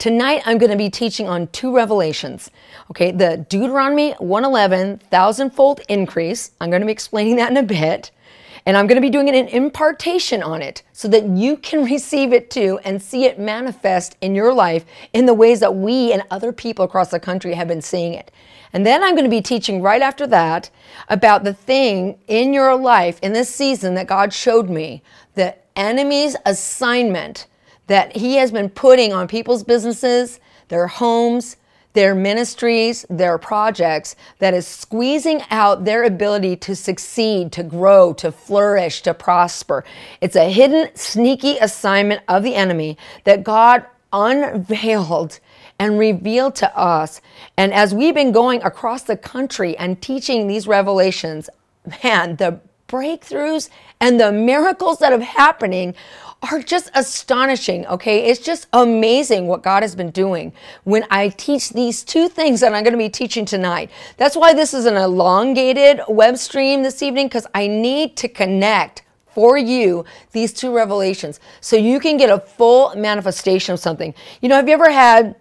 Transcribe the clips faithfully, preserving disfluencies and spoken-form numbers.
Tonight, I'm going to be teaching on two revelations. Okay, the Deuteronomy one eleven, thousandfold increase. I'm going to be explaining that in a bit. And I'm going to be doing an impartation on it so that you can receive it too and see it manifest in your life in the ways that we and other people across the country have been seeing it. And then I'm going to be teaching right after that about the thing in your life in this season that God showed me, the enemy's assignment that he has been putting on people's businesses, their homes, their ministries, their projects, that is squeezing out their ability to succeed, to grow, to flourish, to prosper. It's a hidden, sneaky assignment of the enemy that God unveiled and revealed to us. And as we've been going across the country and teaching these revelations, man, the breakthroughs and the miracles that are happening are just astonishing, okay? It's just amazing what God has been doing when I teach these two things that I'm going to be teaching tonight. That's why this is an elongated web stream this evening, because I need to connect for you these two revelations so you can get a full manifestation of something. You know, have you ever had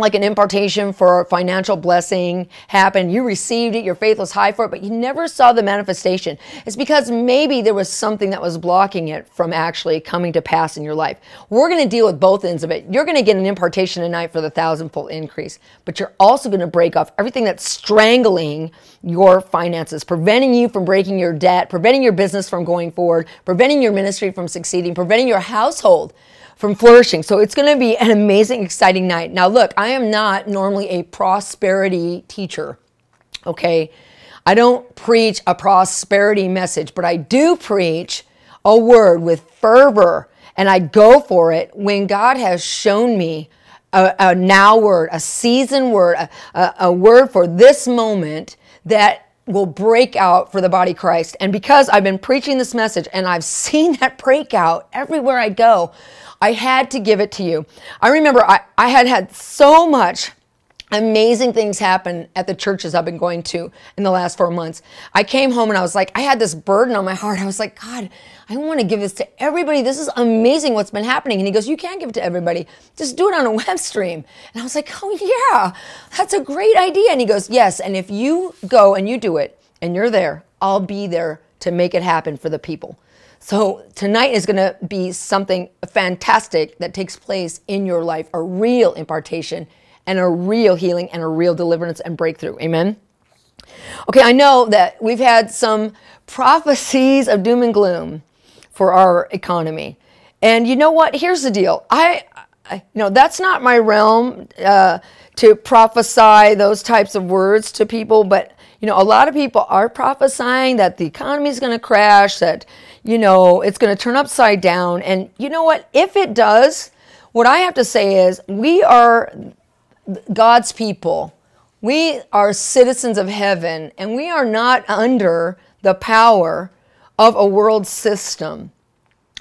like an impartation for financial blessing happened? You received it, your faith was high for it, but you never saw the manifestation. It's because maybe there was something that was blocking it from actually coming to pass in your life. We're gonna deal with both ends of it. You're gonna get an impartation tonight for the thousandfold increase, but you're also gonna break off everything that's strangling your finances, preventing you from breaking your debt, preventing your business from going forward, preventing your ministry from succeeding, preventing your household from flourishing. So it's going to be an amazing, exciting night. Now look, I am not normally a prosperity teacher, okay? I don't preach a prosperity message, but I do preach a word with fervor, and I go for it when God has shown me a, a now word, a season word, a, a, a word for this moment that will break out for the body of Christ. And because I've been preaching this message and I've seen that breakout everywhere I go, I had to give it to you. I remember I, I had had so much amazing things happen at the churches I've been going to in the last four months. I came home and I was like, I had this burden on my heart. I was like, God, I want to give this to everybody. This is amazing what's been happening. And he goes, you can't give it to everybody. Just do it on a web stream. And I was like, oh yeah, that's a great idea. And he goes, yes. And if you go and you do it and you're there, I'll be there to make it happen for the people. So tonight is going to be something fantastic that takes place in your life, a real impartation and a real healing and a real deliverance and breakthrough. Amen. Okay, I know that we've had some prophecies of doom and gloom for our economy. And you know what? Here's the deal. I, I you know, that's not my realm uh, to prophesy those types of words to people, but you know, a lot of people are prophesying that the economy is going to crash, that, you know, it's going to turn upside down. And you know what? If it does, what I have to say is we are God's people. We are citizens of heaven, and we are not under the power of a world system.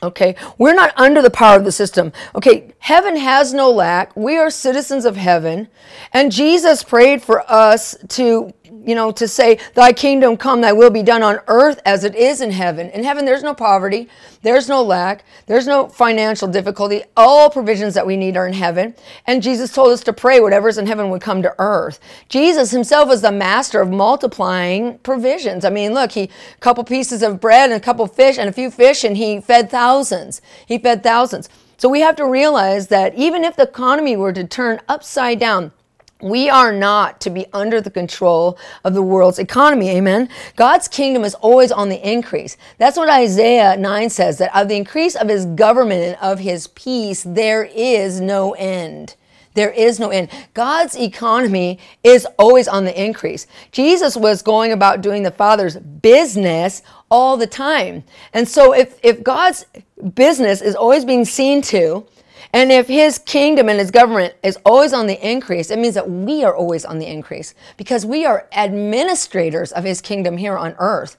Okay, we're not under the power of the system. Okay, heaven has no lack. We are citizens of heaven, and Jesus prayed for us to, you know, to say, thy kingdom come, thy will be done on earth as it is in heaven. In heaven, there's no poverty. There's no lack. There's no financial difficulty. All provisions that we need are in heaven. And Jesus told us to pray whatever is in heaven would come to earth. Jesus himself is the master of multiplying provisions. I mean, look, he, a couple pieces of bread and a couple fish and a few fish, and he fed thousands. He fed thousands. So we have to realize that even if the economy were to turn upside down, we are not to be under the control of the world's economy. Amen. God's kingdom is always on the increase. That's what Isaiah nine says, that of the increase of his government and of his peace, there is no end. There is no end. God's economy is always on the increase. Jesus was going about doing the Father's business all the time. And so if, if God's business is always being seen to, and if his kingdom and his government is always on the increase, it means that we are always on the increase because we are administrators of his kingdom here on earth.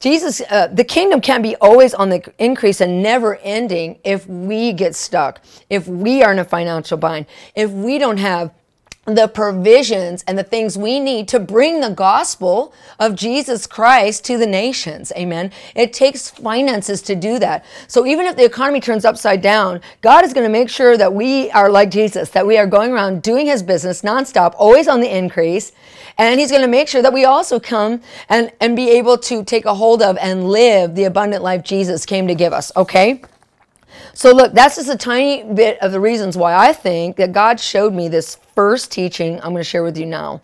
Jesus, uh, the kingdom can be always on the increase and never ending if we get stuck, if we are in a financial bind, if we don't have the provisions and the things we need to bring the gospel of Jesus Christ to the nations. Amen. It takes finances to do that. So even if the economy turns upside down, God is going to make sure that we are like Jesus, that we are going around doing his business nonstop, always on the increase. And he's going to make sure that we also come and, and be able to take a hold of and live the abundant life Jesus came to give us. Okay. So look, that's just a tiny bit of the reasons why I think that God showed me this first teaching I'm going to share with you now.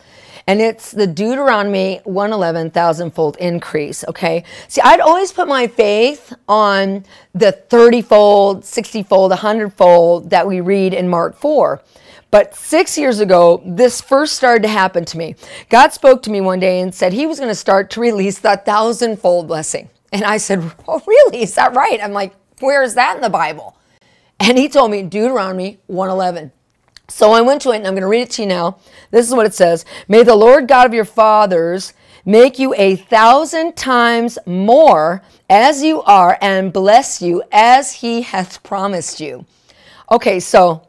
And it's the Deuteronomy one eleven, thousand-fold increase, okay? See, I'd always put my faith on the thirty-fold, sixty-fold, one hundred-fold that we read in Mark four. But six years ago, this first started to happen to me. God spoke to me one day and said he was going to start to release the thousand-fold blessing. And I said, oh, really? Is that right? I'm like, where is that in the Bible? And he told me Deuteronomy one eleven. So I went to it, and I'm going to read it to you now. This is what it says. May the Lord God of your fathers make you a thousand times more as you are, and bless you as he hath promised you. Okay, so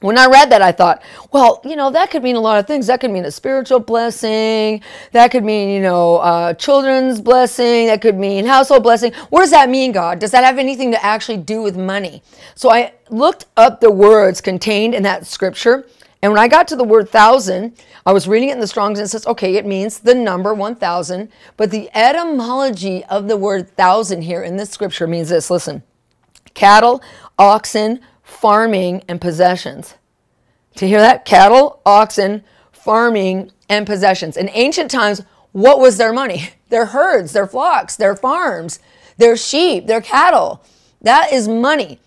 when I read that, I thought, well, you know, that could mean a lot of things. That could mean a spiritual blessing. That could mean, you know, uh, children's blessing. That could mean household blessing. What does that mean, God? Does that have anything to actually do with money? So I looked up the words contained in that scripture. And when I got to the word thousand, I was reading it in the Strong's, and it says, okay, it means the number one thousand. But the etymology of the word thousand here in this scripture means this. Listen, cattle, oxen, farming, and possessions. Do you hear that? Cattle, oxen, farming, and possessions. In ancient times, what was their money? Their herds, their flocks, their farms, their sheep, their cattle. That is money.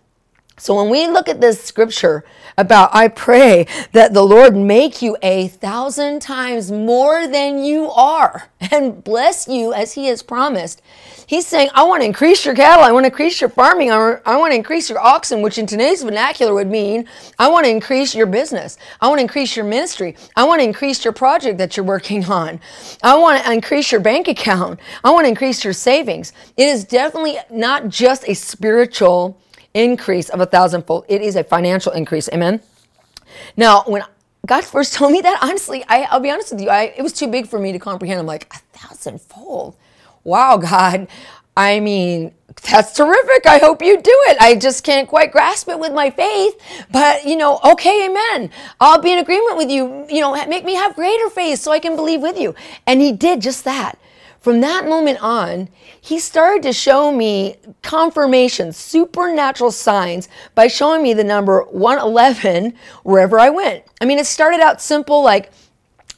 So when we look at this scripture about, I pray that the Lord make you a thousand times more than you are and bless you as he has promised. He's saying, I want to increase your cattle. I want to increase your farming. I want to increase your oxen, which in today's vernacular would mean, I want to increase your business. I want to increase your ministry. I want to increase your project that you're working on. I want to increase your bank account. I want to increase your savings. It is definitely not just a spiritual increase of a thousandfold. It is a financial increase. Amen. Now, when God first told me that, honestly, I, I'll be honest with you, I, it was too big for me to comprehend. I'm like, a thousandfold. Wow, God. I mean, that's terrific. I hope you do it. I just can't quite grasp it with my faith, but you know, okay, amen. I'll be in agreement with you. You know, make me have greater faith so I can believe with you. And he did just that. From that moment on, he started to show me confirmation, supernatural signs by showing me the number one eleven wherever I went. I mean, it started out simple, like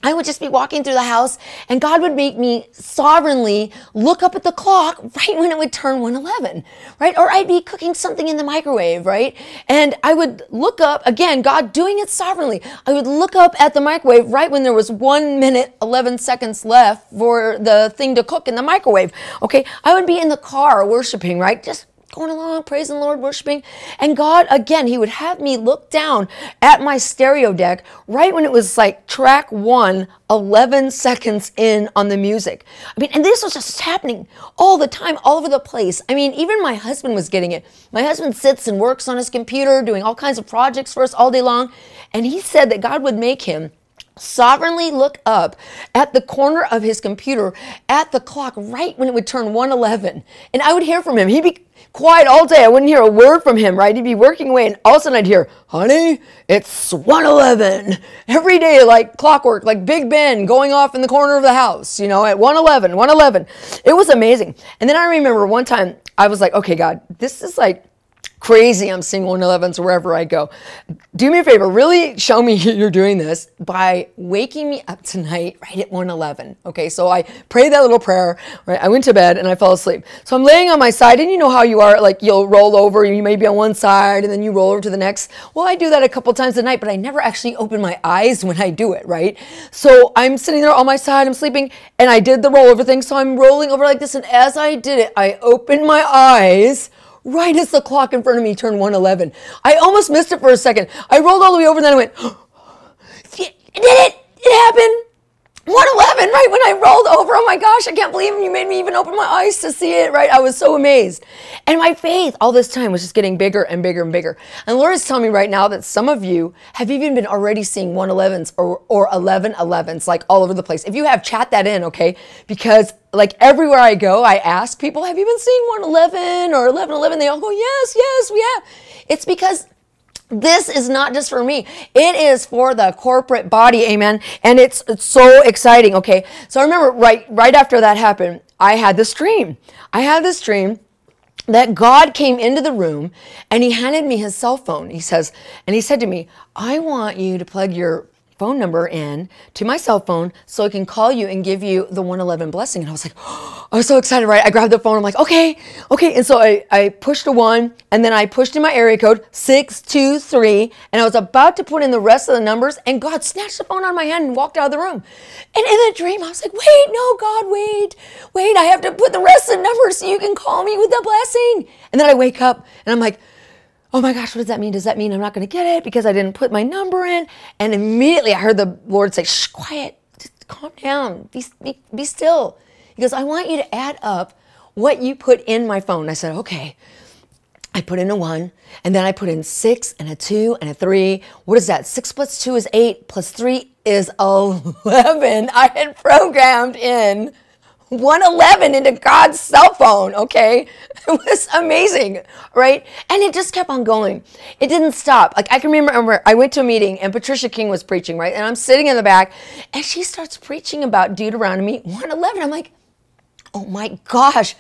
I would just be walking through the house and God would make me sovereignly look up at the clock right when it would turn one eleven, right? Or I'd be cooking something in the microwave, right? And I would look up, again, God doing it sovereignly. I would look up at the microwave right when there was one minute, eleven seconds left for the thing to cook in the microwave, okay? I would be in the car worshiping, right? Just going along, praising the Lord, worshiping. And God, again, he would have me look down at my stereo deck right when it was like track one, eleven seconds in on the music. I mean, and this was just happening all the time, all over the place. I mean, even my husband was getting it. My husband sits and works on his computer, doing all kinds of projects for us all day long. And he said that God would make him sovereignly look up at the corner of his computer at the clock right when it would turn one eleven. And I would hear from him. He'd be quiet all day. I wouldn't hear a word from him, right? He'd be working away, and all of a sudden I'd hear, honey, it's one eleven. Every day, like clockwork, like Big Ben going off in the corner of the house, you know, at one eleven, one eleven. It was amazing. And then I remember one time I was like, okay, God, this is like crazy. I'm seeing one elevens wherever I go. Do me a favor. Really show me you're doing this by waking me up tonight right at one eleven. Okay, so I prayed that little prayer. Right, I went to bed and I fell asleep. So I'm laying on my side, and you know how you are. Like you'll roll over. You may be on one side, and then you roll over to the next. Well, I do that a couple times a night, but I never actually open my eyes when I do it. Right. So I'm sitting there on my side. I'm sleeping, and I did the rollover thing. So I'm rolling over like this, and as I did it, I opened my eyes right as the clock in front of me turned one eleven. I almost missed it for a second. I rolled all the way over, and then I went, oh, it did it. It happened. one eleven, right when I rolled over, oh my gosh, I can't believe you made me even open my eyes to see it, right? I was so amazed. And my faith all this time was just getting bigger and bigger and bigger. And the Lord is telling me right now that some of you have even been already seeing one elevens or, or eleven elevens, like all over the place. If you have, chat that in, okay? Because like everywhere I go, I ask people, have you been seeing one eleven or eleven eleven? They all go, yes, yes, we have. It's because this is not just for me. It is for the corporate body, amen. And it's, it's so exciting, okay? So I remember right, right after that happened, I had this dream. I had this dream that God came into the room and he handed me his cell phone. He says, and he said to me, I want you to plug your phone number in to my cell phone so I can call you and give you the one eleven blessing. And I was like, oh, I was so excited, right? I grabbed the phone. I'm like, okay, okay. And so I, I pushed a one and then I pushed in my area code six two three. And I was about to put in the rest of the numbers and God snatched the phone out of my hand and walked out of the room. And in the dream, I was like, wait, no, God, wait, wait. I have to put the rest of the numbers so you can call me with the blessing. And then I wake up and I'm like, oh my gosh, what does that mean? Does that mean I'm not going to get it because I didn't put my number in? And immediately I heard the Lord say, shh, quiet, just calm down, be, be, be still. He goes, I want you to add up what you put in my phone. I said, okay. I put in a one and then I put in six and a two and a three. What is that? Six plus two is eight plus three is eleven. I had programmed in one eleven into God's cell phone, okay? It was amazing, right? And it just kept on going. It didn't stop. Like, I can remember I went to a meeting and Patricia King was preaching, right? And I'm sitting in the back and she starts preaching about Deuteronomy one eleven. I'm like, oh my gosh,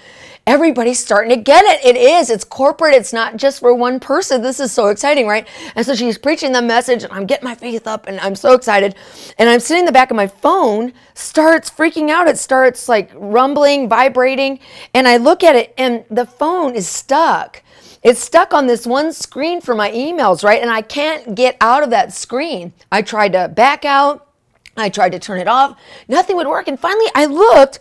everybody's starting to get it. It is, it's corporate. It's not just for one person. This is so exciting, right? And so she's preaching the message and I'm getting my faith up and I'm so excited. And I'm sitting in the back of my phone, starts freaking out. It starts like rumbling, vibrating. And I look at it and the phone is stuck. It's stuck on this one screen for my emails, right? And I can't get out of that screen. I tried to back out. I tried to turn it off. Nothing would work. And finally I looked.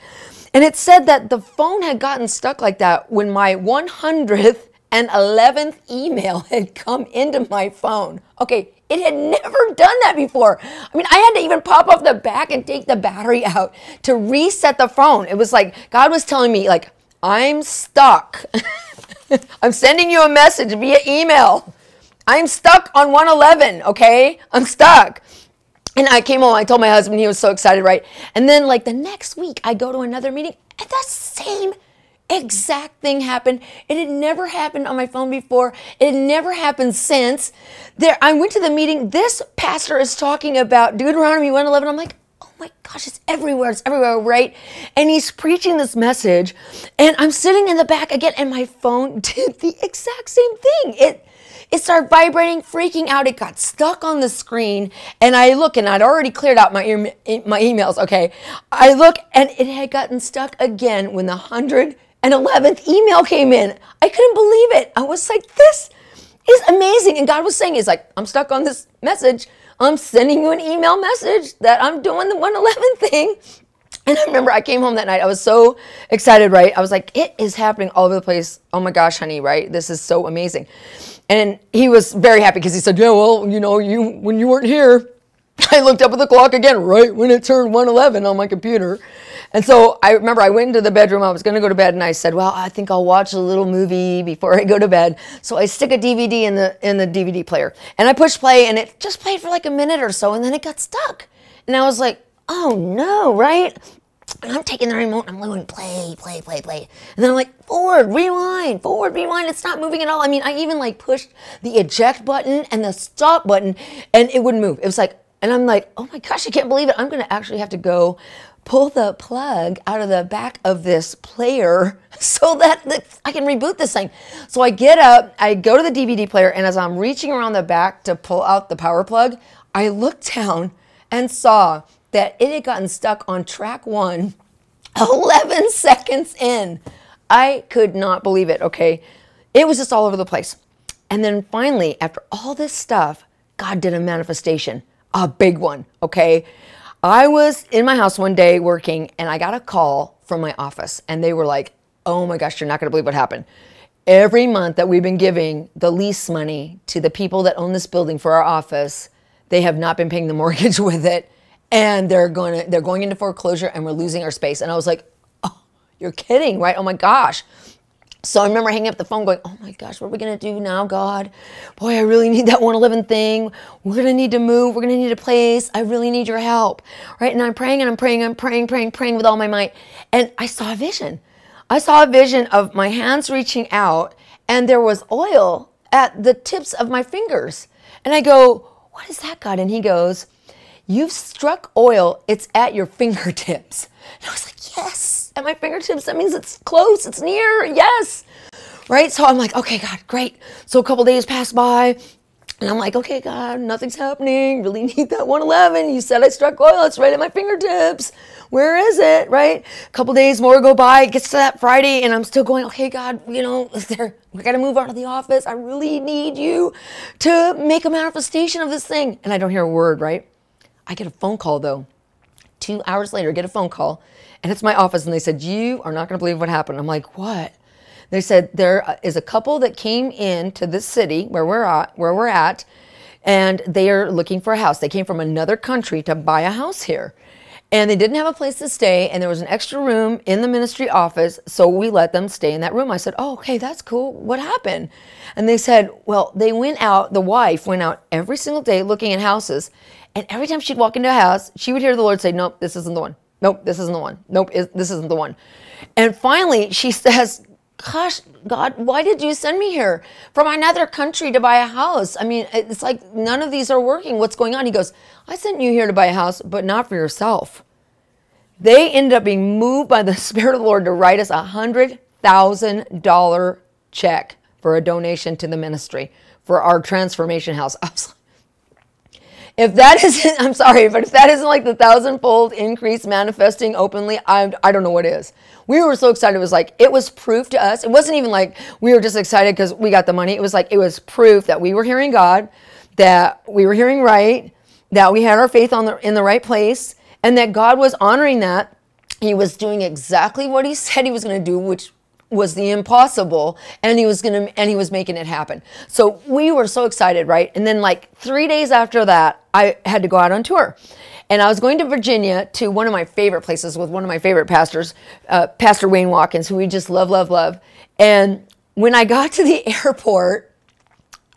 And it said that the phone had gotten stuck like that when my one hundredth and eleventh email had come into my phone. Okay, it had never done that before. I mean, I had to even pop off the back and take the battery out to reset the phone. It was like God was telling me, like, I'm stuck. I'm sending you a message via email. I'm stuck on one eleven, okay? I'm stuck. And I came home, I told my husband, he was so excited, right? And then like the next week, I go to another meeting and the same exact thing happened. It had never happened on my phone before. It had never happened since. There, I went to the meeting, this pastor is talking about Deuteronomy one eleven. I'm like, oh my gosh, it's everywhere, it's everywhere, right? And he's preaching this message and I'm sitting in the back again and my phone did the exact same thing. It It started vibrating, freaking out. It got stuck on the screen. And I look, and I'd already cleared out my, e my emails, okay? I look, and it had gotten stuck again when the one hundred eleventh email came in. I couldn't believe it. I was like, this is amazing. And God was saying, he's like, I'm stuck on this message. I'm sending you an email message that I'm doing the one eleven thing. And I remember I came home that night. I was so excited, right? I was like, it is happening all over the place. Oh my gosh, honey, right? This is so amazing. And he was very happy because he said, yeah, well, you know, you when you weren't here, I looked up at the clock again right when it turned one eleven on my computer. And so I remember I went into the bedroom. I was going to go to bed and I said, well, I think I'll watch a little movie before I go to bed. So I stick a D V D in the, in the D V D player and I pushed play and it just played for like a minute or so and then it got stuck. And I was like, oh no, right? And I'm taking the remote and I'm going play, play, play, play. And then I'm like, forward, rewind, forward, rewind. It's not moving at all. I mean, I even like pushed the eject button and the stop button and it wouldn't move. It was like, and I'm like, oh my gosh, I can't believe it. I'm going to actually have to go pull the plug out of the back of this player so that I can reboot this thing. So I get up, I go to the D V D player, and as I'm reaching around the back to pull out the power plug, I look down and saw that it had gotten stuck on track one, eleven seconds in. I could not believe it, okay? It was just all over the place. And then finally, after all this stuff, God did a manifestation, a big one, okay? I was in my house one day working and I got a call from my office and they were like, oh my gosh, you're not gonna believe what happened. Every month that we've been giving the lease money to the people that own this building for our office, they have not been paying the mortgage with it. and they're going to, they're going into foreclosure and we're losing our space. And I was like, oh, you're kidding, right? Oh my gosh. So I remember hanging up the phone going, oh my gosh, what are we going to do now, God? Boy, I really need that one eleven thing. We're going to need to move. We're going to need a place. I really need your help, right? And I'm praying and I'm praying, I'm praying, praying, praying with all my might. And I saw a vision. I saw a vision of my hands reaching out and there was oil at the tips of my fingers. And I go, what is that, God? And he goes, you've struck oil. It's at your fingertips. And I was like, yes, at my fingertips. That means it's close. It's near. Yes. Right. So I'm like, okay, God, great. So a couple days pass by and I'm like, okay, God, nothing's happening. Really need that one eleven. You said I struck oil. It's right at my fingertips. Where is it? Right. A couple days more go by. It gets to that Friday and I'm still going, okay, God, you know, is there, we got to move out of the office. I really need you to make a manifestation of this thing. And I don't hear a word. Right. I get a phone call though. Two hours later, I get a phone call and it's my office and they said, you are not going to believe what happened. I'm like, what? They said, there is a couple that came in to this city where we're at, where we're at, and they are looking for a house. They came from another country to buy a house here and they didn't have a place to stay. And there was an extra room in the ministry office. So we let them stay in that room. I said, oh, okay, that's cool. What happened? And they said, well, they went out, the wife went out every single day looking at houses. And every time she'd walk into a house, she would hear the Lord say, nope, this isn't the one. Nope, this isn't the one. Nope, it, this isn't the one. And finally, she says, gosh, God, why did you send me here from another country to buy a house? I mean, it's like none of these are working. What's going on? He goes, I sent you here to buy a house, but not for yourself. They ended up being moved by the Spirit of the Lord to write us a one hundred thousand dollar check for a donation to the ministry for our transformation house. I was like, if that isn't, I'm sorry, but if that isn't like the thousandfold increase manifesting openly, I I don't know what is. We were so excited. It was like, it was proof to us. It wasn't even like we were just excited because we got the money. It was like, it was proof that we were hearing God, that we were hearing right, that we had our faith on the, in the right place, and that God was honoring that. He was doing exactly what he said he was going to do, which was the impossible, and he was gonna, and he was making it happen. So we were so excited, right? And then like three days after that, I had to go out on tour, and I was going to Virginia to one of my favorite places with one of my favorite pastors, uh, Pastor Wayne Watkins, who we just love, love, love. And when I got to the airport,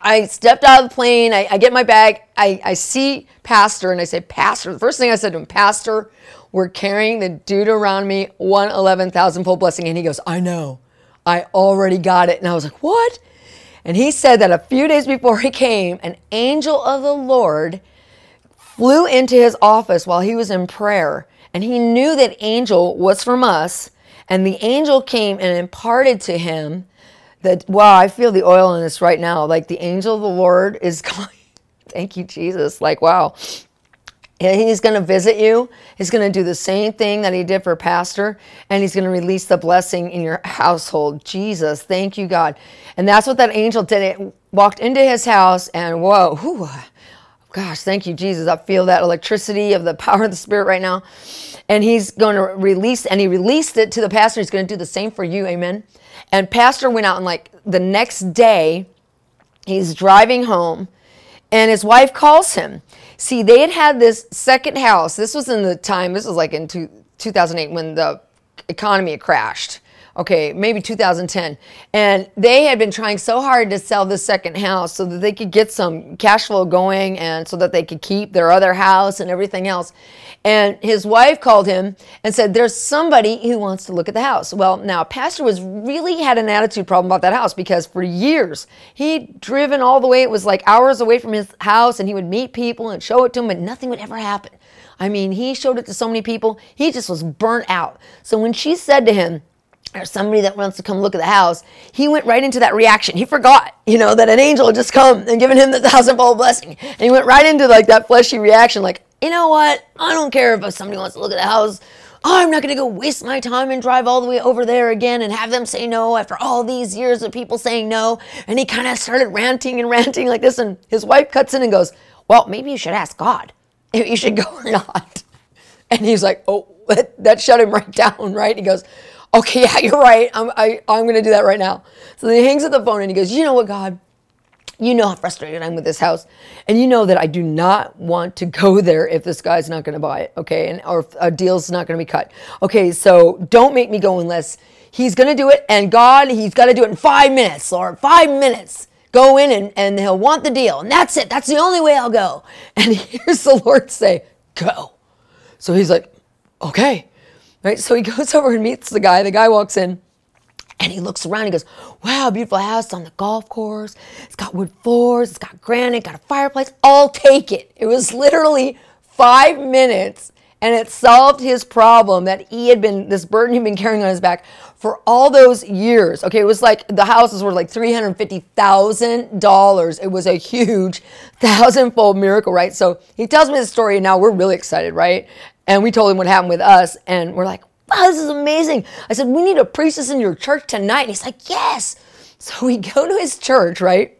I stepped out of the plane. I, I get my bag. I, I see Pastor, and I say, Pastor. The first thing I said to him, Pastor, we're carrying the Deuteronomy one eleven thousandfold blessing, and he goes, I know. I already got it. And I was like, what? And he said that a few days before he came, an angel of the Lord flew into his office while he was in prayer. And he knew that angel was from us. And the angel came and imparted to him that, wow, I feel the oil in this right now. Like the angel of the Lord is coming. Thank you, Jesus. Like, wow. He's going to visit you. He's going to do the same thing that he did for Pastor, and he's going to release the blessing in your household. Jesus, thank you, God. And that's what that angel did. It walked into his house, and whoa, whew, gosh, thank you, Jesus. I feel that electricity of the power of the Spirit right now. And he's going to release, and he released it to the pastor. He's going to do the same for you, amen. And Pastor went out, and like the next day, he's driving home, and his wife calls him. See, they had had this second house. This was in the time, this was like in two thousand eight when the economy crashed. Okay, maybe two thousand ten. And they had been trying so hard to sell this second house so that they could get some cash flow going and so that they could keep their other house and everything else. And his wife called him and said, there's somebody who wants to look at the house. Well, now, Pastor was really had an attitude problem about that house because for years, he'd driven all the way. It was like hours away from his house, and he would meet people and show it to them, but nothing would ever happen. I mean, he showed it to so many people. He just was burnt out. So when she said to him, or somebody that wants to come look at the house, he went right into that reaction. He forgot, you know, that an angel had just come and given him the thousandfold blessing. And he went right into like that fleshy reaction, like, you know what? I don't care if somebody wants to look at the house. I'm not going to go waste my time and drive all the way over there again and have them say no after all these years of people saying no. And he kind of started ranting and ranting like this. And his wife cuts in and goes, well, maybe you should ask God if you should go or not. And he's like, oh, that, that shut him right down, right? He goes, okay, yeah, you're right. I'm, I, I'm going to do that right now. So then he hangs up the phone and he goes, you know what, God? You know how frustrated I am with this house. And you know that I do not want to go there if this guy's not going to buy it, okay? And or if a deal's not going to be cut. Okay, so don't make me go unless he's going to do it. And God, he's got to do it in five minutes, Lord, five minutes. Go in and, and he'll want the deal. And that's it. That's the only way I'll go. And here's the Lord say, go. So he's like, okay. Right? So he goes over and meets the guy. The guy walks in. And he looks around and he goes, wow, beautiful house on the golf course. It's got wood floors. It's got granite. Got a fireplace. I'll take it. It was literally five minutes and it solved his problem that he had been, this burden he'd been carrying on his back for all those years. Okay, it was like the houses were like three hundred fifty thousand dollars. It was a huge thousand-fold miracle, right? So he tells me this story and now we're really excited, right? And we told him what happened with us and we're like, wow, this is amazing. I said, we need to preach this in your church tonight. And he's like, yes. So we go to his church, right?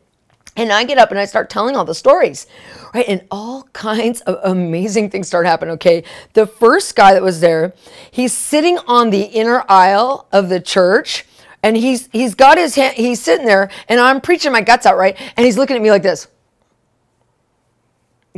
And I get up and I start telling all the stories, right? And all kinds of amazing things start happening, okay? The first guy that was there, he's sitting on the inner aisle of the church and he's he's got his hand, he's sitting there and I'm preaching my guts out, right? And he's looking at me like this,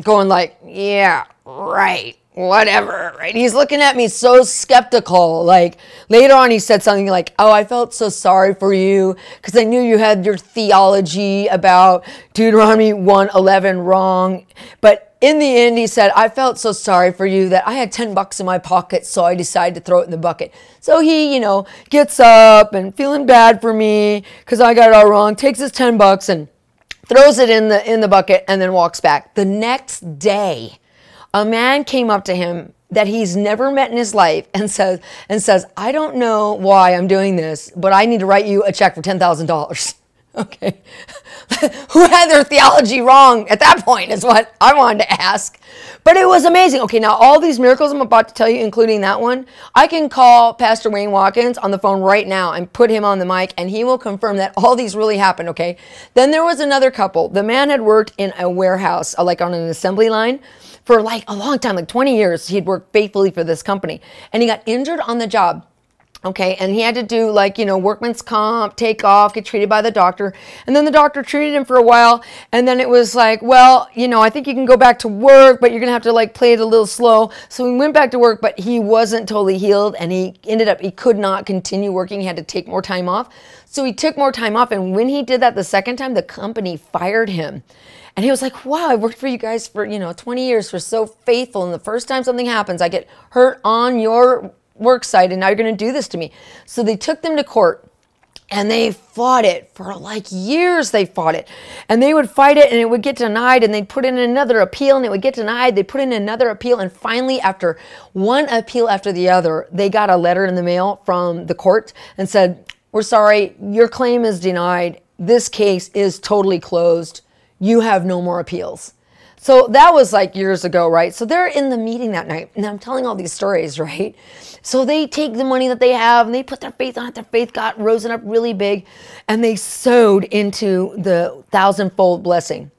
going like, yeah, right. Whatever, right? He's looking at me so skeptical. Like later on, he said something like, oh, I felt so sorry for you because I knew you had your theology about Deuteronomy one eleven wrong. But in the end, he said, I felt so sorry for you that I had ten bucks in my pocket, so I decided to throw it in the bucket. So he, you know, gets up and feeling bad for me because I got it all wrong, takes his ten bucks and throws it in the, in the bucket and then walks back. The next day, a man came up to him that he's never met in his life and says, and says, I don't know why I'm doing this, but I need to write you a check for ten thousand dollars. Okay. Who had their theology wrong at that point is what I wanted to ask. But it was amazing. Okay, now all these miracles I'm about to tell you, including that one, I can call Pastor Wayne Watkins on the phone right now and put him on the mic, and he will confirm that all these really happened, okay? Then there was another couple. The man had worked in a warehouse, like on an assembly line, for like a long time, like twenty years. He'd worked faithfully for this company, and he got injured on the job. Okay, and he had to do like, you know, workman's comp, take off, get treated by the doctor. And then the doctor treated him for a while. And then it was like, well, you know, I think you can go back to work, but you're going to have to like play it a little slow. So he went back to work, but he wasn't totally healed. And he ended up, he could not continue working. He had to take more time off. So he took more time off. And when he did that the second time, the company fired him. And he was like, wow, I worked for you guys for, you know, twenty years. We're so faithful. And the first time something happens, I get hurt on your work site, and now you're going to do this to me. So they took them to court and they fought it for like years. They fought it and they would fight it and it would get denied, and they'd put in another appeal and it would get denied. They put in another appeal, and finally after one appeal after the other, they got a letter in the mail from the court and said, we're sorry, your claim is denied. This case is totally closed. You have no more appeals. So that was like years ago, right? So they're in the meeting that night, and I'm telling all these stories, right? So they take the money that they have, and they put their faith on it. Their faith got risen up really big, and they sowed into the thousandfold blessing.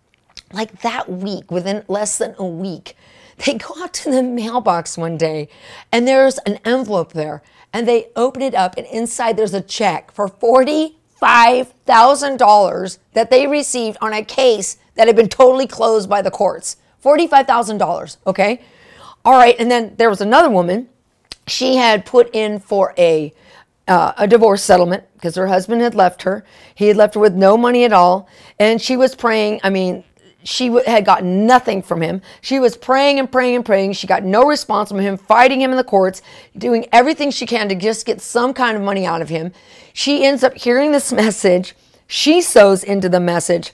Like that week, within less than a week, they go out to the mailbox one day, and there's an envelope there, and they open it up, and inside there's a check for forty-five thousand dollars that they received on a case that had been totally closed by the courts. forty-five thousand dollars, okay? All right, and then there was another woman. She had put in for a, uh, a divorce settlement because her husband had left her. He had left her with no money at all, and she was praying. I mean, she had gotten nothing from him. She was praying and praying and praying. She got no response from him, fighting him in the courts, doing everything she can to just get some kind of money out of him. She ends up hearing this message. She sows into the message.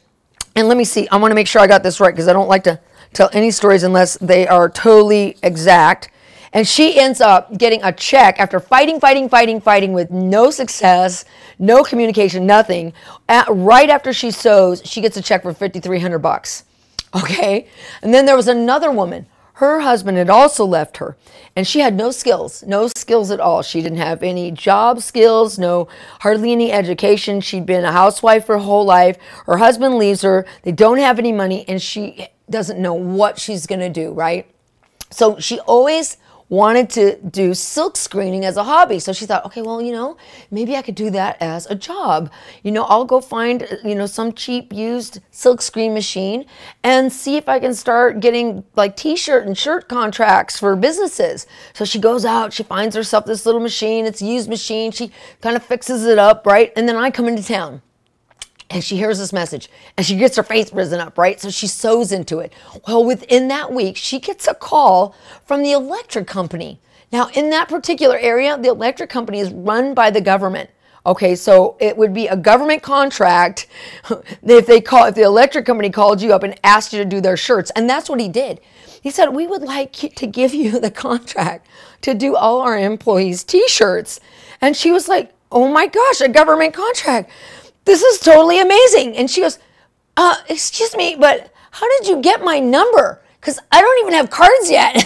And let me see, I want to make sure I got this right because I don't like to tell any stories unless they are totally exact. And she ends up getting a check after fighting, fighting, fighting, fighting with no success, no communication, nothing. At, right after she sews, she gets a check for fifty-three hundred bucks. Okay. And then there was another woman. Her husband had also left her, and she had no skills, no skills at all. She didn't have any job skills, no, hardly any education. She'd been a housewife her whole life. Her husband leaves her. They don't have any money, and she doesn't know what she's going to do, right? So she always wanted to do silk screening as a hobby. So she thought, okay, well, you know, maybe I could do that as a job. You know, I'll go find, you know, some cheap used silk screen machine and see if I can start getting like t-shirt and shirt contracts for businesses. So she goes out, she finds herself this little machine. It's a used machine. She kind of fixes it up, right? And then I come into town. And she hears this message and she gets her face risen up, right? So she sews into it. Well, within that week, she gets a call from the electric company. Now, in that particular area, the electric company is run by the government. Okay, so it would be a government contract if they call, if the electric company called you up and asked you to do their shirts. And that's what he did. He said, we would like to give you the contract to do all our employees' t-shirts. And she was like, oh my gosh, a government contract. This is totally amazing. And she goes, uh, excuse me, but how did you get my number? Because I don't even have cards yet.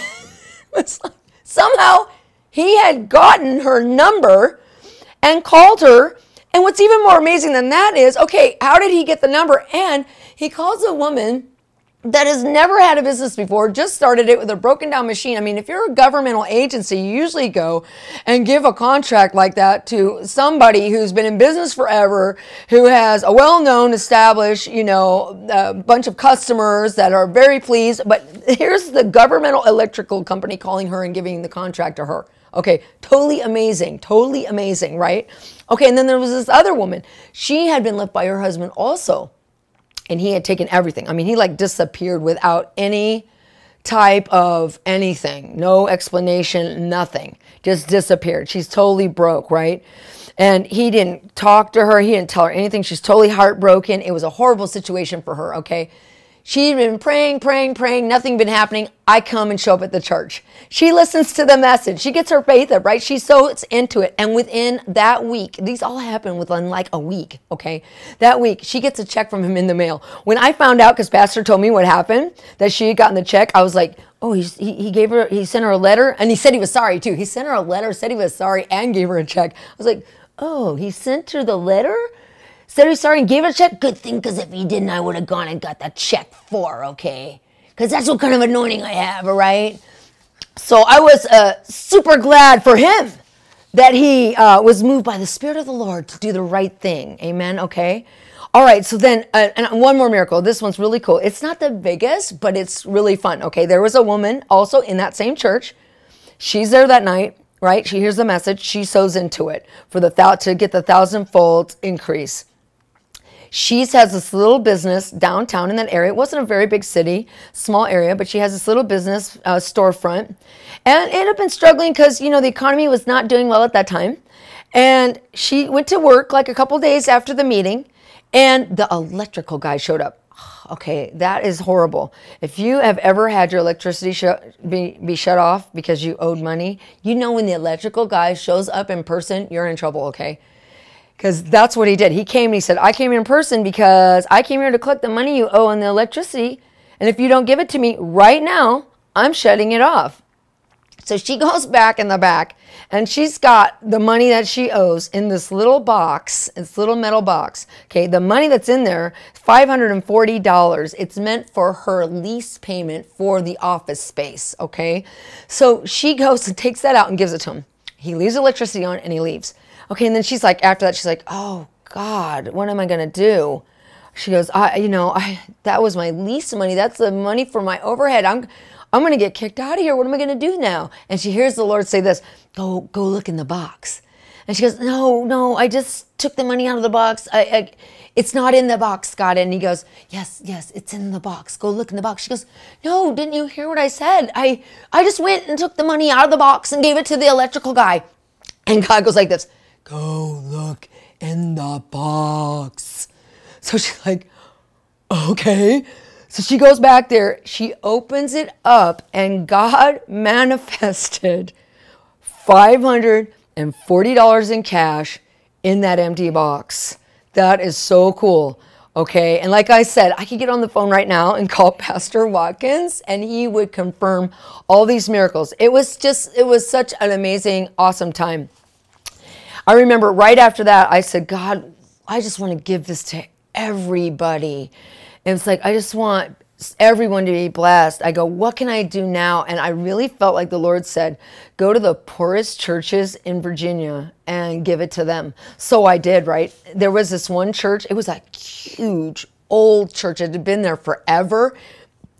It's like, somehow he had gotten her number and called her. And what's even more amazing than that is, okay, how did he get the number? And he calls a woman that has never had a business before, just started it with a broken down machine. I mean, if you're a governmental agency, you usually go and give a contract like that to somebody who's been in business forever, who has a well-known established, you know, a bunch of customers that are very pleased. But here's the governmental electrical company calling her and giving the contract to her. Okay, totally amazing, totally amazing, right? Okay, and then there was this other woman. She had been left by her husband also. And he had taken everything. I mean, he like disappeared without any type of anything. No explanation, nothing. Just disappeared. She's totally broke, right? And he didn't talk to her. He didn't tell her anything. She's totally heartbroken. It was a horrible situation for her, okay? She'd been praying, praying, praying. Nothing been happening. I come and show up at the church. She listens to the message. She gets her faith up, right? She sows into it. And within that week, these all happen within like a week, okay? That week, she gets a check from him in the mail. When I found out, because Pastor told me what happened, that she had gotten the check, I was like, oh, he, he gave her, he sent her a letter. And he said he was sorry too. He sent her a letter, said he was sorry, and gave her a check. I was like, oh, he sent her the letter? Said he's sorry and gave her a check? Good thing, because if he didn't, I would have gone and got that check for, okay? Because that's what kind of anointing I have, all right? So I was uh, super glad for him that he uh, was moved by the Spirit of the Lord to do the right thing. Amen, okay? All right, so then, uh, and one more miracle. This one's really cool. It's not the biggest, but it's really fun, okay? There was a woman also in that same church. She's there that night, right? She hears the message. She sows into it for the thou- to get the thousandfold increase. She has this little business downtown in that area. It wasn't a very big city, small area, but she has this little business uh, storefront. And it had been struggling because, you know, the economy was not doing well at that time. And she went to work like a couple days after the meeting, and the electrical guy showed up. Okay, that is horrible. If you have ever had your electricity sh be, be shut off because you owed money, you know when the electrical guy shows up in person, you're in trouble, okay? Because that's what he did. He came and he said, I came here in person because I came here to collect the money you owe on the electricity. And if you don't give it to me right now, I'm shutting it off. So she goes back in the back and she's got the money that she owes in this little box, this little metal box. Okay, the money that's in there, five hundred forty dollars. It's meant for her lease payment for the office space, okay? So she goes and takes that out and gives it to him. He leaves electricity on and he leaves. Okay, and then she's like, after that, she's like, oh, God, what am I going to do? She goes, I, you know, I, that was my lease money. That's the money for my overhead. I'm, I'm going to get kicked out of here. What am I going to do now? And she hears the Lord say this, go, go look in the box. And she goes, no, no, I just took the money out of the box. I, I, it's not in the box, God. And he goes, yes, yes, it's in the box. Go look in the box. She goes, no, didn't you hear what I said? I, I just went and took the money out of the box and gave it to the electrical guy. And God goes like this. Go look in the box. So she's like, okay. So she goes back there. She opens it up, and God manifested five hundred forty dollars in cash in that empty box. That is so cool. Okay, and like I said, I could get on the phone right now and call Pastor Watkins, and he would confirm all these miracles. It was just, it was such an amazing, awesome time. I remember right after that, I said, God, I just want to give this to everybody. And it's like, I just want everyone to be blessed. I go, what can I do now? And I really felt like the Lord said, go to the poorest churches in Virginia and give it to them. So I did, right? There was this one church. It was a huge old church. It had been there forever.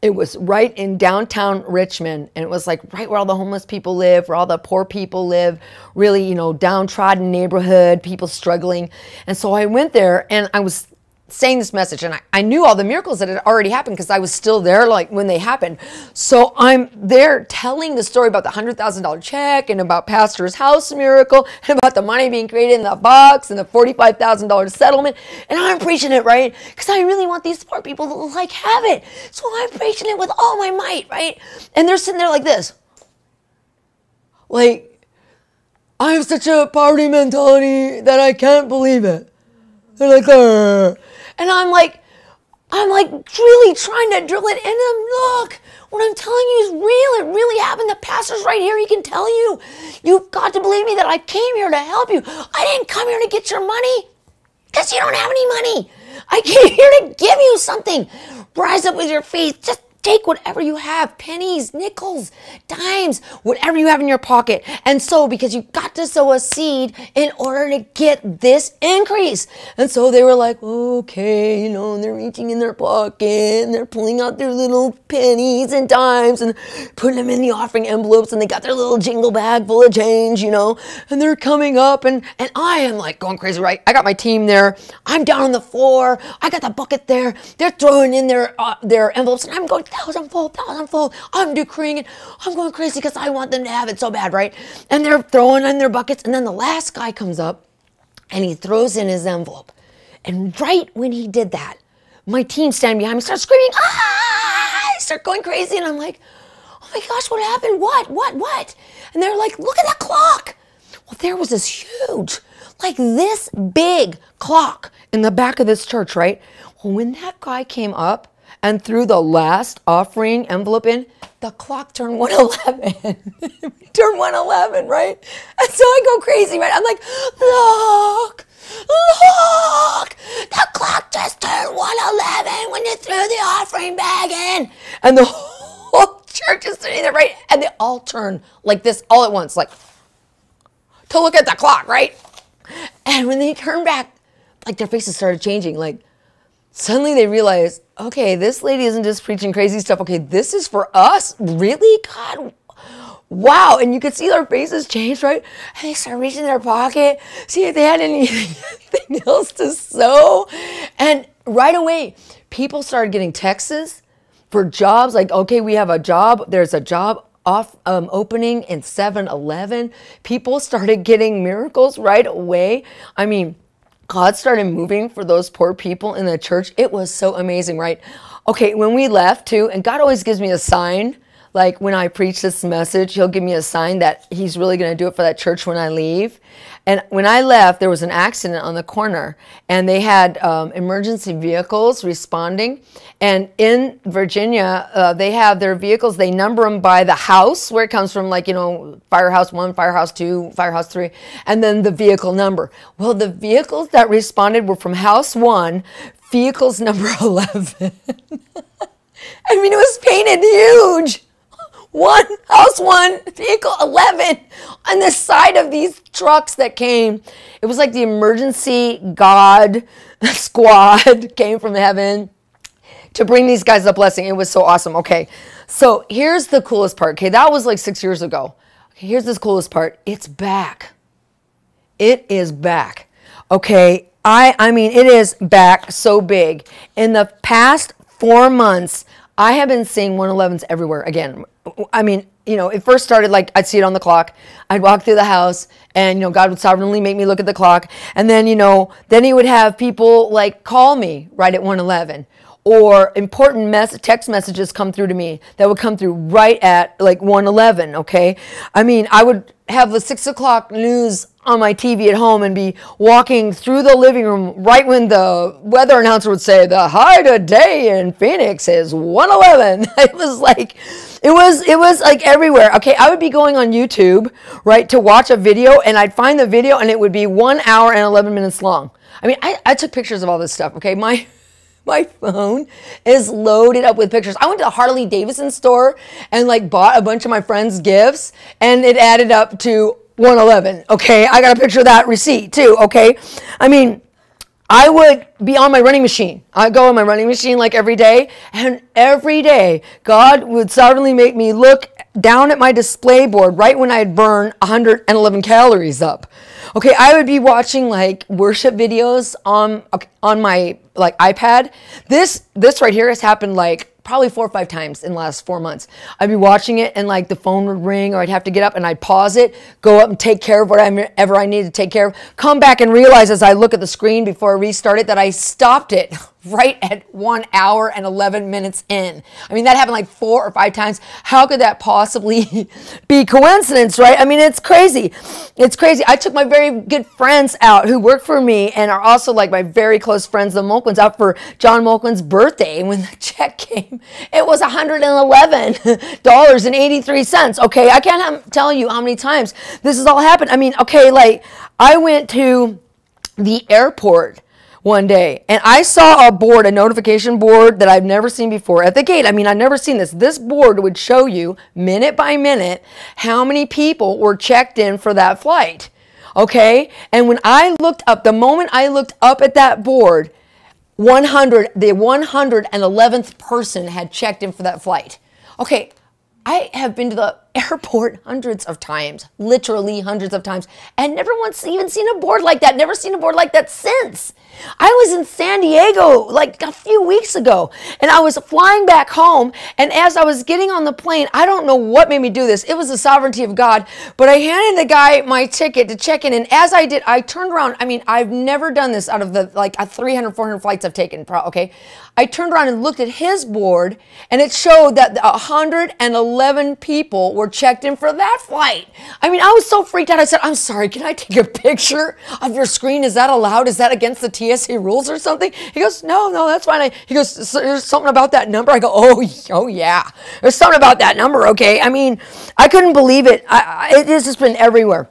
It was right in downtown Richmond, and it was like right where all the homeless people live, where all the poor people live, really, you know, downtrodden neighborhood, people struggling. And so I went there, and I was saying this message, and I, I knew all the miracles that had already happened because I was still there like when they happened. So I'm there telling the story about the one hundred thousand dollar check and about Pastor's house miracle and about the money being created in the box and the forty-five thousand dollar settlement. And I'm preaching it, right? Because I really want these poor people to like have it. So I'm preaching it with all my might, right? And they're sitting there like this. Like, I have such a poverty mentality that I can't believe it. They're like, arr. And I'm like, I'm like really trying to drill it into them. Look, what I'm telling you is real. It really happened. The pastor's right here. He can tell you. You've got to believe me that I came here to help you. I didn't come here to get your money because you don't have any money. I came here to give you something. Rise up with your faith. Just take whatever you have, pennies, nickels, dimes, whatever you have in your pocket, and sow, because you've got to sow a seed in order to get this increase. And so they were like, okay, you know, and they're reaching in their pocket, and they're pulling out their little pennies and dimes and putting them in the offering envelopes, and they got their little jingle bag full of change, you know, and they're coming up, and, and I am like going crazy, right? I got my team there. I'm down on the floor. I got the bucket there. They're throwing in their, uh, their envelopes, and I'm going, thousandfold, thousandfold. I'm decreeing it. I'm going crazy because I want them to have it so bad, right? And they're throwing in their buckets. And then the last guy comes up and he throws in his envelope. And right when he did that, my team standing behind me starts screaming, ah! I start going crazy. And I'm like, oh my gosh, what happened? What, what, what? And they're like, look at that clock. Well, there was this huge, like this big clock in the back of this church, right? Well, when that guy came up and threw the last offering envelope in, the clock turned one eleven. Turned one eleven, right? And so I go crazy, right? I'm like, look, look, the clock just turned one eleven when you threw the offering bag in. And the whole church is sitting there, right? And they all turn like this all at once, like, to look at the clock, right? And when they turned back, like their faces started changing, like, suddenly they realized, okay, this lady isn't just preaching crazy stuff. Okay, this is for us? Really? God, wow. And you could see their faces change, right? And they started reaching in their pocket, see if they had anything else to sow. And right away, people started getting texts for jobs. Like, okay, we have a job. There's a job off um, opening in seven eleven. People started getting miracles right away. I mean, God started moving for those poor people in the church. It was so amazing, right? Okay, when we left too, and God always gives me a sign, like when I preach this message, he'll give me a sign that he's really going to do it for that church when I leave. And when I left, there was an accident on the corner, and they had um, emergency vehicles responding. And in Virginia, uh, they have their vehicles, they number them by the house, where it comes from, like, you know, firehouse one, firehouse two, firehouse three, and then the vehicle number. Well, the vehicles that responded were from house one, vehicles number eleven. I mean, it was painted huge. One, house one, vehicle eleven, on the side of these trucks that came. It was like the emergency God squad came from heaven to bring these guys a blessing. It was so awesome. Okay, so here's the coolest part. Okay, that was like six years ago. Okay, here's the coolest part. It's back. It is back. Okay, I, I mean, it is back so big. In the past four months, I have been seeing one elevens everywhere again. I mean, you know, it first started like I'd see it on the clock. I'd walk through the house and, you know, God would sovereignly make me look at the clock. And then, you know, then he would have people like call me right at one eleven, or important mess text messages come through to me that would come through right at like one eleven. Okay. I mean, I would have the six o'clock news on my T V at home and be walking through the living room right when the weather announcer would say the high today in Phoenix is one eleven. It was like, it was, it was like everywhere. Okay. I would be going on YouTube, right, to watch a video, and I'd find the video, and it would be one hour and eleven minutes long. I mean, I, I took pictures of all this stuff. Okay. My, My phone is loaded up with pictures. I went to the Harley Davidson store and like bought a bunch of my friends' gifts, and it added up to one eleven. Okay, I got a picture of that receipt too. Okay, I mean, I would be on my running machine. I go on my running machine like every day, and every day God would sovereignly make me look down at my display board right when I had burned one hundred eleven calories up. Okay, I would be watching like worship videos on on my like iPad. This this right here has happened like probably four or five times in the last four months. I'd be watching it and like the phone would ring, or I'd have to get up and I'd pause it, go up and take care of whatever I needed to take care of, come back and realize as I look at the screen before I restart it that I stopped it right at one hour and eleven minutes in. I mean, that happened like four or five times. How could that possibly be coincidence, right? I mean, it's crazy. It's crazy. I took my very good friends out who work for me and are also like my very close friends, the Mulkins, out for John Mulkin's birthday. And when the check came, it was one hundred eleven dollars and eighty-three cents. Okay, I can't tell you how many times this has all happened. I mean, okay, like I went to the airport one day, and I saw a board, a notification board that I've never seen before at the gate. I mean, I've never seen this. This board would show you minute by minute how many people were checked in for that flight, okay? And when I looked up, the moment I looked up at that board, one hundred, the one hundred eleventh person had checked in for that flight. Okay, I have been to the airport hundreds of times, literally hundreds of times, and never once even seen a board like that, never seen a board like that since. I was in San Diego like a few weeks ago, and I was flying back home, and as I was getting on the plane, I don't know what made me do this. It was the sovereignty of God, but I handed the guy my ticket to check in, and as I did, I turned around. I mean, I've never done this out of the like three hundred, four hundred flights I've taken, okay? I turned around and looked at his board, and it showed that one hundred eleven people were checked in for that flight. I mean, I was so freaked out. I said, "I'm sorry, can I take a picture of your screen? Is that allowed? Is that against the T S A rules or something?" He goes, "No, no, that's fine." I, he goes, "So there's something about that number?" I go, "Oh, oh yeah, there's something about that number." Okay, I mean, I couldn't believe it. I, I, it has just been everywhere,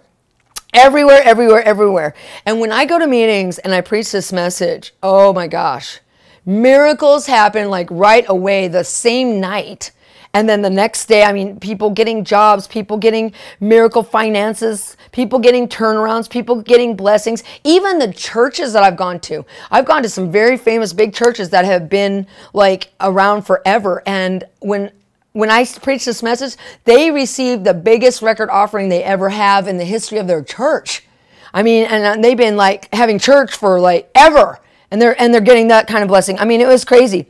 everywhere, everywhere, everywhere. And when I go to meetings and I preach this message, oh my gosh, miracles happen like right away the same night. And then the next day, I mean, people getting jobs, people getting miracle finances, people getting turnarounds, people getting blessings. Even the churches that I've gone to, I've gone to some very famous big churches that have been like around forever. And when when I preach this message, they received the biggest record offering they ever have in the history of their church. I mean, and they've been like having church for like ever, and they're and they're getting that kind of blessing. I mean, it was crazy.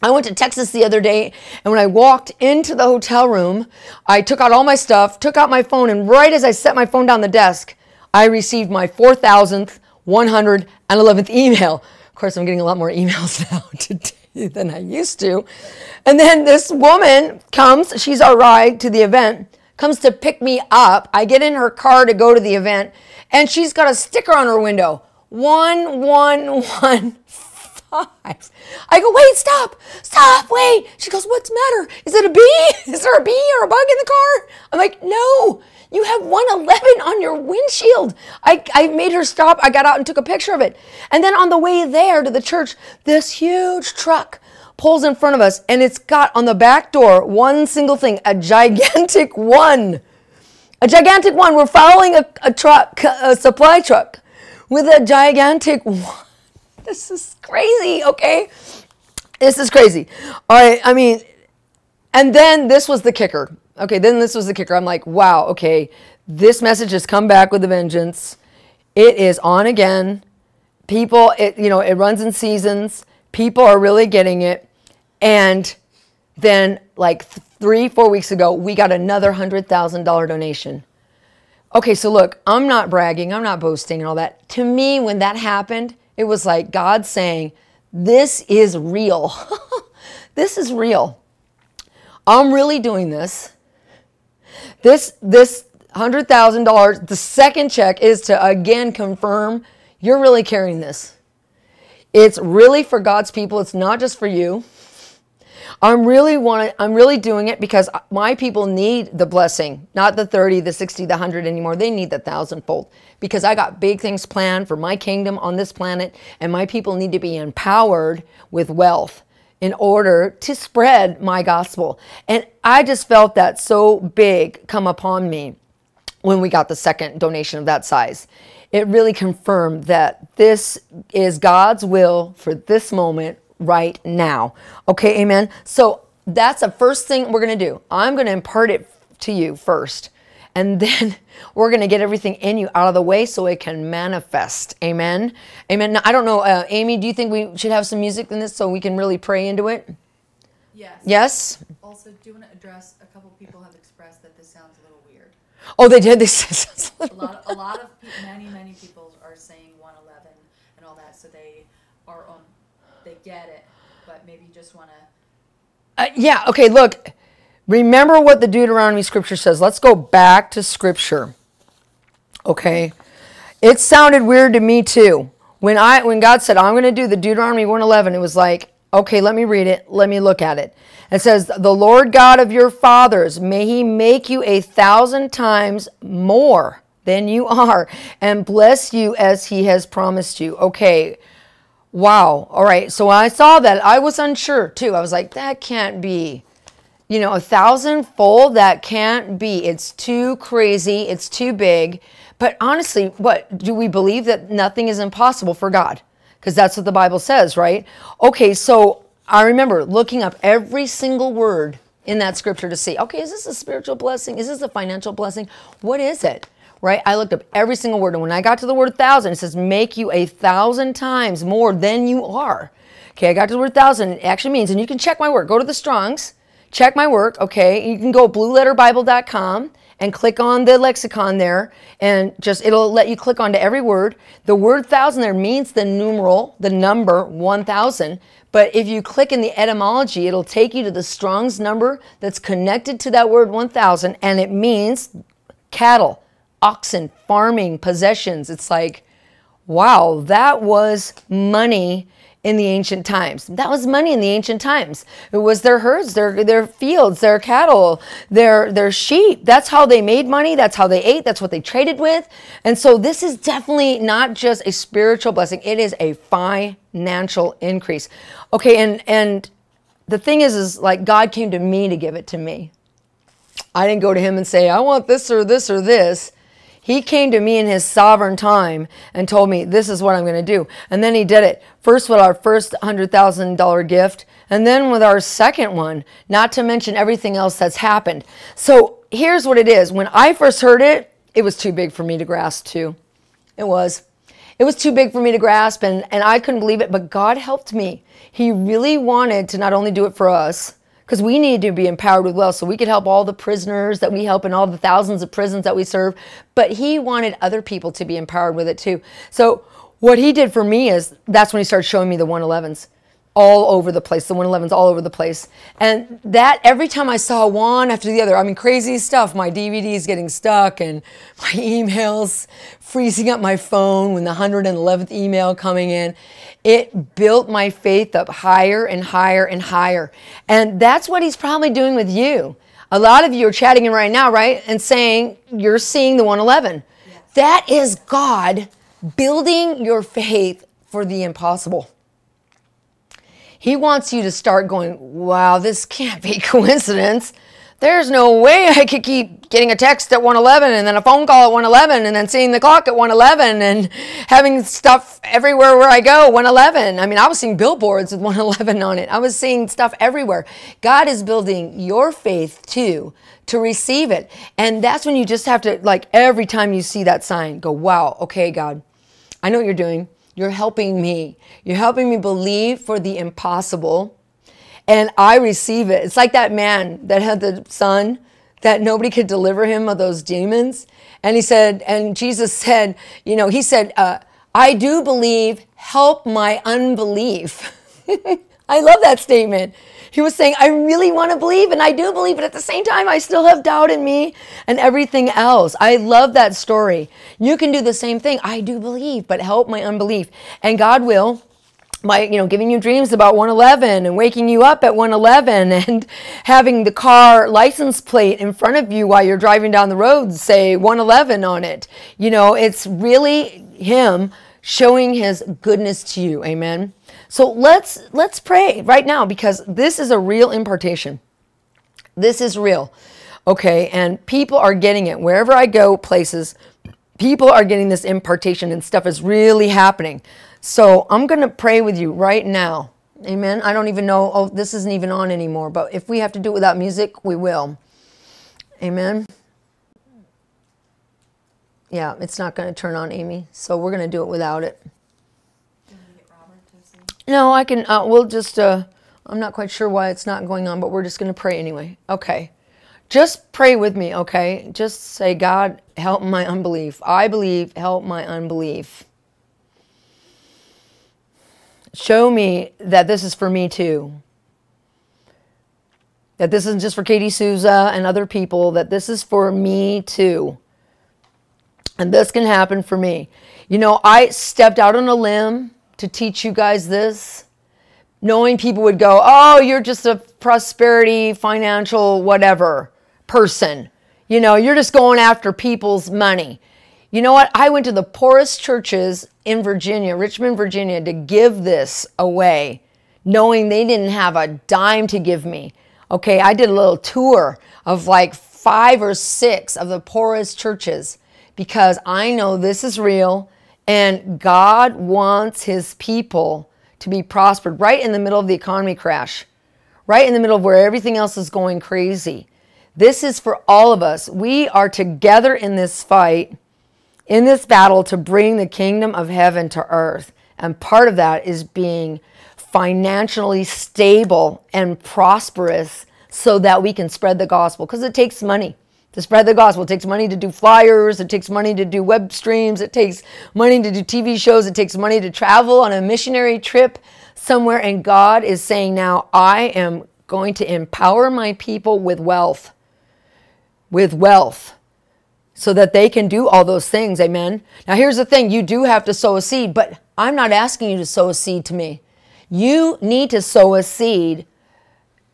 I went to Texas the other day, and when I walked into the hotel room, I took out all my stuff, took out my phone, and right as I set my phone down the desk, I received my four thousand one hundred eleventh email. Of course, I'm getting a lot more emails now today than I used to. And then this woman comes, she's our ride to the event, comes to pick me up. I get in her car to go to the event, and she's got a sticker on her window, one one one five. I go, "Wait, stop, stop, wait." She goes, "What's the matter? Is it a bee? Is there a bee or a bug in the car?" I'm like, "No, you have one eleven on your windshield." I, I made her stop. I got out and took a picture of it. And then on the way there to the church, this huge truck pulls in front of us, and it's got on the back door one single thing, a gigantic one. A gigantic one. We're following a, a truck, a supply truck with a gigantic one. This is crazy, okay? This is crazy. All right, I mean, and then this was the kicker. Okay, then this was the kicker. I'm like, wow, okay, this message has come back with a vengeance. It is on again. People, it, you know, it runs in seasons. People are really getting it. And then like three, four weeks ago, we got another one hundred thousand dollars donation. Okay, so look, I'm not bragging. I'm not boasting and all that. To me, when that happened, it was like God saying, "This is real. This is real. I'm really doing this. This this one hundred thousand dollars, the second check is to again confirm you're really carrying this. It's really for God's people. It's not just for you. I'm really want I'm really doing it because my people need the blessing, not the thirty, the sixty, the one hundred anymore. They need the thousandfold because I got big things planned for my kingdom on this planet, and my people need to be empowered with wealth in order to spread my gospel. And I just felt that so big come upon me when we got the second donation of that size. It really confirmed that this is God's will for this moment right now. Okay, amen. So that's the first thing we're going to do. I'm going to impart it to you first, and then we're going to get everything in you out of the way so it can manifest. Amen. Amen. Now, I don't know, uh, Amy, do you think we should have some music in this so we can really pray into it? Yes. Yes? Also, do you want to address, a couple people have expressed that this sounds a little weird. Oh, they did? They said a lot, a lot of people, many, many people are saying one eleven and all that, so they are on, they get it, but maybe you just want to... Uh, yeah, okay, look. Remember what the Deuteronomy scripture says. Let's go back to scripture. Okay. It sounded weird to me too. When I when God said, I'm going to do the Deuteronomy one eleven, it was like, okay, let me read it. Let me look at it. It says, the Lord God of your fathers, may he make you a thousand times more than you are and bless you as he has promised you. Okay. Wow. All right. So when I saw that, I was unsure too. I was like, that can't be. You know, a thousandfold, that can't be. It's too crazy. It's too big. But honestly, what do we believe? That nothing is impossible for God, because that's what the Bible says, right? Okay, so I remember looking up every single word in that scripture to see, okay, is this a spiritual blessing? Is this a financial blessing? What is it? Right? I looked up every single word. And when I got to the word thousand, it says, make you a thousand times more than you are. Okay, I got to the word thousand. It actually means, and you can check my work. Go to the Strong's. Check my work, okay? You can go blue letter bible dot com and click on the lexicon there, and just it'll let you click onto every word. The word thousand there means the numeral, the number one thousand, but if you click in the etymology, it'll take you to the Strong's number that's connected to that word one thousand, and it means cattle, oxen, farming, possessions. It's like, wow, that was money in the ancient times. That was money in the ancient times. It was their herds, their their fields, their cattle, their their sheep. That's how they made money. That's how they ate. That's what they traded with. And so this is definitely not just a spiritual blessing. It is a financial increase. Okay, and and the thing is, is like God came to me to give it to me. I didn't go to him and say, I want this or this or this. He came to me in his sovereign time and told me, this is what I'm going to do. And then he did it first with our first one hundred thousand dollar gift, and then with our second one, not to mention everything else that's happened. So here's what it is. When I first heard it, it was too big for me to grasp too. It was. It was too big for me to grasp, and, and I couldn't believe it, but God helped me. He really wanted to not only do it for us, because we need to be empowered with wealth so we could help all the prisoners that we help and all the thousands of prisons that we serve. But he wanted other people to be empowered with it too. So what he did for me is, that's when he started showing me the one elevens all over the place. The one elevens all over the place. And that every time I saw one after the other, I mean, crazy stuff. My D V Ds getting stuck and my emails freezing up my phone when the one hundred eleventh email coming in. It built my faith up higher and higher and higher. And that's what he's probably doing with you. A lot of you are chatting in right now, right? And saying, you're seeing the one eleven. Yes. That is God building your faith for the impossible. He wants you to start going, wow, this can't be coincidence. There's no way I could keep getting a text at one eleven and then a phone call at one eleven and then seeing the clock at one eleven and having stuff everywhere where I go, one eleven. I mean, I was seeing billboards with one eleven on it. I was seeing stuff everywhere. God is building your faith too to receive it. And that's when you just have to, like, every time you see that sign, go, wow, okay, God, I know what you're doing. You're helping me. You're helping me believe for the impossible. And I receive it. It's like that man that had the son that nobody could deliver him of those demons. And he said, and Jesus said, you know, he said, uh, I do believe, help my unbelief. I love that statement. He was saying, I really want to believe, and I do believe, but at the same time, I still have doubt in me and everything else. I love that story. You can do the same thing. I do believe, but help my unbelief. And God will. my, you know, giving you dreams about one eleven and waking you up at one eleven and having the car license plate in front of you while you're driving down the road say one eleven on it. You know, it's really him showing his goodness to you. Amen. So let's let's pray right now, because this is a real impartation. This is real. Okay, and people are getting it. Wherever I go, places, people are getting this impartation and stuff is really happening. So I'm going to pray with you right now. Amen. I don't even know. Oh, this isn't even on anymore. But if we have to do it without music, we will. Amen. Yeah, it's not going to turn on, Amy. So we're going to do it without it. No, I can, uh, we'll just, uh, I'm not quite sure why it's not going on, but we're just going to pray anyway. Okay. Just pray with me, okay? Just say, God, help my unbelief. I believe, help my unbelief. Show me that this is for me too. That this isn't just for Katie Souza and other people, that this is for me too. And this can happen for me. You know, I stepped out on a limb to teach you guys this, knowing people would go, oh, you're just a prosperity, financial, whatever person. You know, you're just going after people's money. You know what? I went to the poorest churches in Virginia, Richmond, Virginia, to give this away, knowing they didn't have a dime to give me. Okay, I did a little tour of like five or six of the poorest churches because I know this is real. And God wants his people to be prospered right in the middle of the economy crash, right in the middle of where everything else is going crazy. This is for all of us. We are together in this fight, in this battle to bring the kingdom of heaven to earth. And part of that is being financially stable and prosperous so that we can spread the gospel, because it takes money to spread the gospel. It takes money to do flyers. It takes money to do web streams. It takes money to do T V shows. It takes money to travel on a missionary trip somewhere. And God is saying now, I am going to empower my people with wealth, with wealth, so that they can do all those things. Amen. Now, here's the thing. You do have to sow a seed, but I'm not asking you to sow a seed to me. You need to sow a seed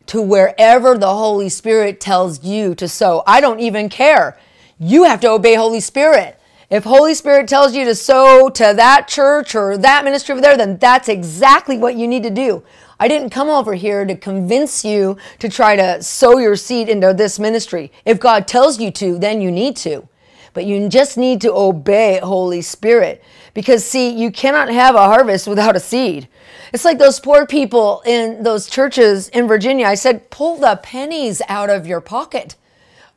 to wherever the Holy Spirit tells you to sow. I don't even care. You have to obey Holy Spirit. If Holy Spirit tells you to sow to that church or that ministry over there, then that's exactly what you need to do. I didn't come over here to convince you to try to sow your seed into this ministry. If God tells you to, then you need to. But you just need to obey Holy Spirit. Because, see, you cannot have a harvest without a seed. It's like those poor people in those churches in Virginia. I said, pull the pennies out of your pocket.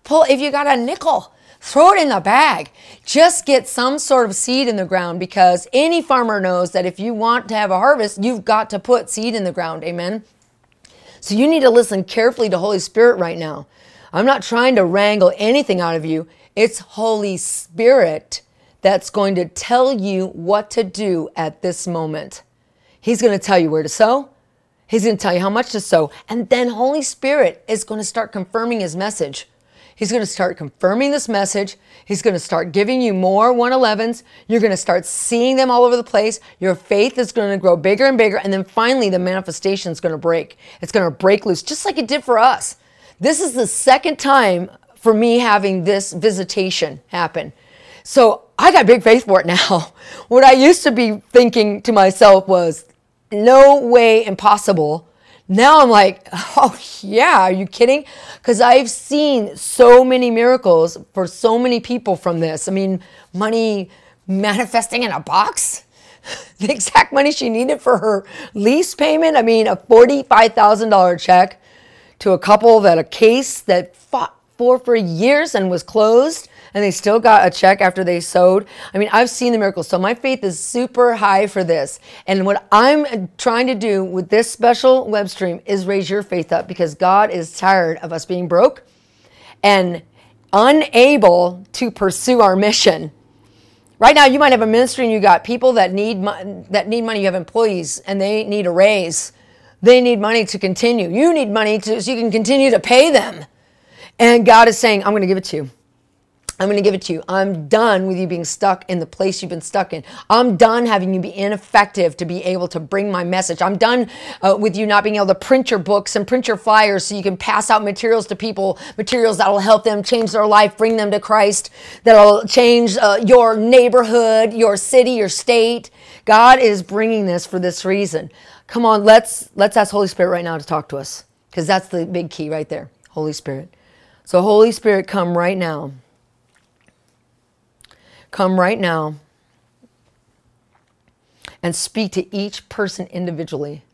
Pull, if you got a nickel, throw it in the bag. Just get some sort of seed in the ground, because any farmer knows that if you want to have a harvest, you've got to put seed in the ground. Amen. So you need to listen carefully to Holy Spirit right now. I'm not trying to wrangle anything out of you. It's Holy Spirit that's going to tell you what to do at this moment. He's going to tell you where to sow. He's going to tell you how much to sow. And then Holy Spirit is going to start confirming his message. He's going to start confirming this message. He's going to start giving you more one elevens. You're going to start seeing them all over the place. Your faith is going to grow bigger and bigger. And then finally, the manifestation is going to break. It's going to break loose, just like it did for us. This is the second time for me having this visitation happen. So I got big faith for it now. What I used to be thinking to myself was, no way, impossible. Now I'm like, oh yeah, are you kidding? Because I've seen so many miracles for so many people from this. I mean, money manifesting in a box. The exact money she needed for her lease payment. I mean, a forty-five thousand dollar check to a couple that a case that fought for for years and was closed, and they still got a check after they sowed. I mean, I've seen the miracles, so my faith is super high for this. And what I'm trying to do with this special web stream is raise your faith up, because God is tired of us being broke and unable to pursue our mission. Right now, you might have a ministry and you got people that need that need money. You have employees and they need a raise. They need money to continue. You need money to, so you can continue to pay them. And God is saying, I'm going to give it to you. I'm going to give it to you. I'm done with you being stuck in the place you've been stuck in. I'm done having you be ineffective to be able to bring my message. I'm done uh, with you not being able to print your books and print your flyers so you can pass out materials to people, materials that will help them change their life, bring them to Christ, that will change uh, your neighborhood, your city, your state. God is bringing this for this reason. Come on, let's, let's ask Holy Spirit right now to talk to us, because that's the big key right there, Holy Spirit. So Holy Spirit, come right now. Come right now and speak to each person individually.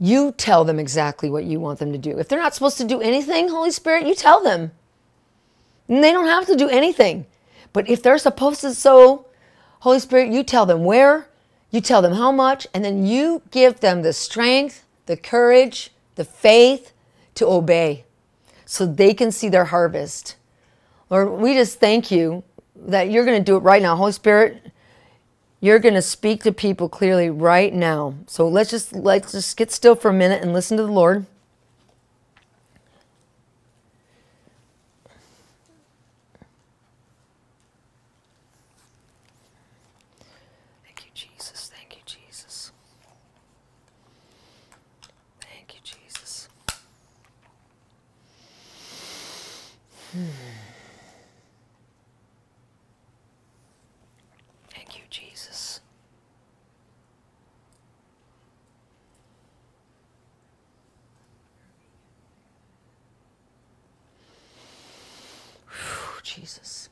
You tell them exactly what you want them to do. If they're not supposed to do anything, Holy Spirit, you tell them. And they don't have to do anything. But if they're supposed to, so Holy Spirit, you tell them where, you tell them how much, and then you give them the strength, the courage, the faith to obey so they can see their harvest. Lord, we just thank you that you're going to do it right now. Holy Spirit, you're going to speak to people clearly right now. So let's just, let's just get still for a minute and listen to the Lord. Thank you, Jesus. Thank you, Jesus. Thank you, Jesus. Hmm. Jesus.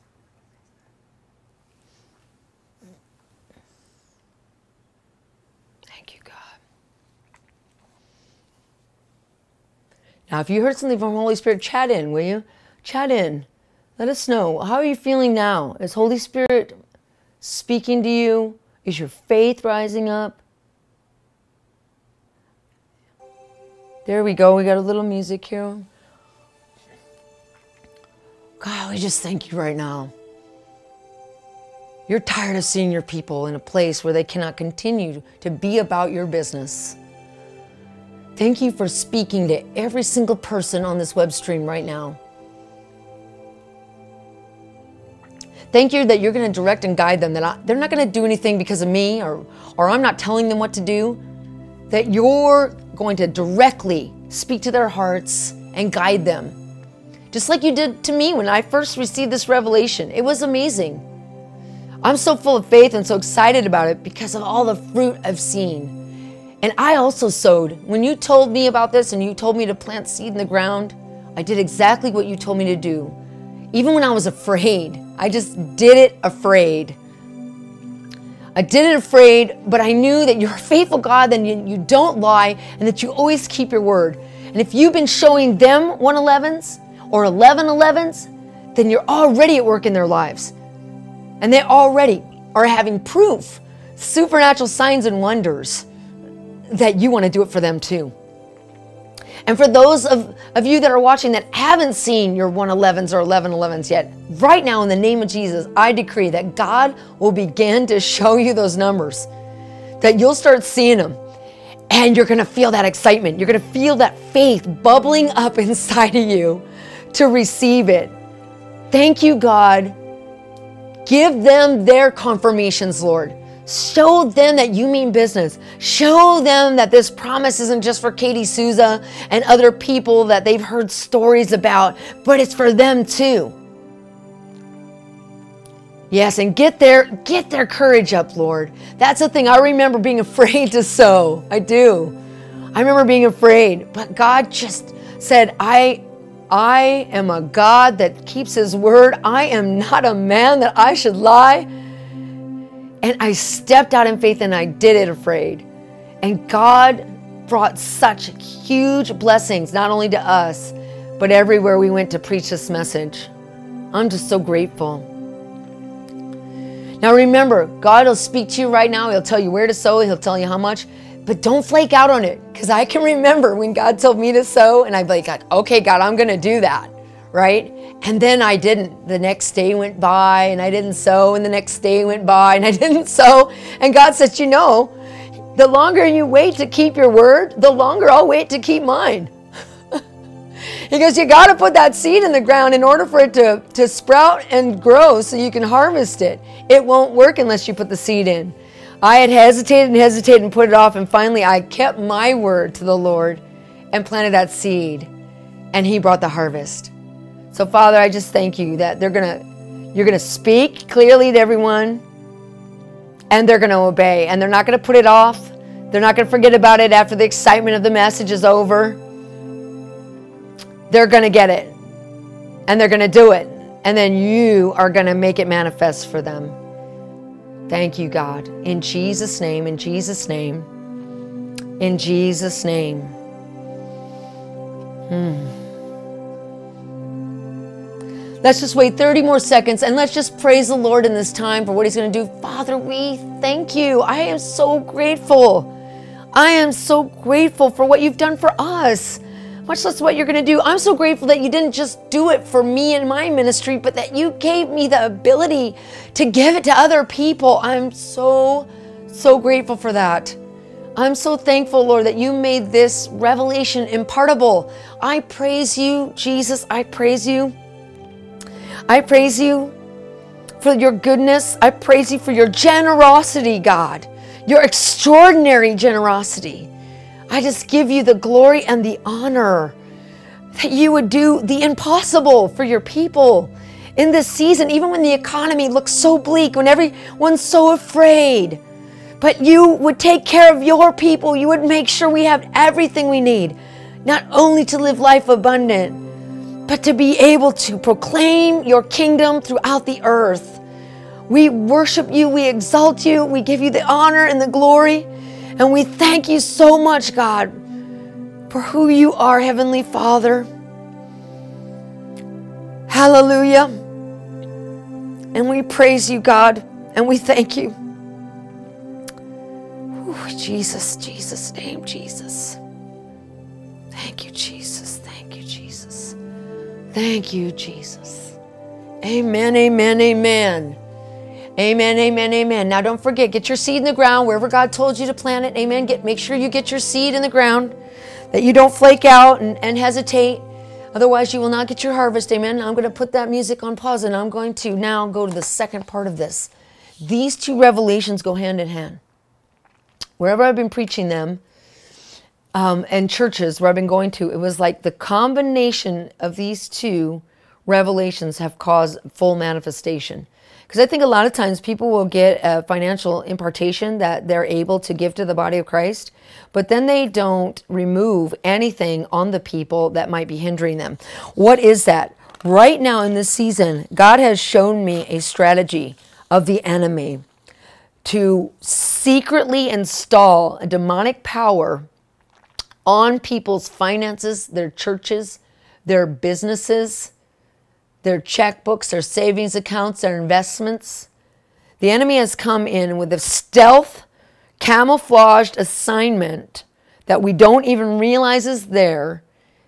Thank you, God. Now, if you heard something from Holy Spirit, chat in, will you? Chat in. Let us know. How are you feeling now? Is Holy Spirit speaking to you? Is your faith rising up? There we go. We got a little music here. God, we just thank you right now. You're tired of seeing your people in a place where they cannot continue to be about your business. Thank you for speaking to every single person on this web stream right now. Thank you that you're going to direct and guide them, that I, they're not going to do anything because of me, or, or I'm not telling them what to do, that you're going to directly speak to their hearts and guide them. Just like you did to me when I first received this revelation. It was amazing. I'm so full of faith and so excited about it because of all the fruit I've seen. And I also sowed. When you told me about this and you told me to plant seed in the ground, I did exactly what you told me to do. Even when I was afraid, I just did it afraid. I did it afraid, but I knew that you're a faithful God and you, you don't lie and that you always keep your word. And if you've been showing them one elevens, or eleven elevens, then you're already at work in their lives. And they already are having proof, supernatural signs and wonders that you want to do it for them too. And for those of, of you that are watching that haven't seen your one elevens or eleven elevens yet, right now in the name of Jesus, I decree that God will begin to show you those numbers, that you'll start seeing them. And you're going to feel that excitement. You're going to feel that faith bubbling up inside of you to receive it. Thank you, God. Give them their confirmations, Lord. Show them that you mean business. Show them that this promise isn't just for Katie Souza and other people that they've heard stories about, but it's for them too. Yes, and get their, get their courage up, Lord. That's the thing. I remember being afraid to sow. I do. I remember being afraid, but God just said, I... I am a God that keeps his word. I am not a man that I should lie. And I stepped out in faith and I did it afraid. And God brought such huge blessings, not only to us, but everywhere we went to preach this message. I'm just so grateful. Now remember, God will speak to you right now. He'll tell you where to sow. He'll tell you how much. But don't flake out on it, because I can remember when God told me to sow and I'd be like, okay, God, I'm going to do that, right? And then I didn't. The next day went by and I didn't sow, and the next day went by and I didn't sow. And God said, you know, the longer you wait to keep your word, the longer I'll wait to keep mine. He goes, you got to put that seed in the ground in order for it to, to sprout and grow so you can harvest it. It won't work unless you put the seed in. I had hesitated and hesitated and put it off, and finally I kept my word to the Lord and planted that seed, and He brought the harvest. So Father, I just thank You that they're gonna, You're gonna speak clearly to everyone, and they're gonna obey, and they're not gonna put it off. They're not gonna forget about it after the excitement of the message is over. They're gonna get it, and they're gonna do it, and then You are gonna make it manifest for them. Thank You, God. In Jesus' name, in Jesus' name, in Jesus' name. Hmm. Let's just wait thirty more seconds, and let's just praise the Lord in this time for what He's going to do. Father, we thank You. I am so grateful. I am so grateful for what You've done for us, much less what You're going to do. I'm so grateful that You didn't just do it for me and my ministry, but that You gave me the ability to give it to other people. I'm so, so grateful for that. I'm so thankful, Lord, that You made this revelation impartable. I praise You, Jesus. I praise You. I praise You for Your goodness. I praise You for Your generosity, God, Your extraordinary generosity. I just give You the glory and the honor that You would do the impossible for Your people in this season, even when the economy looks so bleak, when everyone's so afraid. But You would take care of Your people. You would make sure we have everything we need, not only to live life abundant, but to be able to proclaim Your kingdom throughout the earth. We worship You. We exalt You. We give You the honor and the glory. And we thank You so much, God, for who You are, Heavenly Father. Hallelujah. And we praise You, God, and we thank You. Ooh, Jesus, Jesus' name, Jesus. Thank You, Jesus. Thank You, Jesus. Thank You, Jesus. Amen, amen, amen. Amen, amen, amen. Now don't forget, get your seed in the ground wherever God told you to plant it. Amen. Get, make sure you get your seed in the ground, that you don't flake out and, and hesitate. Otherwise, you will not get your harvest. Amen. I'm going to put that music on pause, and I'm going to now go to the second part of this. These two revelations go hand in hand. Wherever I've been preaching them, um, and churches where I've been going to, it was like the combination of these two revelations have caused full manifestation. Because I think a lot of times people will get a financial impartation that they're able to give to the body of Christ, but then they don't remove anything on the people that might be hindering them. What is that? Right now in this season, God has shown me a strategy of the enemy to secretly install a demonic power on people's finances, their churches, their businesses, their checkbooks, their savings accounts, their investments. The enemy has come in with a stealth, camouflaged assignment that we don't even realize is there.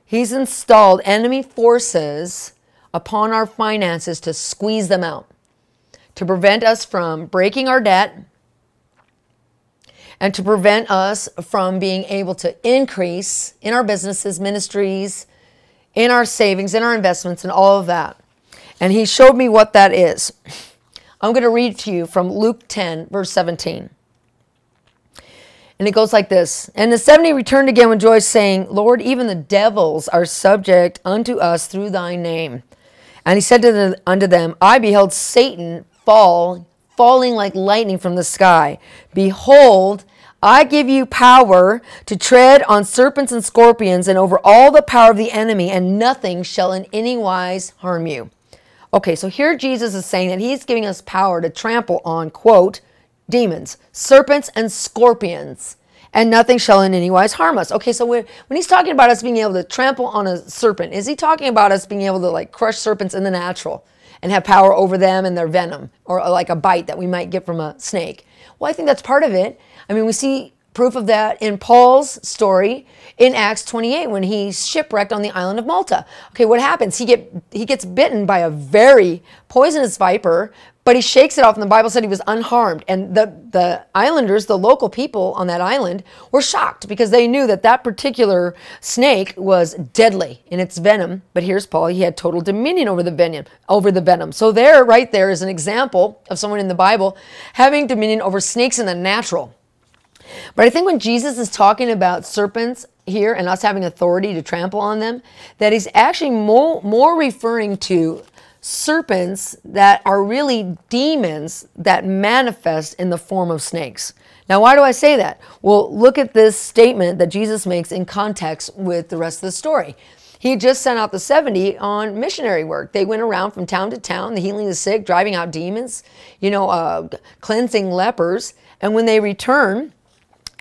He's installed enemy forces upon our finances to squeeze them out, to prevent us from breaking our debt, and to prevent us from being able to increase in our businesses, ministries, in our savings, in our investments, and all of that. And he showed me what that is. I'm going to read to you from Luke ten, verse seventeen. And it goes like this. And the seventy returned again with joy, saying, Lord, even the devils are subject unto us through Thy name. And He said to the, unto them, I beheld Satan fall, falling like lightning from the sky. Behold, I give you power to tread on serpents and scorpions and over all the power of the enemy, and nothing shall in any wise harm you. Okay, so here Jesus is saying that He's giving us power to trample on, quote, demons, serpents, and scorpions, and nothing shall in any wise harm us. Okay, so when, when He's talking about us being able to trample on a serpent, is He talking about us being able to like crush serpents in the natural and have power over them and their venom, or like a bite that we might get from a snake? Well, I think that's part of it. I mean, we see Proof of that in Paul's story in Acts twenty-eight when he's shipwrecked on the island of Malta. Okay, what happens? He get he gets bitten by a very poisonous viper, but he shakes it off, and the Bible said he was unharmed. And the, the islanders, the local people on that island, were shocked because they knew that that particular snake was deadly in its venom. But here's Paul. He had total dominion over the venom. Over the venom. So there, right there, is an example of someone in the Bible having dominion over snakes in the natural. But I think when Jesus is talking about serpents here and us having authority to trample on them, that he's actually more, more referring to serpents that are really demons that manifest in the form of snakes. Now, why do I say that? Well, look at this statement that Jesus makes in context with the rest of the story. He just sent out the seventy on missionary work. They went around from town to town, healing the sick, driving out demons, you know, uh, cleansing lepers. And when they returned,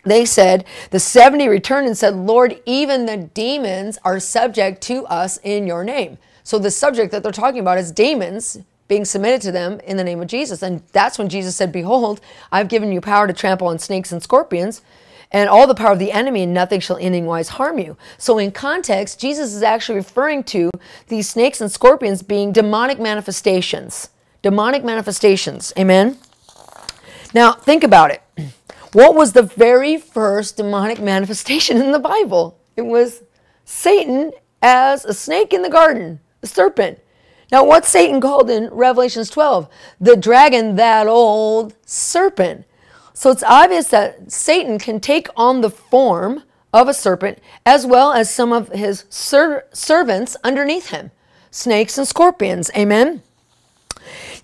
they said, the seventy returned and said, Lord, even the demons are subject to us in your name. So the subject that they're talking about is demons being submitted to them in the name of Jesus. And that's when Jesus said, behold, I've given you power to trample on snakes and scorpions and all the power of the enemy, and nothing shall in any wise harm you. So in context, Jesus is actually referring to these snakes and scorpions being demonic manifestations. Demonic manifestations. Amen? Now, think about it. What was the very first demonic manifestation in the Bible? It was Satan as a snake in the garden, a serpent. Now, what's Satan called in Revelation twelve? The dragon, that old serpent. So it's obvious that Satan can take on the form of a serpent as well as some of his ser servants underneath him, snakes and scorpions. Amen?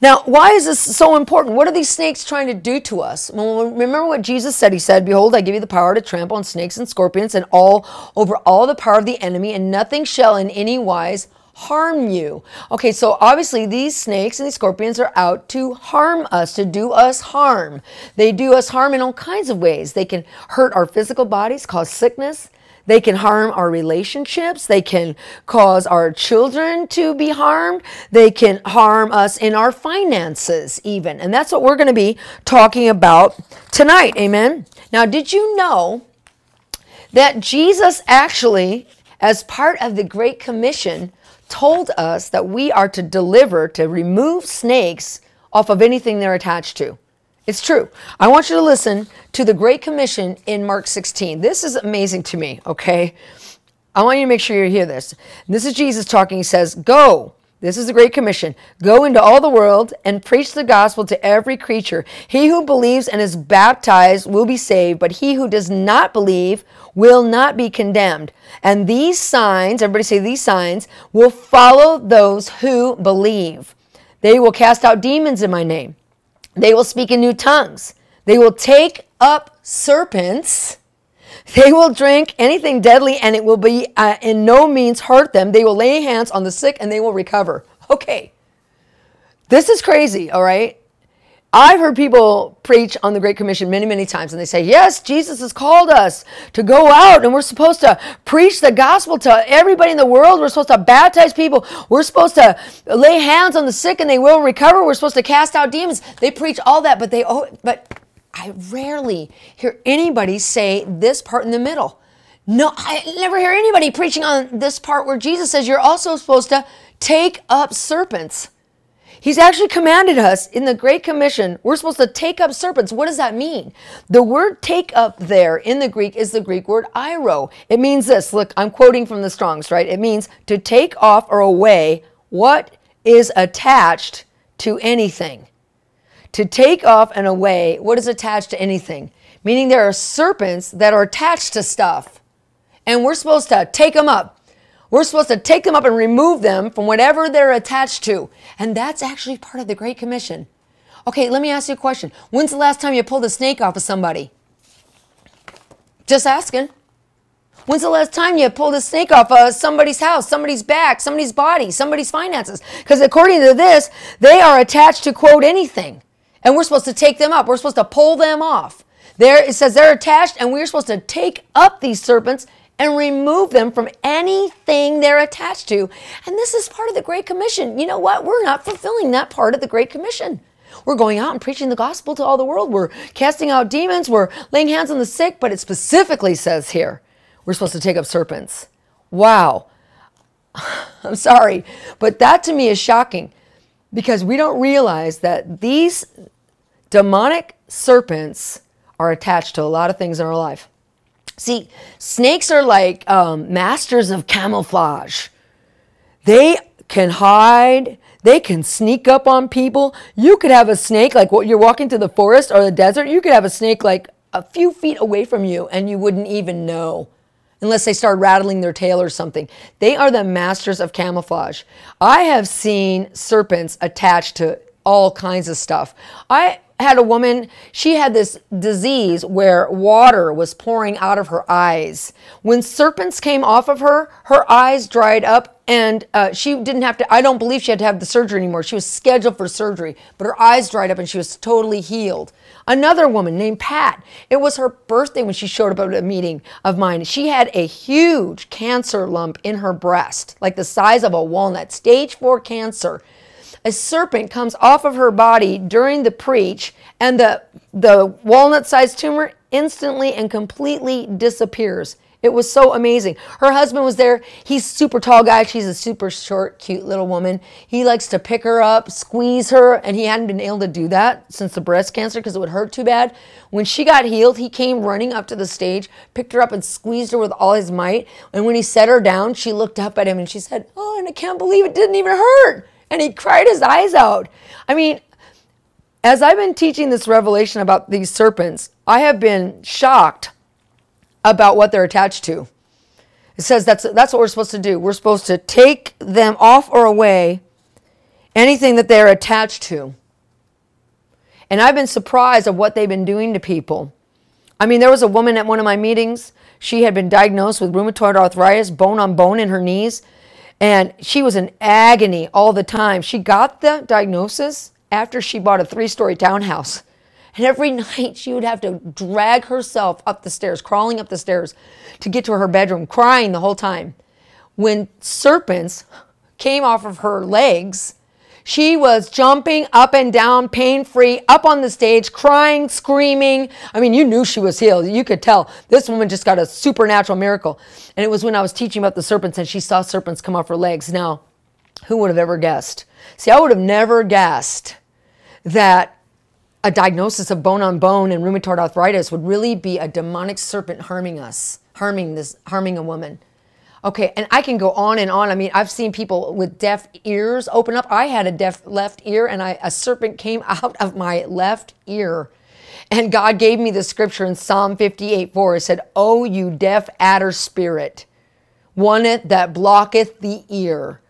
Now, why is this so important? What are these snakes trying to do to us? Well, remember what Jesus said. He said, behold, I give you the power to trample on snakes and scorpions and all over all the power of the enemy, and nothing shall in any wise harm you. Okay, so obviously these snakes and these scorpions are out to harm us, to do us harm. They do us harm in all kinds of ways. They can hurt our physical bodies, cause sickness. They can harm our relationships. They can cause our children to be harmed. They can harm us in our finances even. And that's what we're going to be talking about tonight. Amen. Now, did you know that Jesus actually, as part of the Great Commission, told us that we are to deliver, to remove snakes off of anything they're attached to? It's true. I want you to listen to the Great Commission in Mark sixteen. This is amazing to me, okay? I want you to make sure you hear this. This is Jesus talking. He says, go. This is the Great Commission. Go into all the world and preach the gospel to every creature. He who believes and is baptized will be saved, but he who does not believe will not be condemned. And these signs, everybody say these signs, will follow those who believe. They will cast out demons in my name. They will speak in new tongues. They will take up serpents. They will drink anything deadly, and it will be uh, in no means hurt them. They will lay hands on the sick, and they will recover. Okay. This is crazy, all right? I've heard people preach on the Great Commission many, many times, and they say, yes, Jesus has called us to go out, and we're supposed to preach the gospel to everybody in the world. We're supposed to baptize people. We're supposed to lay hands on the sick, and they will recover. We're supposed to cast out demons. They preach all that, but they oh, but I rarely hear anybody say this part in the middle. No, I never hear anybody preaching on this part where Jesus says you're also supposed to take up serpents. He's actually commanded us in the Great Commission, we're supposed to take up serpents. What does that mean? The word take up there in the Greek is the Greek word eiro. It means this. Look, I'm quoting from the Strong's, right? It means to take off or away what is attached to anything. To take off and away what is attached to anything. Meaning there are serpents that are attached to stuff. And we're supposed to take them up. We're supposed to take them up and remove them from whatever they're attached to. And that's actually part of the Great Commission. Okay, let me ask you a question. When's the last time you pulled a snake off of somebody? Just asking. When's the last time you pulled a snake off of somebody's house, somebody's back, somebody's body, somebody's finances? Because according to this, they are attached to, quote, anything. And we're supposed to take them up. We're supposed to pull them off. There, it says they're attached, and we're supposed to take up these serpents and remove them from anything they're attached to. And this is part of the Great Commission. You know what? We're not fulfilling that part of the Great Commission. We're going out and preaching the gospel to all the world. We're casting out demons. We're laying hands on the sick. But it specifically says here, we're supposed to take up serpents. Wow. I'm sorry. But that to me is shocking, because we don't realize that these demonic serpents are attached to a lot of things in our life. See, snakes are like um, masters of camouflage. They can hide. They can sneak up on people. You could have a snake, like what you're walking through the forest or the desert, you could have a snake like a few feet away from you and you wouldn't even know unless they start rattling their tail or something. They are the masters of camouflage. I have seen serpents attached to all kinds of stuff. I had a woman, she had this disease where water was pouring out of her eyes. When serpents came off of her, her eyes dried up. And uh, she didn't have to, I don't believe she had to have the surgery anymore. She was scheduled for surgery, but her eyes dried up and she was totally healed. Another woman named Pat, it was her birthday when she showed up at a meeting of mine. She had a huge cancer lump in her breast, like the size of a walnut, stage four cancer. A serpent comes off of her body during the preach and the, the walnut-sized tumor instantly and completely disappears. It was so amazing. Her husband was there. He's a super tall guy. She's a super short, cute little woman. He likes to pick her up, squeeze her, and he hadn't been able to do that since the breast cancer because it would hurt too bad. When she got healed, he came running up to the stage, picked her up and squeezed her with all his might. And when he set her down, she looked up at him and she said, "Oh, and I can't believe it didn't even hurt." And he cried his eyes out. I mean, as I've been teaching this revelation about these serpents, I have been shocked about what they're attached to. It says that's, that's what we're supposed to do. We're supposed to take them off or away, anything that they're attached to. And I've been surprised at what they've been doing to people. I mean, there was a woman at one of my meetings. She had been diagnosed with rheumatoid arthritis, bone on bone in her knees. And she was in agony all the time. She got the diagnosis after she bought a three-story townhouse. And every night she would have to drag herself up the stairs, crawling up the stairs to get to her bedroom, crying the whole time. When serpents came off of her legs, she was jumping up and down, pain-free, up on the stage, crying, screaming. I mean, you knew she was healed. You could tell. This woman just got a supernatural miracle. And it was when I was teaching about the serpents and she saw serpents come off her legs. Now, who would have ever guessed? See, I would have never guessed that a diagnosis of bone on bone and rheumatoid arthritis would really be a demonic serpent harming us, harming this, harming a woman. Okay, and I can go on and on. I mean, I've seen people with deaf ears open up. I had a deaf left ear, and I, a serpent came out of my left ear. And God gave me the scripture in Psalm fifty-eight four. It said, "Oh, you deaf adder spirit, one that blocketh the ear."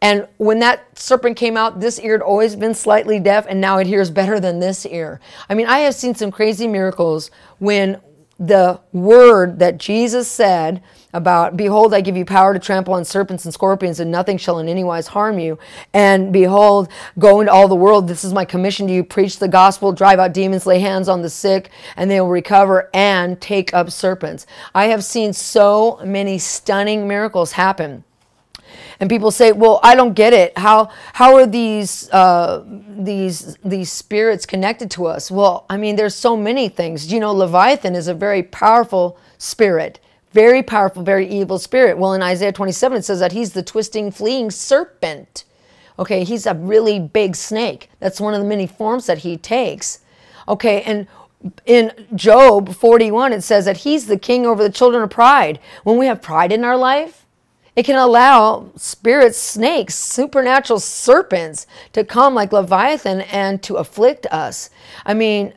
And when that serpent came out, this ear had always been slightly deaf, and now it hears better than this ear. I mean, I have seen some crazy miracles when the word that Jesus said about, "Behold, I give you power to trample on serpents and scorpions, and nothing shall in any wise harm you. And behold, go into all the world. This is my commission to you. Preach the gospel, drive out demons, lay hands on the sick, and they will recover, and take up serpents." I have seen so many stunning miracles happen. And people say, "Well, I don't get it. How how are these uh, these these spirits connected to us?" Well, I mean, there's so many things. You know, Leviathan is a very powerful spirit, very powerful, very evil spirit. Well, in Isaiah twenty-seven, it says that he's the twisting, fleeing serpent. Okay, he's a really big snake. That's one of the many forms that he takes. Okay, and in Job forty-one, it says that he's the king over the children of pride. When we have pride in our life, it can allow spirits, snakes, supernatural serpents to come like Leviathan and to afflict us. I mean,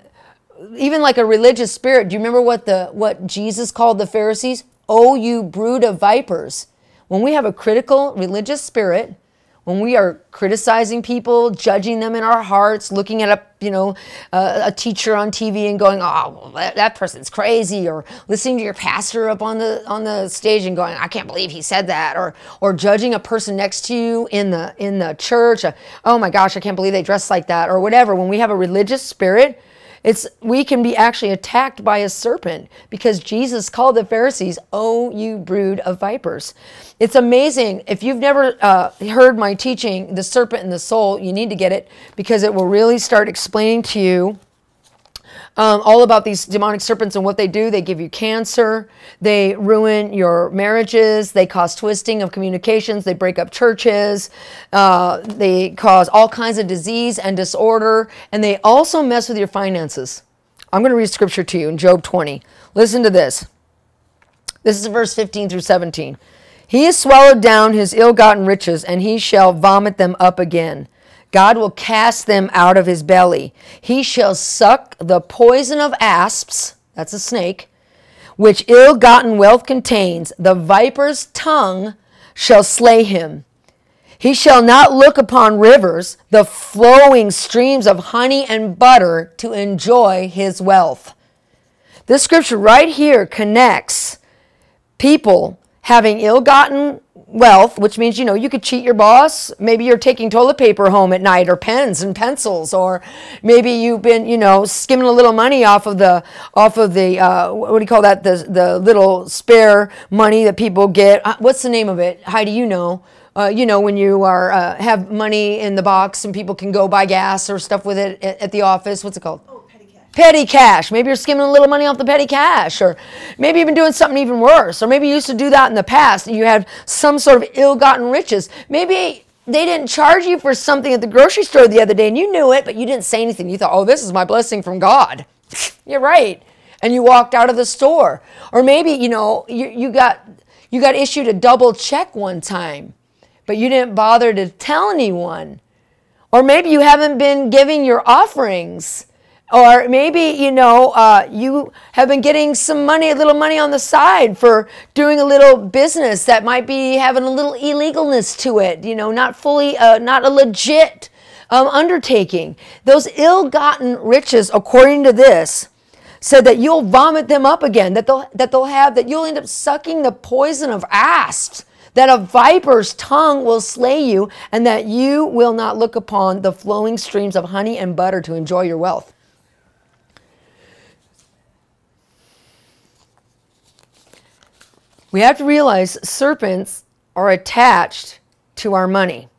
even like a religious spirit. Do you remember what the what Jesus called the Pharisees? "Oh, you brood of vipers." When we have a critical religious spirit, when we are criticizing people, judging them in our hearts, looking at a, you know, uh, a teacher on T V and going, "Oh, well, that, that person's crazy," or listening to your pastor up on the on the stage and going, "I can't believe he said that," or or judging a person next to you in the in the church, "Oh my gosh, I can't believe they dress like that," or whatever. When we have a religious spirit, It's, we can be actually attacked by a serpent because Jesus called the Pharisees, "Oh, you brood of vipers." It's amazing. If you've never uh, heard my teaching, The Serpent and the Soul, you need to get it because it will really start explaining to you Um, all about these demonic serpents and what they do. They give you cancer. They ruin your marriages. They cause twisting of communications. They break up churches. Uh, they cause all kinds of disease and disorder. And they also mess with your finances. I'm going to read scripture to you in Job twenty. Listen to this. This is verse fifteen through seventeen. "He has swallowed down his ill-gotten riches, and he shall vomit them up again. God will cast them out of his belly. He shall suck the poison of asps," that's a snake, "which ill-gotten wealth contains. The viper's tongue shall slay him. He shall not look upon rivers, the flowing streams of honey and butter, to enjoy his wealth." This scripture right here connects people having ill-gotten wealth, which means, you know, you could cheat your boss. Maybe you're taking toilet paper home at night, or pens and pencils, or maybe you've been, you know, skimming a little money off of the, off of the, uh, what do you call that? The, the little spare money that people get. What's the name of it? Heidi, you know, uh, you know, when you are, uh, have money in the box and people can go buy gas or stuff with it at, at the office. What's it called? Oh, petty cash. Petty cash. Maybe you're skimming a little money off the petty cash, or maybe you've been doing something even worse, or maybe you used to do that in the past and you had some sort of ill-gotten riches. Maybe they didn't charge you for something at the grocery store the other day and you knew it, but you didn't say anything. You thought, "Oh, this is my blessing from God." You're right. And you walked out of the store. Or maybe, you know, you, you got you got issued a double check one time, but you didn't bother to tell anyone. Or maybe you haven't been giving your offerings. Or maybe, you know, uh, you have been getting some money, a little money on the side for doing a little business that might be having a little illegalness to it, you know, not fully, uh, not a legit um, undertaking. Those ill-gotten riches, according to this, said that you'll vomit them up again, that they'll, that they'll have, that you'll end up sucking the poison of asps, that a viper's tongue will slay you, and that you will not look upon the flowing streams of honey and butter to enjoy your wealth. We have to realize serpents are attached to our money.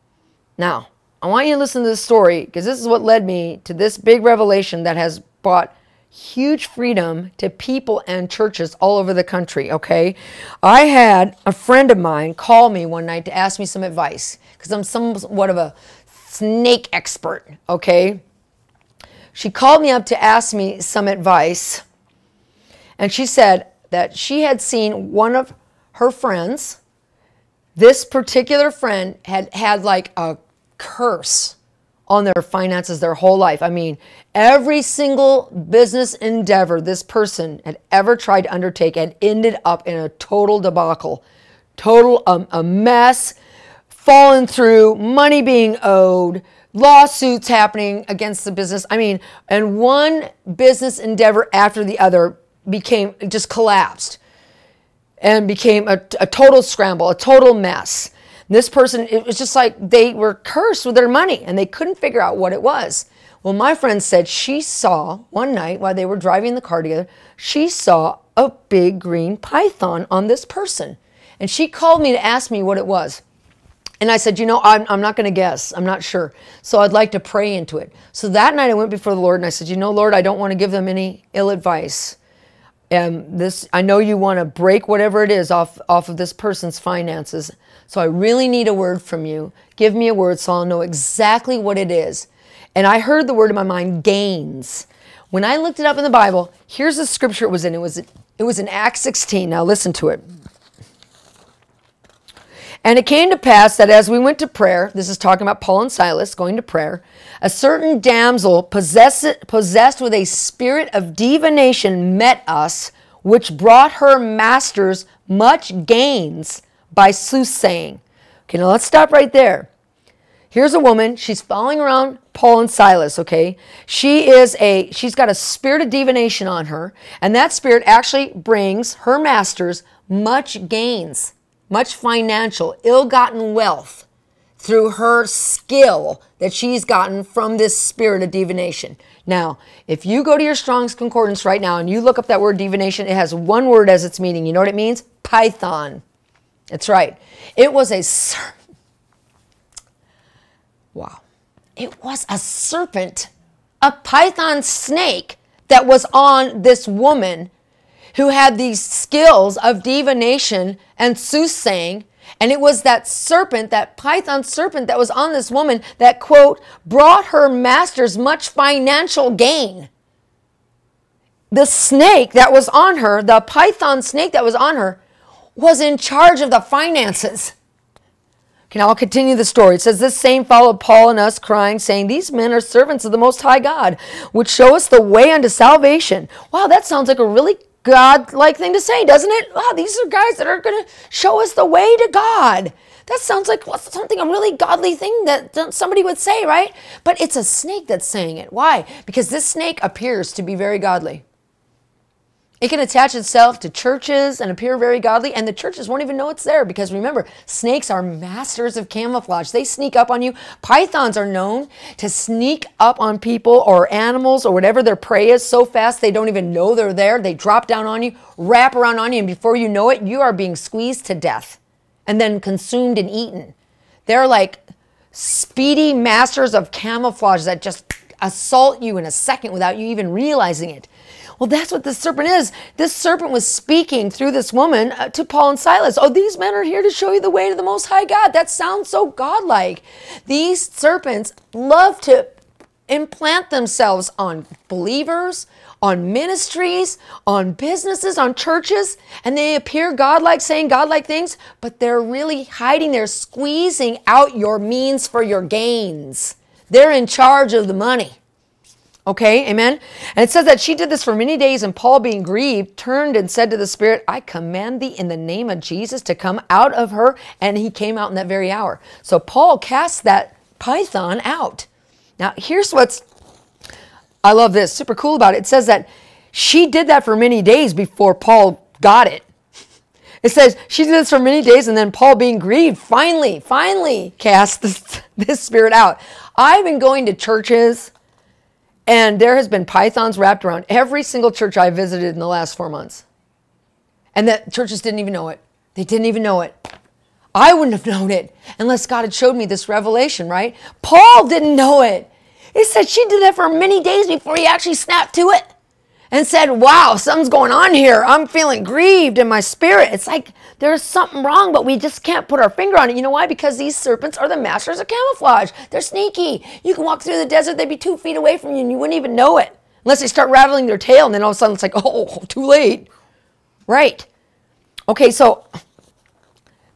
Now, I want you to listen to this story because this is what led me to this big revelation that has brought huge freedom to people and churches all over the country, okay? I had a friend of mine call me one night to ask me some advice because I'm somewhat of a snake expert, okay? She called me up to ask me some advice, and she said that she had seen one of her friends. This particular friend had had like a curse on their finances their whole life. I mean, every single business endeavor this person had ever tried to undertake had ended up in a total debacle, total um, a mess, falling through, money being owed, lawsuits happening against the business. I mean, and one business endeavor after the other became, just collapsed and became a, a total scramble, a total mess. And this person, it was just like they were cursed with their money and they couldn't figure out what it was. Well, my friend said she saw one night while they were driving the car together, she saw a big green python on this person. And she called me to ask me what it was. And I said, you know, I'm, I'm not going to guess. I'm not sure. So I'd like to pray into it. So that night I went before the Lord and I said, you know, Lord, I don't want to give them any ill advice. And this, I know you want to break whatever it is off, off of this person's finances. So I really need a word from you. Give me a word so I'll know exactly what it is. And I heard the word in my mind, gains. When I looked it up in the Bible, here's the scripture it was in. It was, it was in Acts sixteen. Now listen to it. "And it came to pass that as we went to prayer," this is talking about Paul and Silas going to prayer, "a certain damsel possessed, possessed with a spirit of divination met us, which brought her masters much gains by soothsaying." Okay, now let's stop right there. Here's a woman, she's following around Paul and Silas, okay? She is a, she's got a spirit of divination on her, and that spirit actually brings her masters much gains, much financial, ill-gotten wealth. through her skill that she's gotten from this spirit of divination. Now, if you go to your Strong's Concordance right now and you look up that word divination, it has one word as its meaning. You know what it means? Python. That's right. It was a ser- wow. It was a serpent, a python snake that was on this woman who had these skills of divination and soothsaying. And it was that serpent, that python serpent that was on this woman that, quote, brought her masters much financial gain. The snake that was on her, the python snake that was on her, was in charge of the finances. Okay, now I'll continue the story. It says, this same followed Paul and us, crying, saying, these men are servants of the Most High God, which show us the way unto salvation. Wow, that sounds like a really God-like thing to say, doesn't it? Wow, these are guys that are going to show us the way to God. That sounds like something, a really godly thing that somebody would say, right? But it's a snake that's saying it. Why? Because this snake appears to be very godly. It can attach itself to churches and appear very godly, and the churches won't even know it's there because, remember, snakes are masters of camouflage. They sneak up on you. Pythons are known to sneak up on people or animals or whatever their prey is so fast they don't even know they're there. They drop down on you, wrap around on you, and before you know it, you are being squeezed to death and then consumed and eaten. They're like speedy masters of camouflage that just assault you in a second without you even realizing it. Well, that's what this serpent is. This serpent was speaking through this woman uh, to Paul and Silas. Oh, these men are here to show you the way to the Most High God. That sounds so godlike. These serpents love to implant themselves on believers, on ministries, on businesses, on churches, and they appear godlike, saying godlike things, but they're really hiding. They're squeezing out your means for your gains. They're in charge of the money. Okay, amen? And it says that she did this for many days, and Paul, being grieved, turned and said to the spirit, I command thee in the name of Jesus to come out of her. And he came out in that very hour. So Paul cast that python out. Now, here's what's, I love this, super cool about it. It says that she did that for many days before Paul got it. It says she did this for many days, and then Paul, being grieved, finally, finally cast this, this spirit out. I've been going to churches, and there has been pythons wrapped around every single church I visited in the last four months. And that churches didn't even know it. They didn't even know it. I wouldn't have known it unless God had showed me this revelation, right? Paul didn't know it. He said she did that for many days before he actually snapped to it and said, wow, something's going on here. I'm feeling grieved in my spirit. It's like there's something wrong, but we just can't put our finger on it. You know why? Because these serpents are the masters of camouflage. They're sneaky. You can walk through the desert. They'd be two feet away from you, and you wouldn't even know it unless they start rattling their tail, and then all of a sudden it's like, oh, too late. Right. Okay, so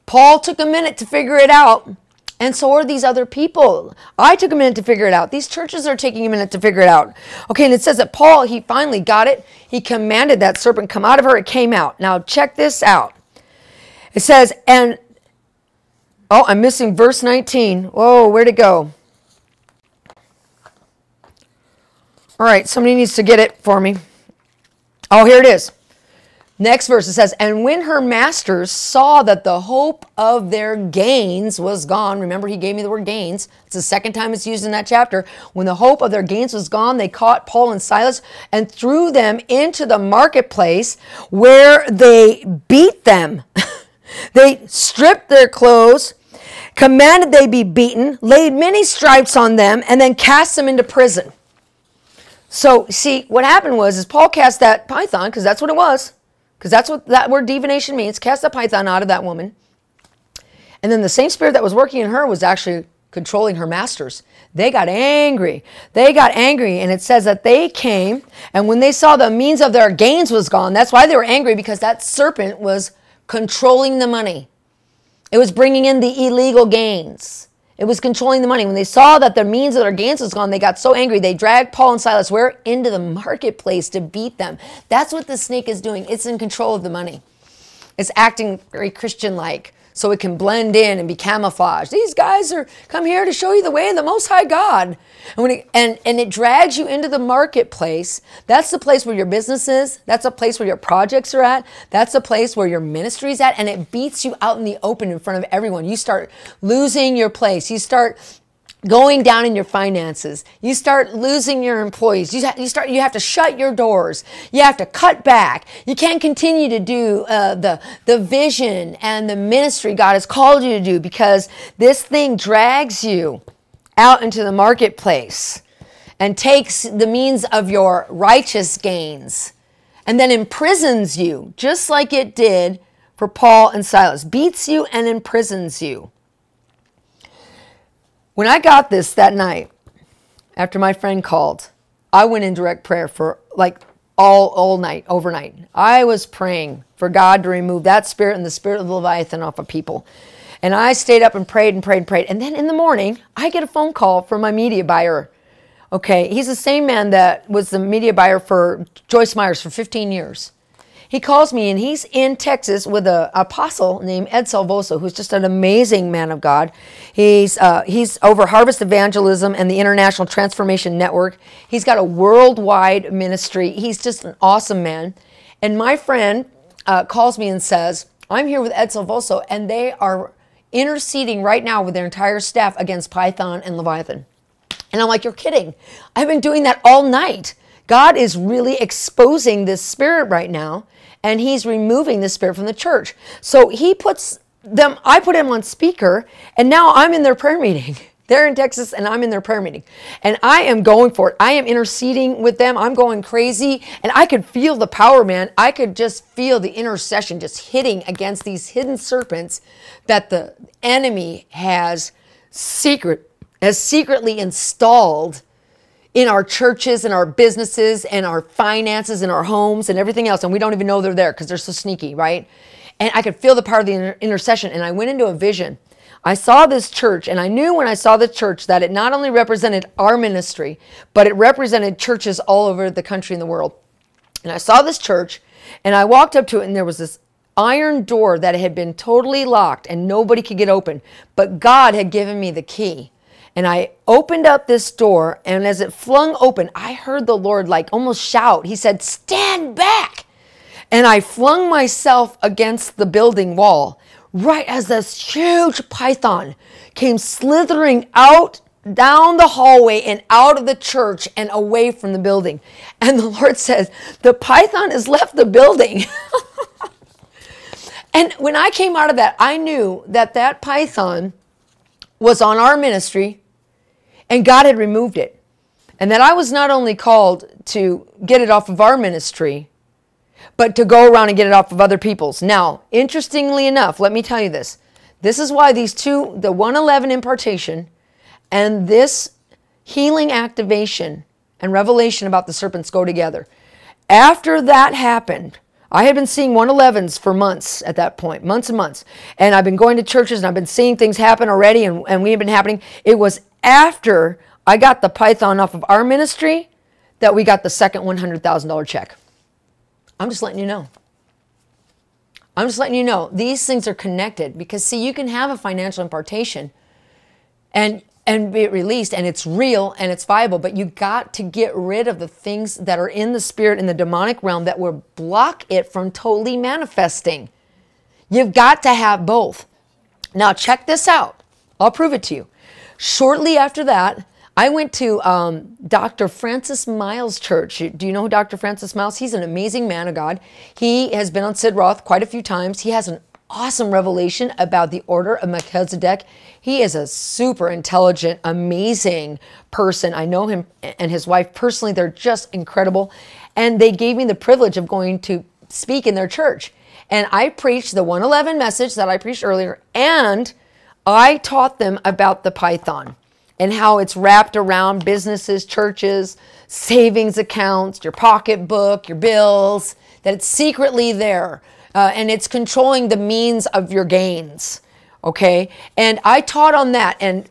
Paul took a minute to figure it out, and so are these other people. I took a minute to figure it out. These churches are taking a minute to figure it out. Okay, and it says that Paul, he finally got it. He commanded that serpent come out of her. It came out. Now, check this out. It says, and, oh, I'm missing verse nineteen. Whoa, where'd it go? All right, somebody needs to get it for me. Oh, here it is. Next verse, it says, and when her masters saw that the hope of their gains was gone. Remember, he gave me the word gains. It's the second time it's used in that chapter. When the hope of their gains was gone, they caught Paul and Silas and threw them into the marketplace, where they beat them. They stripped their clothes, commanded they be beaten, laid many stripes on them, and then cast them into prison. So, see, what happened was is Paul cast that python, because that's what it was. Because that's what that word divination means, cast the python out of that woman. And then the same spirit that was working in her was actually controlling her masters. They got angry. They got angry. And it says that they came, and when they saw the means of their gains was gone, that's why they were angry, because that serpent was controlling the money. It was bringing in the illegal gains. It was controlling the money. When they saw that the means of their gains was gone, they got so angry, they dragged Paul and Silas where? Into the marketplace to beat them. That's what the snake is doing. It's in control of the money. It's acting very Christian-like, so it can blend in and be camouflaged. These guys are come here to show you the way of the Most High God. And, when it, and, and it drags you into the marketplace. That's the place where your business is. That's a place where your projects are at. That's a place where your ministry is at. And it beats you out in the open in front of everyone. You start losing your place. You start going down in your finances. You start losing your employees. You, ha you, start, you have to shut your doors. You have to cut back. You can't continue to do uh, the, the vision and the ministry God has called you to do because this thing drags you out into the marketplace and takes the means of your righteous gains and then imprisons you just like it did for Paul and Silas. Beats you and imprisons you. When I got this that night, after my friend called, I went in direct prayer for like all, all night, overnight. I was praying for God to remove that spirit and the spirit of the Leviathan off of people. And I stayed up and prayed and prayed and prayed. And then in the morning, I get a phone call from my media buyer. Okay, he's the same man that was the media buyer for Joyce Myers for fifteen years. He calls me and he's in Texas with an apostle named Ed Salvoso, who's just an amazing man of God. He's, uh, he's over Harvest Evangelism and the International Transformation Network. He's got a worldwide ministry. He's just an awesome man. And my friend uh, calls me and says, I'm here with Ed Salvoso, and they are interceding right now with their entire staff against Python and Leviathan. And I'm like, you're kidding. I've been doing that all night. God is really exposing this spirit right now, and he's removing the spirit from the church. So he puts them, I put him on speaker, and now I'm in their prayer meeting. They're in Texas, and I'm in their prayer meeting. And I am going for it. I am interceding with them. I'm going crazy, and I could feel the power, man. I could just feel the intercession just hitting against these hidden serpents that the enemy has, secret, has secretly installed in our churches and our businesses and our finances and our homes and everything else. And we don't even know they're there because they're so sneaky, right? And I could feel the power of the inter intercession. And I went into a vision. I saw this church, and I knew when I saw the church that it not only represented our ministry, but it represented churches all over the country and the world. And I saw this church, and I walked up to it, and there was this iron door that had been totally locked and nobody could get open. But God had given me the key. And I opened up this door, and as it flung open, I heard the Lord like almost shout. He said, stand back. And I flung myself against the building wall right as this huge python came slithering out down the hallway and out of the church and away from the building. And the Lord says, the python has left the building. And when I came out of that, I knew that that python was on our ministry, and God had removed it. And that I was not only called to get it off of our ministry, but to go around and get it off of other people's. Now, interestingly enough, let me tell you this. This is why these two, the one eleven impartation and this healing activation and revelation about the serpents, go together. After that happened, I had been seeing one elevens for months at that point, months and months. And I've been going to churches, and I've been seeing things happen already, and, and we have been happening. It was after I got the python off of our ministry that we got the second one hundred thousand dollar check. I'm just letting you know. I'm just letting you know. These things are connected because, see, you can have a financial impartation and, and be released, and it's real and it's viable, but you got to get rid of the things that are in the spirit, in the demonic realm, that will block it from totally manifesting. You've got to have both. Now, check this out. I'll prove it to you. Shortly after that, I went to um, Doctor Francis Miles' church. Do you know who Doctor Francis Miles? He's an amazing man of God. He has been on Sid Roth quite a few times. He has an awesome revelation about the order of Melchizedek. He is a super intelligent, amazing person. I know him and his wife personally. They're just incredible. And they gave me the privilege of going to speak in their church. And I preached the one eleven message that I preached earlier, and I taught them about the python and how it's wrapped around businesses, churches, savings accounts, your pocketbook, your bills, that it's secretly there, uh, and it's controlling the means of your gains, okay? And I taught on that, and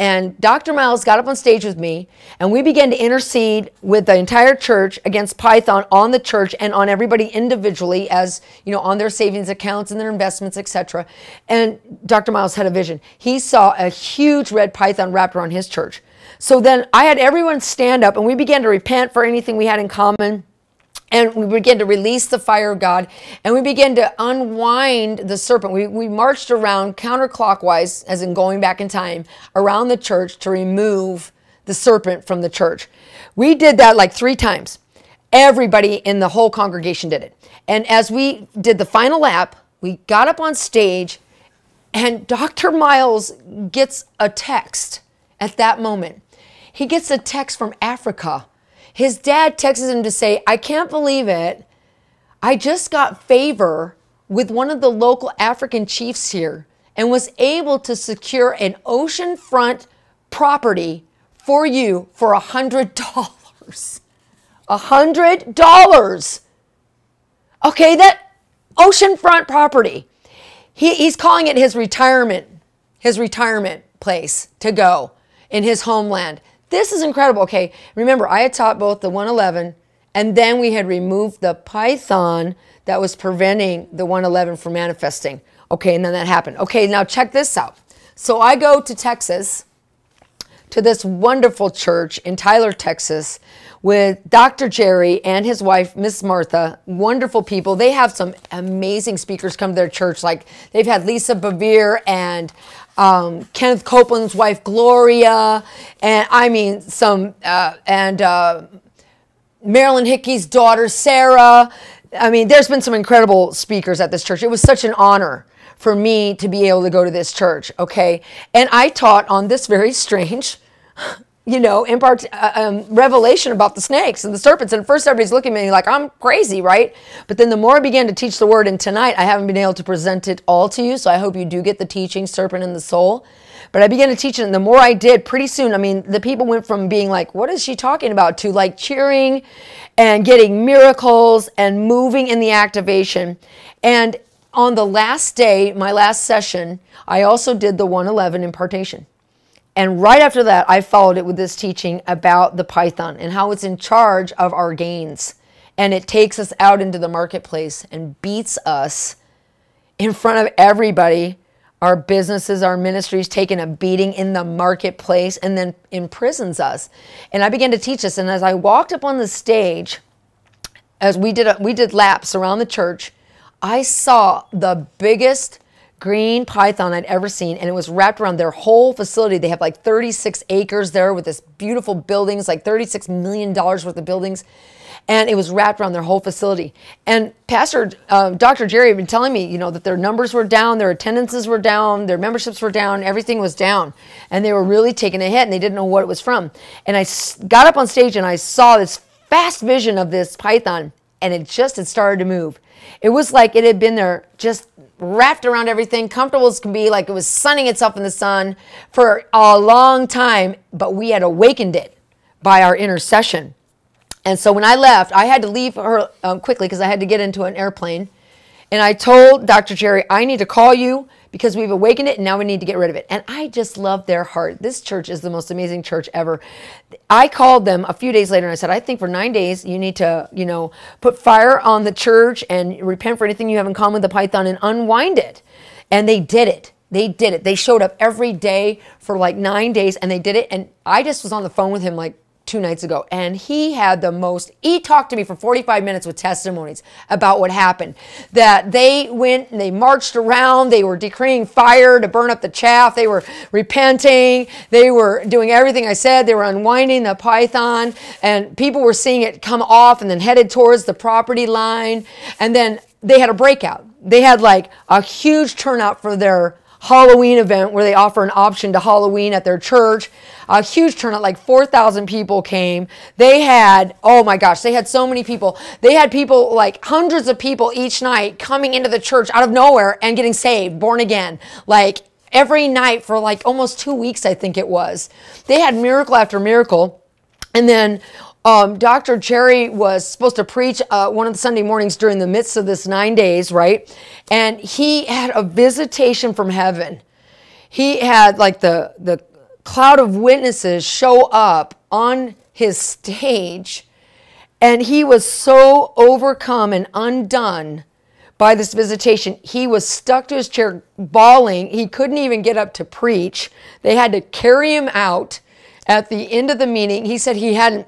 And Doctor Miles got up on stage with me, and we began to intercede with the entire church against Python, on the church and on everybody individually, as you know, on their savings accounts and their investments, et cetera. And Doctor Miles had a vision. He saw a huge red python wrapped around his church. So then I had everyone stand up, and we began to repent for anything we had in common. And we began to release the fire of God, and we began to unwind the serpent. We, we marched around counterclockwise, as in going back in time, around the church to remove the serpent from the church. We did that like three times. Everybody in the whole congregation did it. And as we did the final lap, we got up on stage, and Doctor Miles gets a text at that moment. He gets a text from Africa. His dad texts him to say, I can't believe it. I just got favor with one of the local African chiefs here and was able to secure an oceanfront property for you for a hundred dollars. A hundred dollars. Okay, that oceanfront property. He, he's calling it his retirement, his retirement place to go in his homeland. This is incredible. Okay, remember, I had taught both the one eleven, and then we had removed the python that was preventing the one eleven from manifesting. Okay, and then that happened. Okay, now check this out. So I go to Texas, to this wonderful church in Tyler, Texas, with Doctor Jerry and his wife, Miss Martha. Wonderful people. They have some amazing speakers come to their church. Like, they've had Lisa Bevere and um, Kenneth Copeland's wife, Gloria, and I mean some, uh, and uh, Marilyn Hickey's daughter, Sarah. I mean, there's been some incredible speakers at this church. It was such an honor for me to be able to go to this church, okay? And I taught on this very strange, you know, in part, uh, um, revelation about the snakes and the serpents. And at first everybody's looking at me like, I'm crazy, right? But then the more I began to teach the word, and tonight I haven't been able to present it all to you, so I hope you do get the teaching, Serpent and the Soul. But I began to teach it, and the more I did, pretty soon, I mean, the people went from being like, what is she talking about, to like cheering and getting miracles and moving in the activation. And on the last day, my last session, I also did the one eleven impartation. And right after that, I followed it with this teaching about the python and how it's in charge of our gains. And it takes us out into the marketplace and beats us in front of everybody. Our businesses, our ministries, taking a beating in the marketplace, and then imprisons us. And I began to teach this. And as I walked up on the stage, as we did, a, we did laps around the church, I saw the biggest green python I'd ever seen, and it was wrapped around their whole facility. They have like thirty-six acres there with this beautiful buildings, like thirty-six million dollars worth of buildings, and it was wrapped around their whole facility. And Pastor, uh, Doctor Jerry had been telling me, you know, that their numbers were down, their attendances were down, their memberships were down, everything was down, and they were really taking a hit, and they didn't know what it was from. And I got up on stage, and I saw this fast vision of this python, and it just had started to move. It was like it had been there, just wrapped around everything, comfortable as can be, like it was sunning itself in the sun for a long time, but we had awakened it by our intercession. And so when I left, I had to leave her um, quickly because I had to get into an airplane. And I told Doctor Jerry, I need to call you because we've awakened it and now we need to get rid of it. And I just love their heart. This church is the most amazing church ever. I called them a few days later and I said, I think for nine days you need to, you know, put fire on the church and repent for anything you have in common with the python and unwind it. And they did it. They did it. They showed up every day for like nine days and they did it. And I just was on the phone with him like two nights ago, and he had the most, he talked to me for forty-five minutes with testimonies about what happened, that they went and they marched around, they were decreeing fire to burn up the chaff, they were repenting, they were doing everything I said, they were unwinding the python, and people were seeing it come off and then headed towards the property line, and then they had a breakout. They had like a huge turnout for their Halloween event where they offer an option to Halloween at their church. A huge turnout, like four thousand people came. They had, oh my gosh, they had so many people. They had people, like hundreds of people each night coming into the church out of nowhere and getting saved, born again. Like every night for like almost two weeks, I think it was. They had miracle after miracle. And then um, Doctor Jerry was supposed to preach uh, one of the Sunday mornings during the midst of this nine days, right? And he had a visitation from heaven. He had like the, the cloud of witnesses show up on his stage, and he was so overcome and undone by this visitation. He was stuck to his chair bawling. He couldn't even get up to preach. They had to carry him out at the end of the meeting. He said he hadn't,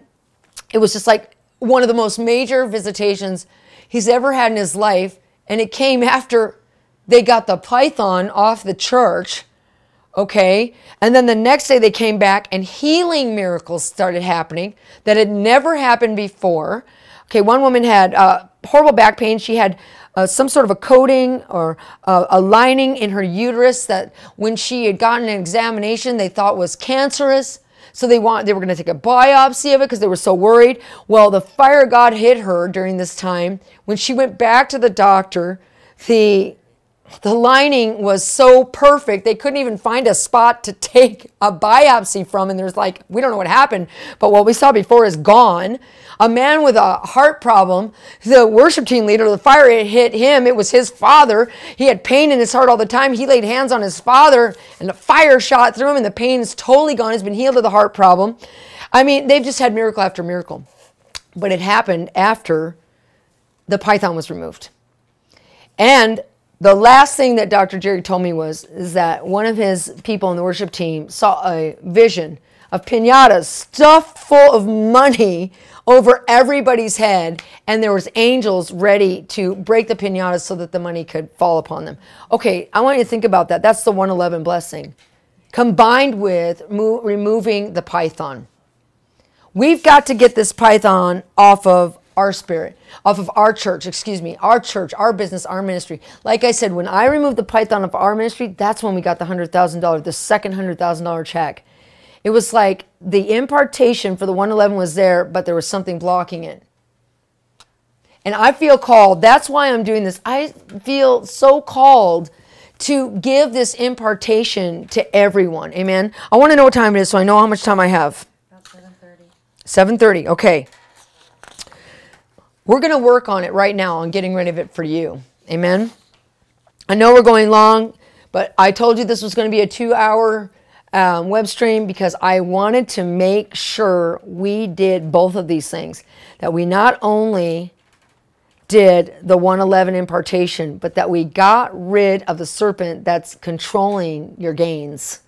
it was just like one of the most major visitations he's ever had in his life. And it came after they got the python off the church, okay? And then the next day they came back and healing miracles started happening that had never happened before. Okay, one woman had uh, horrible back pain. She had uh, some sort of a coating or uh, a lining in her uterus that when she had gotten an examination they thought was cancerous. So they want, they were going to take a biopsy of it because they were so worried. Well, the fire of God hit her during this time. When she went back to the doctor, the, the lining was so perfect, they couldn't even find a spot to take a biopsy from. And there's like, we don't know what happened, but what we saw before is gone. A man with a heart problem, the worship team leader, the fire hit him. It was his father. He had pain in his heart all the time. He laid hands on his father, and the fire shot through him, and the pain is totally gone. He's been healed of the heart problem. I mean, they've just had miracle after miracle. But it happened after the python was removed. And the last thing that Doctor Jerry told me was is that one of his people on the worship team saw a vision of piñatas stuffed full of money over everybody's head, and there was angels ready to break the piñatas so that the money could fall upon them. Okay, I want you to think about that. That's the one eleven blessing, combined with mo removing the python. We've got to get this python off of our spirit, off of our church, excuse me, our church, our business, our ministry. Like I said, when I removed the python of our ministry, that's when we got the one hundred thousand dollars, the second one hundred thousand dollar check. It was like the impartation for the one eleven was there, but there was something blocking it. And I feel called. That's why I'm doing this. I feel so called to give this impartation to everyone. Amen. I want to know what time it is so I know how much time I have. About seven thirty. seven thirty. Okay. We're going to work on it right now on getting rid of it for you. Amen. I know we're going long, but I told you this was going to be a two hour Um, web stream because I wanted to make sure we did both of these things, that we not only did the one eleven impartation, but that we got rid of the serpent that's controlling your gains.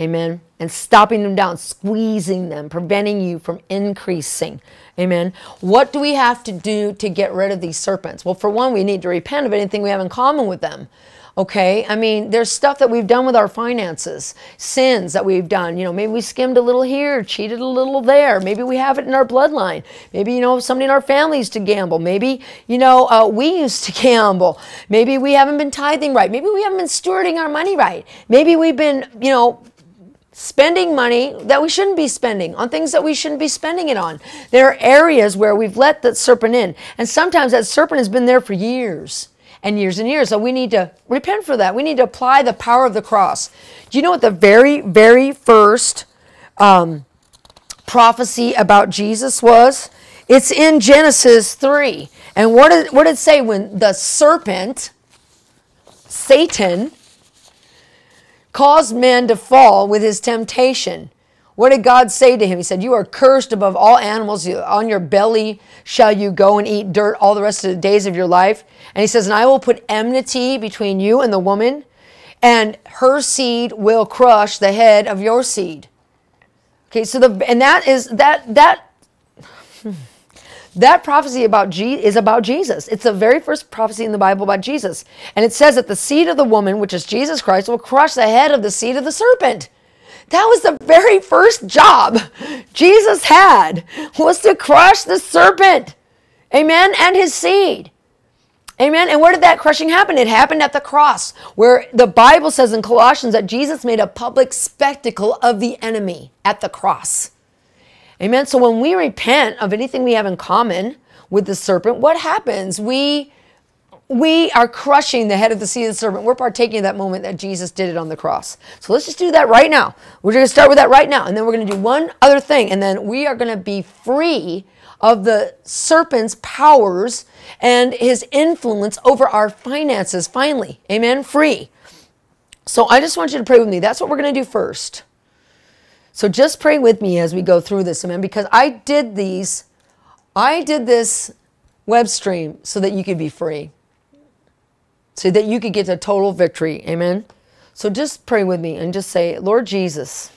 Amen. And stopping them down, squeezing them, preventing you from increasing. Amen. What do we have to do to get rid of these serpents? Well, for one, we need to repent of anything we have in common with them. Okay, I mean, there's stuff that we've done with our finances, sins that we've done. You know, maybe we skimmed a little here, cheated a little there. Maybe we have it in our bloodline. Maybe, you know, somebody in our family used to gamble. Maybe, you know, uh, we used to gamble. Maybe we haven't been tithing right. Maybe we haven't been stewarding our money right. Maybe we've been, you know, spending money that we shouldn't be spending on things that we shouldn't be spending it on. There are areas where we've let that serpent in. And sometimes that serpent has been there for years. And years and years. So we need to repent for that. We need to apply the power of the cross. Do you know what the very, very first um, prophecy about Jesus was? It's in Genesis three. And what did, what did it say when the serpent, Satan, caused men to fall with his temptation? What did God say to him? He said, "You are cursed above all animals. On your belly shall you go and eat dirt all the rest of the days of your life." And he says, "And I will put enmity between you and the woman, and her seed will crush the head of your seed." Okay, so the and that is that that that prophecy about Je is about Jesus. It's the very first prophecy in the Bible about Jesus. And it says that the seed of the woman, which is Jesus Christ, will crush the head of the seed of the serpent. That was the very first job Jesus had, was to crush the serpent, amen, and his seed, amen. And where did that crushing happen? It happened at the cross, where the Bible says in Colossians that Jesus made a public spectacle of the enemy at the cross, amen. So when we repent of anything we have in common with the serpent, what happens? We, we are crushing the head of the seed of the serpent. We're partaking of that moment that Jesus did it on the cross. So let's just do that right now. We're going to start with that right now. And then we're going to do one other thing. And then we are going to be free of the serpent's powers and his influence over our finances finally. Amen? Free. So I just want you to pray with me. That's what we're going to do first. So just pray with me as we go through this, amen, because I did these, I did this web stream so that you could be free, so that you could get to total victory, amen. So just pray with me and just say, Lord Jesus,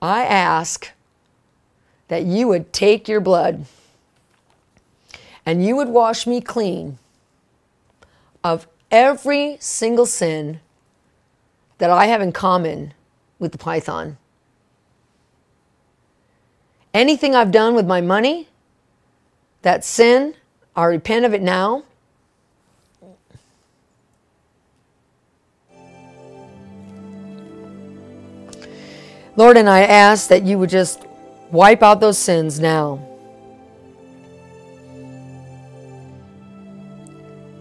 I ask that you would take your blood and you would wash me clean of every single sin that I have in common with the python. Anything I've done with my money, that sin, I repent of it now. Lord, and I ask that you would just wipe out those sins now.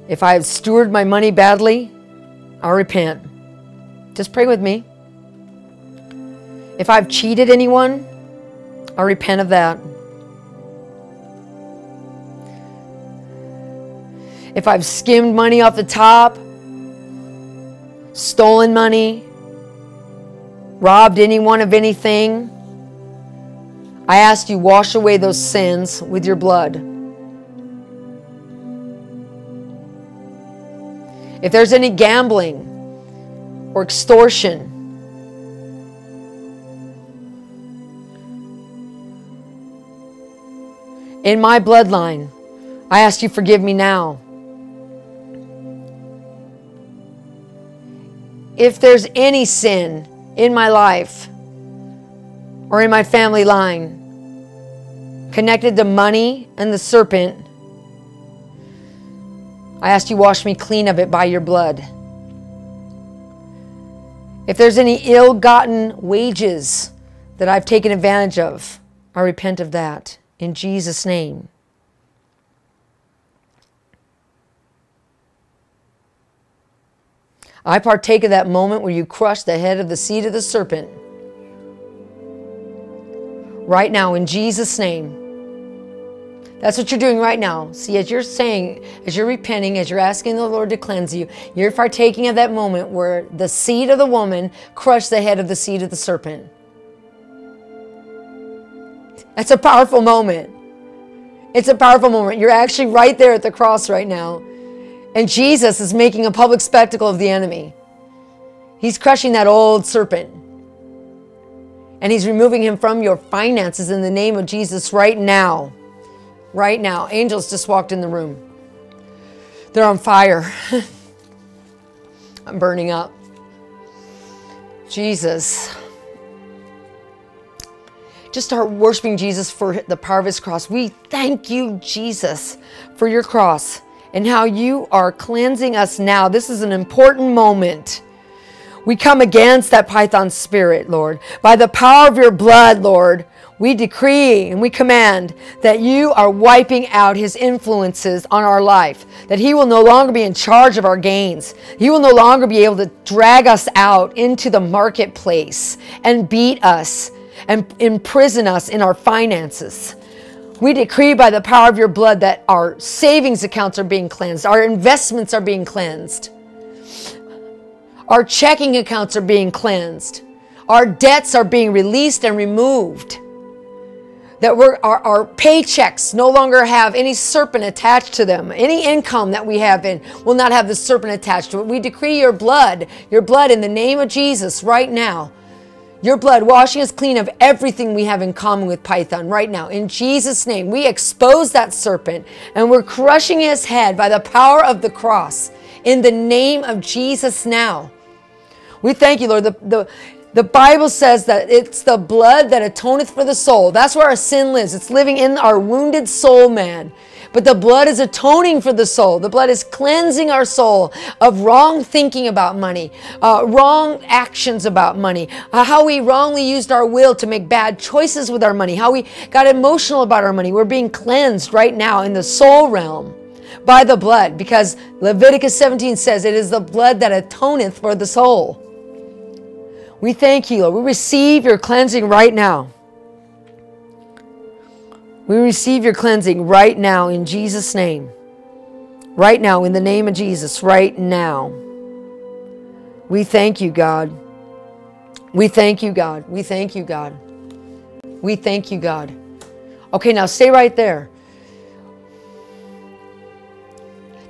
If I have stewarded my money badly, I repent. Just pray with me. If I've cheated anyone, I repent of that. If I've skimmed money off the top, stolen money, robbed anyone of anything, I ask you wash away those sins with your blood. If there's any gambling or extortion, in my bloodline, I ask you forgive me now. If there's any sin in my life or in my family line connected to money and the serpent, I ask you wash me clean of it by your blood. If there's any ill-gotten wages that I've taken advantage of, I repent of that in Jesus' name. I partake of that moment where you crushed the head of the seed of the serpent. Right now, in Jesus' name. That's what you're doing right now. See, as you're saying, as you're repenting, as you're asking the Lord to cleanse you, you're partaking of that moment where the seed of the woman crushed the head of the seed of the serpent. That's a powerful moment. It's a powerful moment. You're actually right there at the cross right now. And Jesus is making a public spectacle of the enemy. He's crushing that old serpent. And he's removing him from your finances in the name of Jesus right now. Right now. Angels just walked in the room. They're on fire. I'm burning up. Jesus. Just start worshiping Jesus for the power of his cross. We thank you, Jesus, for your cross and how you are cleansing us now. This is an important moment. We come against that python spirit, Lord. By the power of your blood, Lord, we decree and we command that you are wiping out his influences on our life, that he will no longer be in charge of our gains. He will no longer be able to drag us out into the marketplace and beat us and imprison us in our finances. We decree by the power of your blood that our savings accounts are being cleansed. Our investments are being cleansed. Our checking accounts are being cleansed. Our debts are being released and removed. That we're, our, our paychecks no longer have any serpent attached to them. Any income that we have in will not have the serpent attached to it. We decree your blood, your blood in the name of Jesus right now. Your blood washing us clean of everything we have in common with Python right now. In Jesus' name, we expose that serpent and we're crushing his head by the power of the cross in the name of Jesus now. We thank you, Lord. The, the, the Bible says that it's the blood that atoneth for the soul. That's where our sin lives. It's living in our wounded soul, man. But the blood is atoning for the soul. The blood is cleansing our soul of wrong thinking about money, uh, wrong actions about money, uh, how we wrongly used our will to make bad choices with our money, how we got emotional about our money. We're being cleansed right now in the soul realm by the blood, because Leviticus seventeen says it is the blood that atoneth for the soul. We thank you, Lord. We receive your cleansing right now. We receive your cleansing right now in Jesus' name. Right now, in the name of Jesus, right now. We thank you, God. We thank you, God. We thank you, God. We thank you, God. Okay, now stay right there.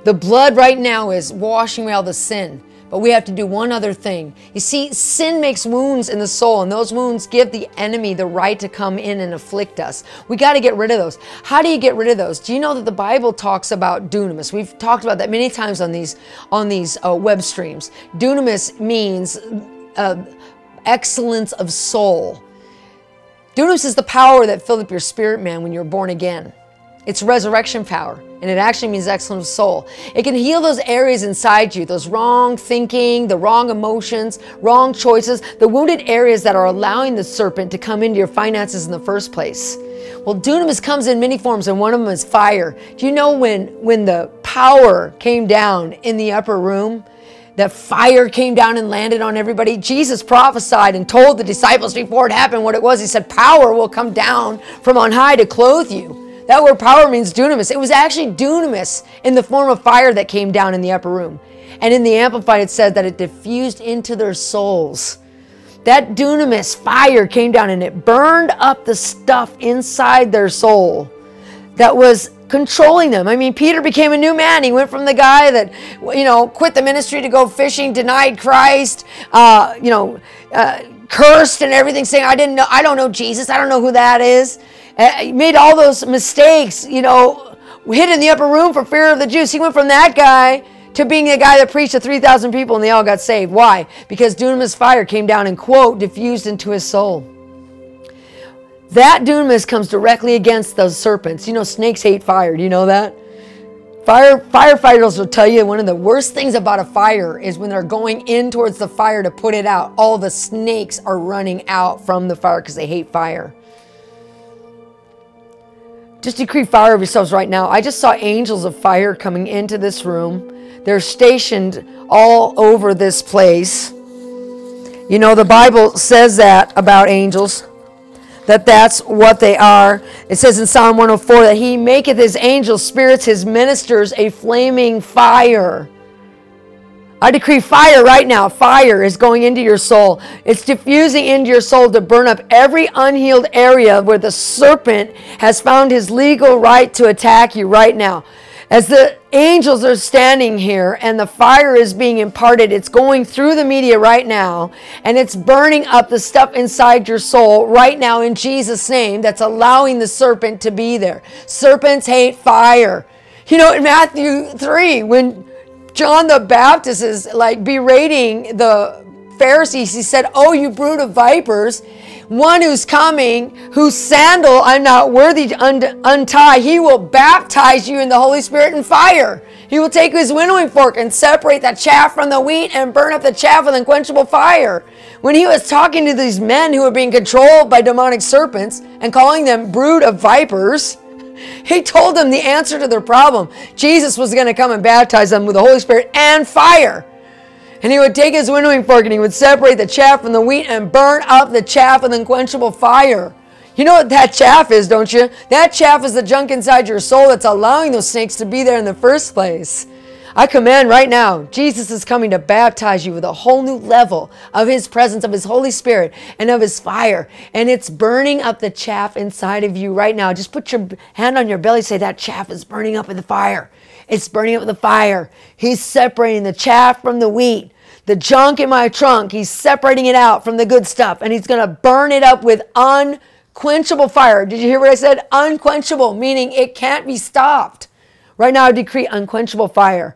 The blood right now is washing away all the sin. But we have to do one other thing. You see, sin makes wounds in the soul, and those wounds give the enemy the right to come in and afflict us. We got to get rid of those. How do you get rid of those? Do you know that the Bible talks about dunamis? We've talked about that many times on these, on these uh, web streams. Dunamis means uh, excellence of soul. Dunamis is the power that filled up your spirit, man, when you're born again. It's resurrection power, and it actually means excellence of soul. It can heal those areas inside you, those wrong thinking, the wrong emotions, wrong choices, the wounded areas that are allowing the serpent to come into your finances in the first place. Well, dunamis comes in many forms, and one of them is fire. Do you know when, when the power came down in the upper room, that fire came down and landed on everybody? Jesus prophesied and told the disciples before it happened what it was. He said, power will come down from on high to clothe you. That word power means dunamis. It was actually dunamis in the form of fire that came down in the upper room. And in the Amplified, it says that it diffused into their souls. That dunamis fire came down and it burned up the stuff inside their soul that was controlling them. I mean, Peter became a new man. He went from the guy that, you know, quit the ministry to go fishing, denied Christ, uh, you know, uh, cursed and everything, saying, I didn't know, I don't know Jesus. I don't know who that is. Uh, made all those mistakes, you know, hid in the upper room for fear of the Jews. He went from that guy to being the guy that preached to three thousand people and they all got saved. Why? Because dunamis fire came down and, quote, diffused into his soul. That dunamis comes directly against those serpents. You know, snakes hate fire. Do you know that? Fire, firefighters will tell you one of the worst things about a fire is when they're going in towards the fire to put it out, all the snakes are running out from the fire because they hate fire. Just decree fire of yourselves right now. I just saw angels of fire coming into this room. They're stationed all over this place. You know, the Bible says that about angels, that that's what they are. It says in Psalm one oh four that he maketh his angels, spirits, his ministers, a flaming fire. I decree fire right now. Fire is going into your soul. It's diffusing into your soul to burn up every unhealed area where the serpent has found his legal right to attack you right now. As the angels are standing here and the fire is being imparted, it's going through the media right now and it's burning up the stuff inside your soul right now in Jesus' name that's allowing the serpent to be there. Serpents hate fire. You know, in Matthew three, when John the Baptist is like berating the Pharisees, he said, oh, you brood of vipers, one who's coming, whose sandal I'm not worthy to un untie, he will baptize you in the Holy Spirit and fire. He will take his winnowing fork and separate the chaff from the wheat and burn up the chaff with unquenchable fire. When he was talking to these men who were being controlled by demonic serpents and calling them brood of vipers, he told them the answer to their problem. Jesus was going to come and baptize them with the Holy Spirit and fire. And he would take his winnowing fork and he would separate the chaff from the wheat and burn up the chaff with unquenchable fire. You know what that chaff is, don't you? That chaff is the junk inside your soul that's allowing those snakes to be there in the first place. I command right now, Jesus is coming to baptize you with a whole new level of his presence, of his Holy Spirit, and of his fire. And it's burning up the chaff inside of you right now. Just put your hand on your belly, say, that chaff is burning up with the fire. It's burning up with the fire. He's separating the chaff from the wheat, the junk in my trunk. He's separating it out from the good stuff, and he's going to burn it up with unquenchable fire. Did you hear what I said? Unquenchable, meaning it can't be stopped. Right now, I decree unquenchable fire,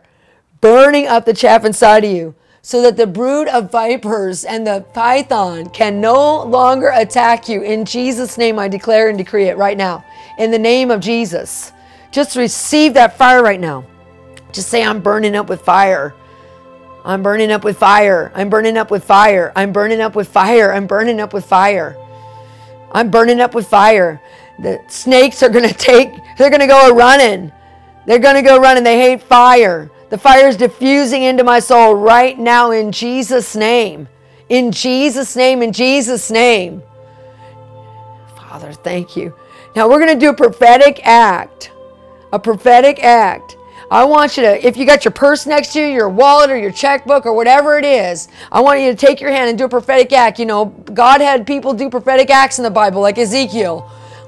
burning up the chaff inside of you so that the brood of vipers and the python can no longer attack you. In Jesus' name, I declare and decree it right now. In the name of Jesus, just receive that fire right now. Just say, I'm burning up with fire. I'm burning up with fire. I'm burning up with fire. I'm burning up with fire. I'm burning up with fire. I'm burning up with fire. The snakes are going to take, they're going to go running. They're going to go running. They hate fire. The fire is diffusing into my soul right now in Jesus' name. In Jesus' name, in Jesus' name. Father, thank you. Now we're going to do a prophetic act. A prophetic act. I want you to, if you got your purse next to you, your wallet or your checkbook or whatever it is, I want you to take your hand and do a prophetic act. You know, God had people do prophetic acts in the Bible, like Ezekiel,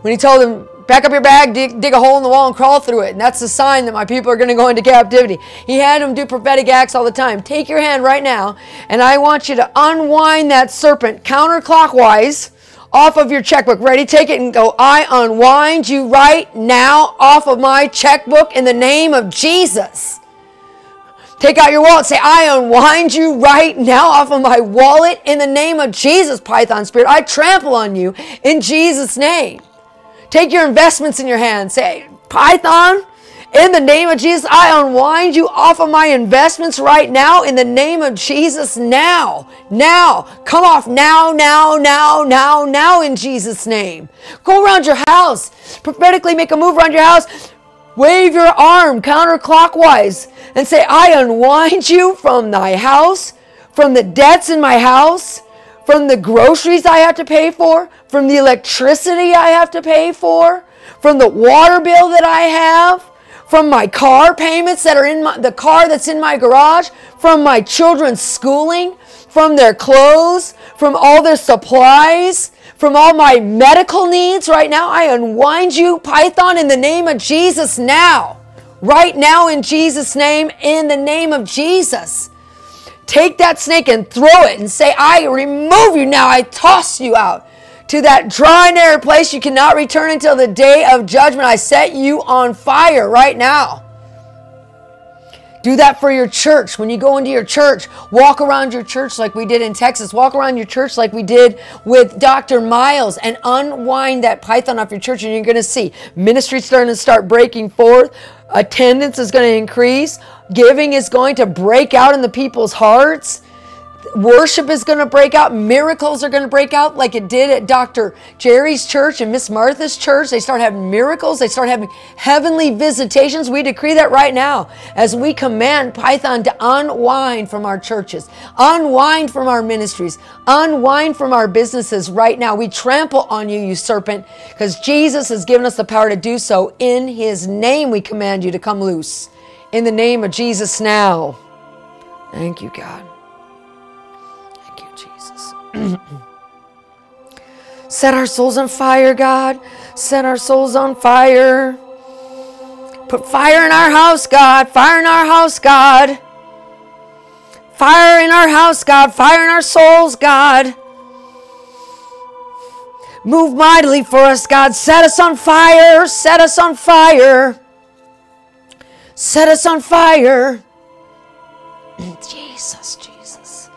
when he told them, pack up your bag, dig, dig a hole in the wall and crawl through it. And that's the sign that my people are going to go into captivity. He had them do prophetic acts all the time. Take your hand right now, and I want you to unwind that serpent counterclockwise off of your checkbook. Ready? Take it and go, I unwind you right now off of my checkbook in the name of Jesus. Take out your wallet. Say, I unwind you right now off of my wallet in the name of Jesus, Python spirit. I trample on you in Jesus' name. Take your investments in your hand. Say, Python, in the name of Jesus, I unwind you off of my investments right now in the name of Jesus now. Now. Come off now, now, now, now, now in Jesus' name. Go around your house. Prophetically make a move around your house. Wave your arm counterclockwise and say, I unwind you from thy house, from the debts in my house, from the groceries I have to pay for, from the electricity I have to pay for, from the water bill that I have, from my car payments that are in my, the car that's in my garage, from my children's schooling, from their clothes, from all their supplies, from all my medical needs right now. I unwind you, Python, in the name of Jesus now. Right now in Jesus' name, in the name of Jesus. Take that snake and throw it and say, I remove you now. I toss you out to that dry and arid place. You cannot return until the day of judgment. I set you on fire right now. Do that for your church. When you go into your church, walk around your church like we did in Texas. Walk around your church like we did with Doctor Miles and unwind that python off your church, and you're going to see ministry's starting to start breaking forth. Attendance is going to increase. Giving is going to break out in the people's hearts. Worship is going to break out. Miracles are going to break out like it did at Doctor Jerry's church and Miss Martha's church. They start having miracles. They start having heavenly visitations. We decree that right now as we command Python to unwind from our churches, unwind from our ministries, unwind from our businesses right now. We trample on you, you serpent, because Jesus has given us the power to do so. In his name, we command you to come loose. In the name of Jesus now. Thank you, God. Thank you, Jesus. Set our souls on fire, God. Set our souls on fire. Put fire in our house, God. Fire in our house, God. Fire in our house, God. Fire in our souls, God. Move mightily for us, God. Set us on fire. Set us on fire. Set us on fire. Jesus, Jesus.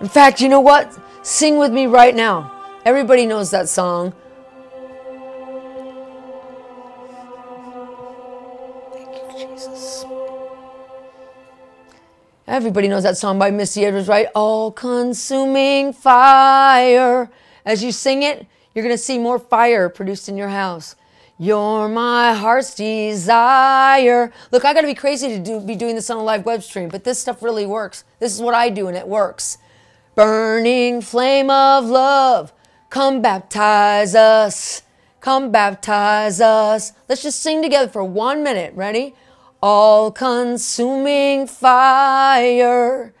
In fact, you know what? Sing with me right now. Everybody knows that song. Thank you, Jesus. Everybody knows that song by Missy Edwards, right? All-consuming fire. As you sing it, you're going to see more fire produced in your house. You're my heart's desire. Look, I got to be crazy to do, be doing this on a live web stream, but this stuff really works. This is what I do, and it works. Burning flame of love, come baptize us. Come baptize us. Let's just sing together for one minute. Ready? All-consuming fire.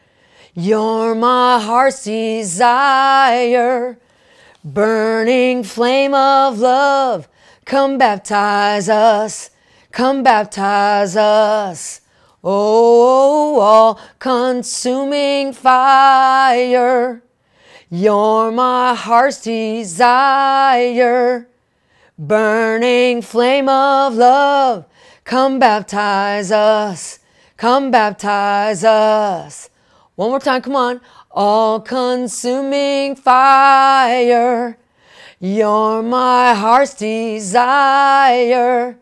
You're my heart's desire. Burning flame of love, come baptize us, come baptize us. Oh, all-consuming fire, you're my heart's desire. Burning flame of love, come baptize us, come baptize us. One more time, come on. All-consuming fire, you're my heart's desire.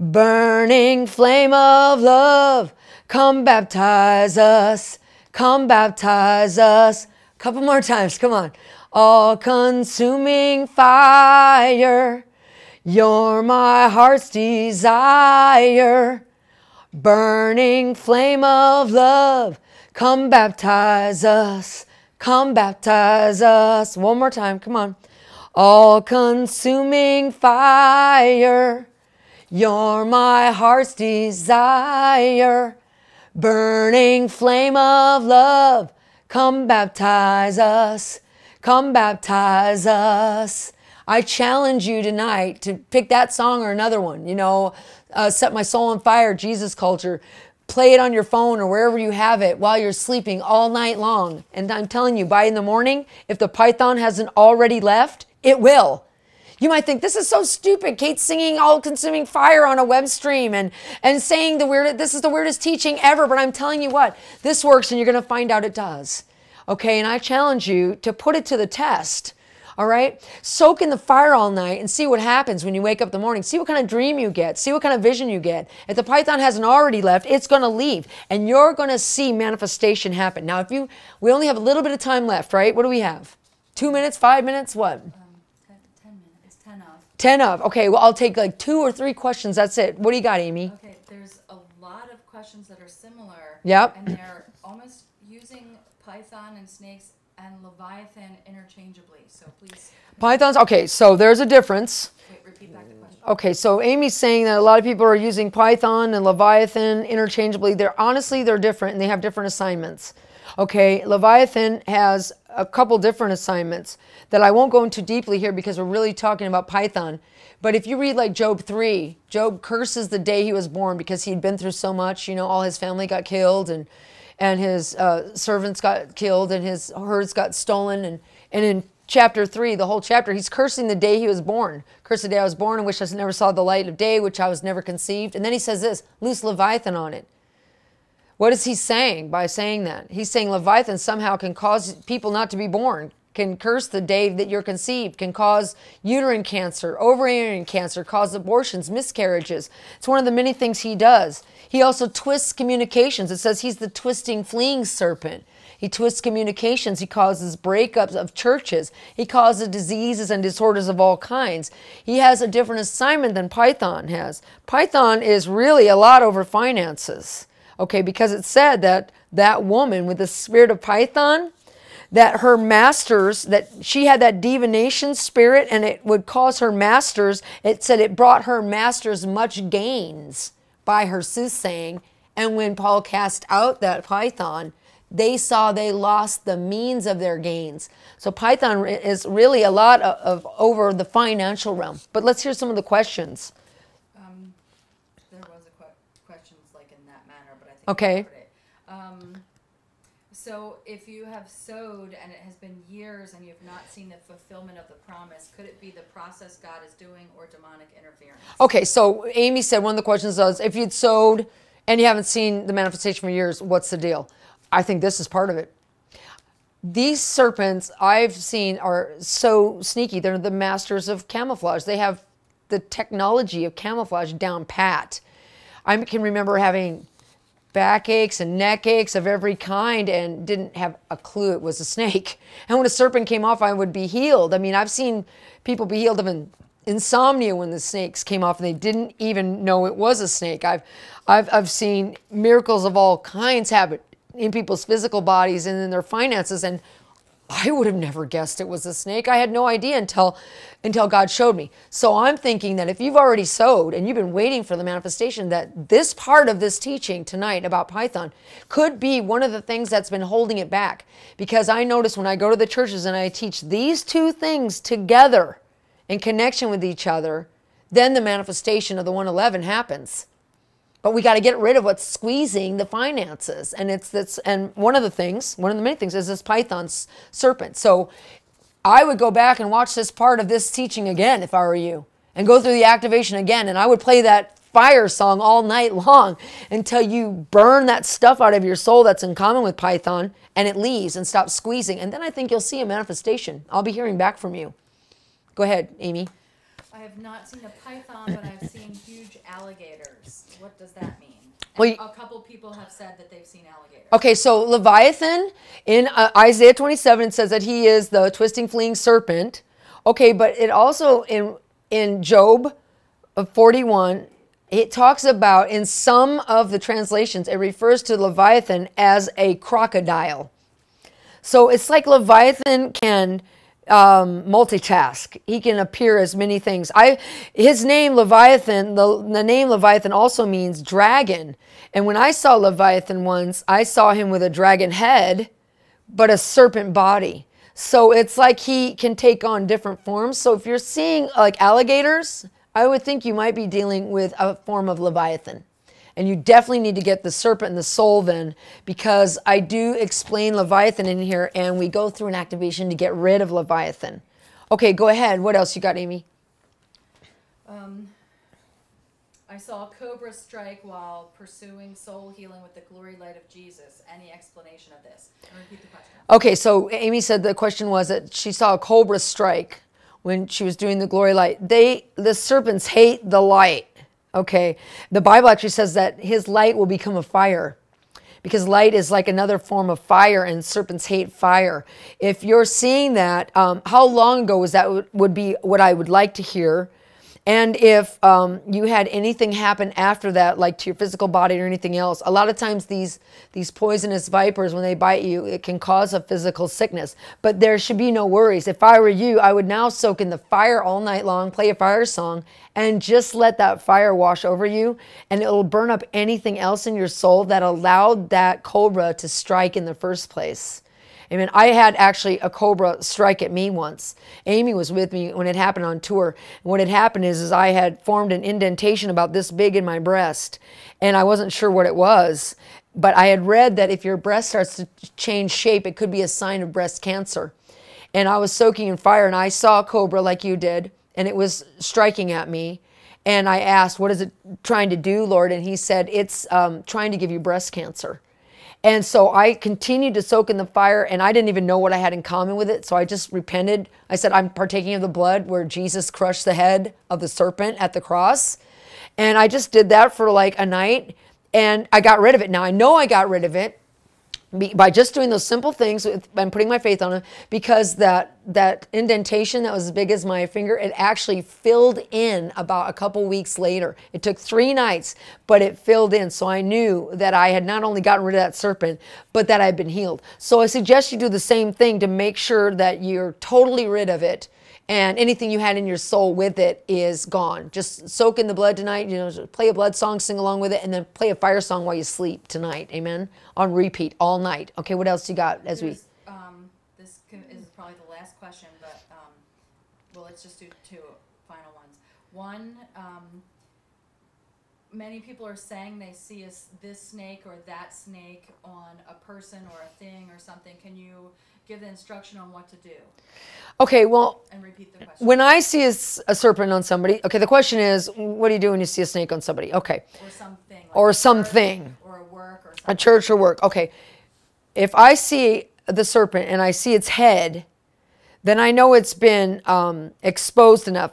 Burning flame of love, come baptize us, come baptize us. Couple more times, come on. All-consuming fire, you're my heart's desire. Burning flame of love, come baptize us, come baptize us. One more time, come on. All-consuming fire, You're my heart's desire, burning flame of love. Come baptize us, come baptize us. I challenge you tonight to pick that song or another one, you know, uh, Set My Soul on Fire, Jesus Culture. Play it on your phone or wherever you have it while you're sleeping all night long. And I'm telling you, by in the morning, if the Python hasn't already left, it will. You might think, this is so stupid. Kate's singing all-consuming fire on a web stream and, and saying the weird, this is the weirdest teaching ever. But I'm telling you what, this works and you're going to find out it does. Okay, and I challenge you to put it to the test. All right? Soak in the fire all night and see what happens when you wake up in the morning. See what kind of dream you get. See what kind of vision you get. If the Python hasn't already left, it's going to leave. And you're going to see manifestation happen. Now, if you, we only have a little bit of time left, right? What do we have? Two minutes, five minutes, what? ten of. Okay, well, I'll take like two or three questions. That's it. What do you got, Amy? Okay, there's a lot of questions that are similar. Yep. And they're almost using Python and snakes and Leviathan interchangeably. So please. Pythons, okay, so there's a difference. Wait, repeat back the question. Okay, so Amy's saying that a lot of people are using Python and Leviathan interchangeably. They're honestly, they're different and they have different assignments. Okay, Leviathan has a couple different assignments that I won't go into deeply here because we're really talking about Python. But if you read like Job three, Job curses the day he was born because he'd been through so much. You know, all his family got killed and, and his uh, servants got killed and his herds got stolen. And, and in chapter three, the whole chapter, he's cursing the day he was born. Curse the day I was born and wish I never saw the light of day, which I was never conceived. And then he says this, loose Leviathan on it. What is he saying by saying that? He's saying Leviathan somehow can cause people not to be born, can curse the day that you're conceived, can cause uterine cancer, ovarian cancer, cause abortions, miscarriages. It's one of the many things he does. He also twists communications. It says he's the twisting, fleeing serpent. He twists communications. He causes breakups of churches. He causes diseases and disorders of all kinds. He has a different assignment than Python has. Python is really a lot over finances. Okay, because it said that that woman with the spirit of Python, that her masters, that she had that divination spirit and it would cause her masters, it said it brought her masters much gains by her soothsaying. And when Paul cast out that Python, they saw they lost the means of their gains. So Python is really a lot of, of over the financial realm. But let's hear some of the questions. Okay. Um, so if you have sowed and it has been years and you have not seen the fulfillment of the promise, could it be the process God is doing or demonic interference? Okay, so Amy said one of the questions was, if you'd sowed and you haven't seen the manifestation for years, what's the deal? I think this is part of it. These serpents I've seen are so sneaky. They're the masters of camouflage. They have the technology of camouflage down pat. I can remember having backaches and neck aches of every kind and didn't have a clue it was a snake. And when a serpent came off, I would be healed. I mean, I've seen people be healed of an insomnia when the snakes came off and they didn't even know it was a snake. I've, I've, I've seen miracles of all kinds happen in people's physical bodies and in their finances. And I would have never guessed it was a snake. I had no idea until, until God showed me. So I'm thinking that if you've already sowed and you've been waiting for the manifestation, that this part of this teaching tonight about Python could be one of the things that's been holding it back. Because I notice when I go to the churches and I teach these two things together in connection with each other, then the manifestation of the one eleven happens. But we got to get rid of what's squeezing the finances. And it's that's and one of the things, one of the many things is this Python serpent. So I would go back and watch this part of this teaching again if I were you and go through the activation again. And I would play that fire song all night long until you burn that stuff out of your soul that's in common with Python and it leaves and stops squeezing. And then I think you'll see a manifestation. I'll be hearing back from you. Go ahead, Amy. I have not seen a python, but I've seen huge alligators. What does that mean? Well, you, a couple people have said that they've seen alligators. Okay, so Leviathan in uh, Isaiah twenty-seven says that he is the twisting, fleeing serpent. Okay, but it also in in Job forty-one, it talks about in some of the translations, it refers to Leviathan as a crocodile. So it's like Leviathan can um, multitask. He can appear as many things. I, his name, Leviathan, the, the name Leviathan also means dragon. And when I saw Leviathan once, I saw him with a dragon head, but a serpent body. So it's like he can take on different forms. So if you're seeing like alligators, I would think you might be dealing with a form of Leviathan. And you definitely need to get the serpent and the soul then, because I do explain Leviathan in here, and we go through an activation to get rid of Leviathan. Okay, go ahead. What else you got, Amy? Um, I saw a cobra strike while pursuing soul healing with the glory light of Jesus. Any explanation of this? I'll repeat the question. Okay, so Amy said the question was that she saw a cobra strike when she was doing the glory light. They, the serpents hate the light. Okay, the Bible actually says that his light will become a fire, because light is like another form of fire, and serpents hate fire. If you're seeing that, um, how long ago was that would be what I would like to hear. And if um, you had anything happen after that, like to your physical body or anything else, a lot of times these, these poisonous vipers, when they bite you, it can cause a physical sickness. But there should be no worries. If I were you, I would now soak in the fire all night long, play a fire song, and just let that fire wash over you. And it'll burn up anything else in your soul that allowed that cobra to strike in the first place. I mean, I had actually a cobra strike at me once. Amy was with me when it happened on tour. And what had happened is, is I had formed an indentation about this big in my breast, and I wasn't sure what it was. But I had read that if your breast starts to change shape, it could be a sign of breast cancer. And I was soaking in fire, and I saw a cobra like you did, and it was striking at me. And I asked, what is it trying to do, Lord? And he said, it's um, trying to give you breast cancer. And so I continued to soak in the fire, and I didn't even know what I had in common with it. So I just repented. I said, I'm partaking of the blood where Jesus crushed the head of the serpent at the cross. And I just did that for like a night, and I got rid of it. Now I know I got rid of it by just doing those simple things and putting my faith on it, because that, that indentation that was as big as my finger, it actually filled in about a couple weeks later. It took three nights, but it filled in. So I knew that I had not only gotten rid of that serpent, but that I had been healed. So I suggest you do the same thing to make sure that you're totally rid of it, and anything you had in your soul with it is gone. Just soak in the blood tonight, you know, play a blood song, sing along with it, and then play a fire song while you sleep tonight, amen? On repeat, all night. Okay, what else you got as There's, we... Um, this is probably the last question, but, um, well, let's just do two final ones. One, um, many people are saying they see a, this snake or that snake on a person or a thing or something. Can you... give the instruction on what to do. Okay, well, and repeat the question. When I see a, a serpent on somebody, okay, the question is, what do you do when you see a snake on somebody? Okay. Or something. Like or something. Or a work or something. A church or work. Okay. If I see the serpent and I see its head, then I know it's been um, exposed enough.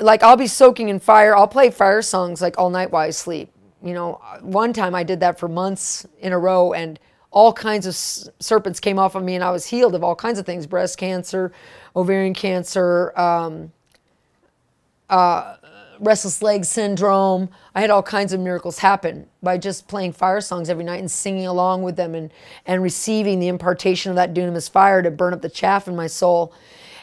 Like, I'll be soaking in fire. I'll play fire songs like all night while I sleep. You know, one time I did that for months in a row, and all kinds of serpents came off of me, and I was healed of all kinds of things: breast cancer, ovarian cancer, um, uh, restless leg syndrome. I had all kinds of miracles happen by just playing fire songs every night and singing along with them, and, and receiving the impartation of that dunamis fire to burn up the chaff in my soul.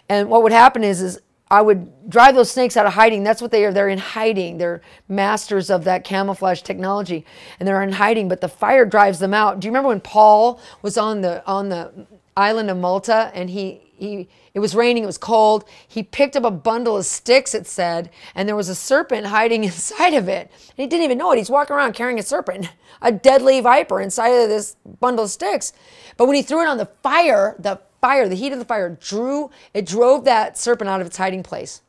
And what would happen is, is I would drive those snakes out of hiding. That's what they are. They're in hiding. They're masters of that camouflage technology, and they're in hiding, but the fire drives them out. Do you remember when Paul was on the, on the island of Malta, and he, he, it was raining, it was cold. He picked up a bundle of sticks, it said, and there was a serpent hiding inside of it. And he didn't even know it. He's walking around carrying a serpent, a deadly viper inside of this bundle of sticks. But when he threw it on the fire, the fire, the heat of the fire drew, it drove that serpent out of its hiding place.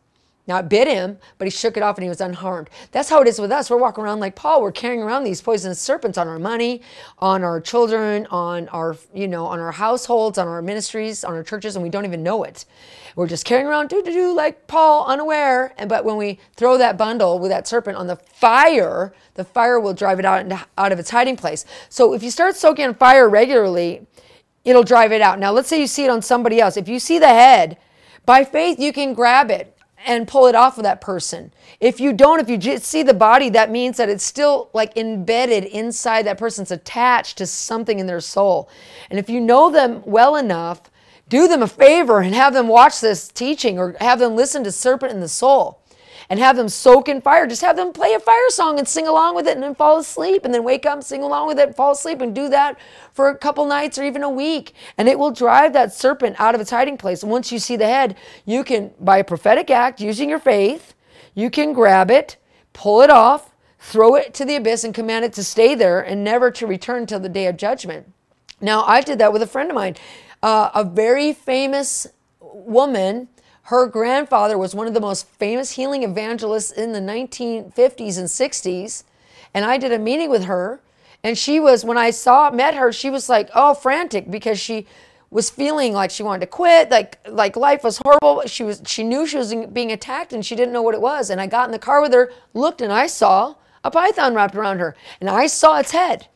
Now it bit him, but he shook it off and he was unharmed. That's how it is with us. We're walking around like Paul. We're carrying around these poisonous serpents on our money, on our children, on our, you know, on our households, on our ministries, on our churches, and we don't even know it. We're just carrying around do do do like Paul, unaware. And but when we throw that bundle with that serpent on the fire, the fire will drive it out into, out of its hiding place. So if you start soaking in fire regularly, it'll drive it out. Now, let's say you see it on somebody else. If you see the head, by faith, you can grab it and pull it off of that person. If you don't, if you just see the body, that means that it's still like embedded inside that person. It's attached to something in their soul. And if you know them well enough, do them a favor and have them watch this teaching, or have them listen to Serpent and the Soul and have them soak in fire. Just have them play a fire song and sing along with it and then fall asleep, and then wake up, sing along with it, and fall asleep, and do that for a couple nights or even a week. And it will drive that serpent out of its hiding place. And once you see the head, you can, by a prophetic act, using your faith, you can grab it, pull it off, throw it to the abyss, and command it to stay there and never to return till the day of judgment. Now, I did that with a friend of mine, uh, a very famous woman. Her grandfather was one of the most famous healing evangelists in the nineteen fifties and sixties. And I did a meeting with her, and she was, when I saw, met her, she was like, oh, frantic, because she was feeling like she wanted to quit, like like life was horrible. She was she knew she was being attacked, and she didn't know what it was. And I got in the car with her, looked, and I saw a python wrapped around her, and I saw its head.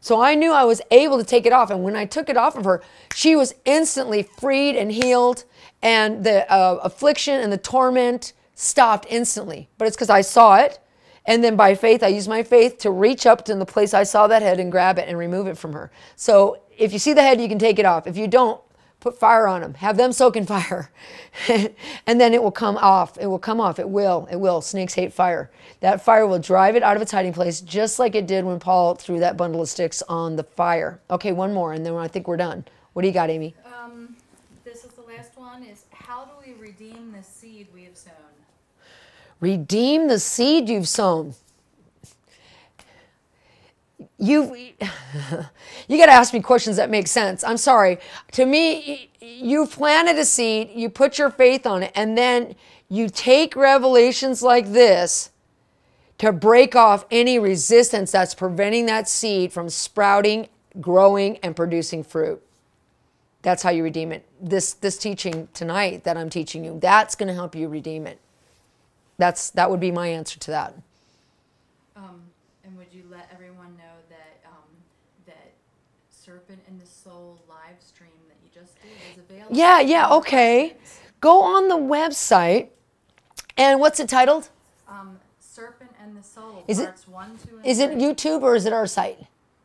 So I knew I was able to take it off. And when I took it off of her, she was instantly freed and healed, and the uh, affliction and the torment stopped instantly. But it's because I saw it, and then by faith, I used my faith to reach up to the place I saw that head and grab it and remove it from her. So if you see the head, you can take it off. If you don't, put fire on them. Have them soak in fire. And then it will come off. It will come off. It will. It will. Snakes hate fire. That fire will drive it out of its hiding place, just like it did when Paul threw that bundle of sticks on the fire. Okay, one more, and then I think we're done. What do you got, Amy? Um, this is the last one. Is how do we redeem the seed we have sown? Redeem the seed you've sown. You've, you you got to ask me questions that make sense. I'm sorry. To me, you planted a seed, you put your faith on it, and then you take revelations like this to break off any resistance that's preventing that seed from sprouting, growing, and producing fruit. That's how you redeem it. This, this teaching tonight that I'm teaching you, that's going to help you redeem it. That's, that would be my answer to that. Um, and would you let everyone know that um, that Serpent and the Soul live stream that you just did is available? Yeah, yeah, okay. Go on the website, and what's it titled? Um, Serpent and the Soul, is parts it, one, two, and Is three. It YouTube, or is it our site?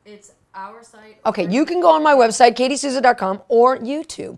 It's our site. Okay, you can go on my website, katie souza dot com, or YouTube.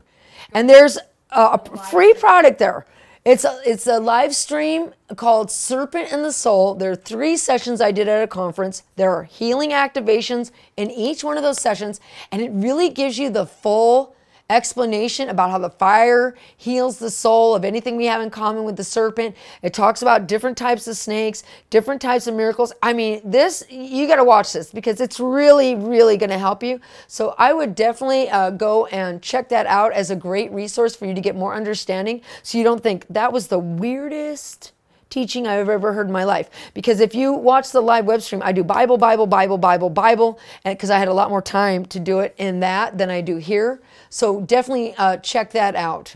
And there's a, a free product there. It's a, it's a live stream called Serpent and the Soul. There are three sessions I did at a conference. There are healing activations in each one of those sessions, and it really gives you the full explanation about how the fire heals the soul of anything we have in common with the serpent. It talks about different types of snakes, different types of miracles. I mean, this, you got to watch this, because it's really, really going to help you. So I would definitely uh, go and check that out as a great resource for you to get more understanding, so you don't think that was the weirdest teaching I've ever heard in my life. Because if you watch the live web stream, I do Bible, Bible, Bible, Bible, Bible, and because I had a lot more time to do it in that than I do here. So definitely uh, check that out.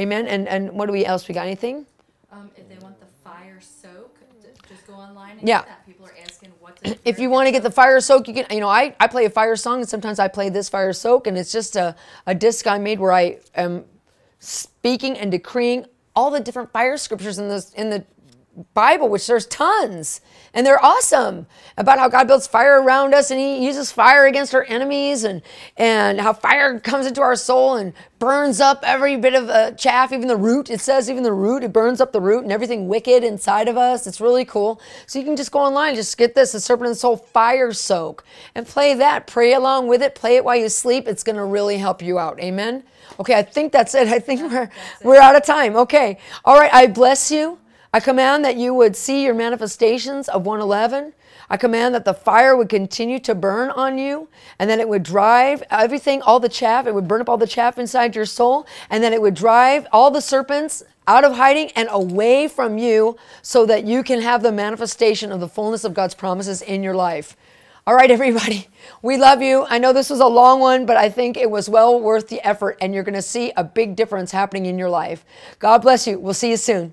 Amen. And and what do we else? We got anything? Um, if they want the fire soak, just go online and yeah. get that. People are asking what's it. If you want to get the fire soak, you can. You know, I I play a fire song, and sometimes I play this fire soak, and it's just a a disc I made where I am speaking and decreeing all the different fire scriptures in the in the. Bible, which there's tons, and they're awesome, about how God builds fire around us, and he uses fire against our enemies, and and how fire comes into our soul and burns up every bit of uh, chaff, even the root. It says even the root, it burns up the root and everything wicked inside of us. It's really cool. So you can just go online, just get this, the Serpent and Soul fire soak, and play that, pray along with it, play it while you sleep. It's going to really help you out. Amen. Okay, I think that's it. I think we're, we're out of time. Okay. All right. I bless you. I command that you would see your manifestations of one eleven. I command that the fire would continue to burn on you, and that it would drive everything, all the chaff. It would burn up all the chaff inside your soul, and that it would drive all the serpents out of hiding and away from you, so that you can have the manifestation of the fullness of God's promises in your life. All right, everybody, we love you. I know this was a long one, but I think it was well worth the effort, and you're going to see a big difference happening in your life. God bless you. We'll see you soon.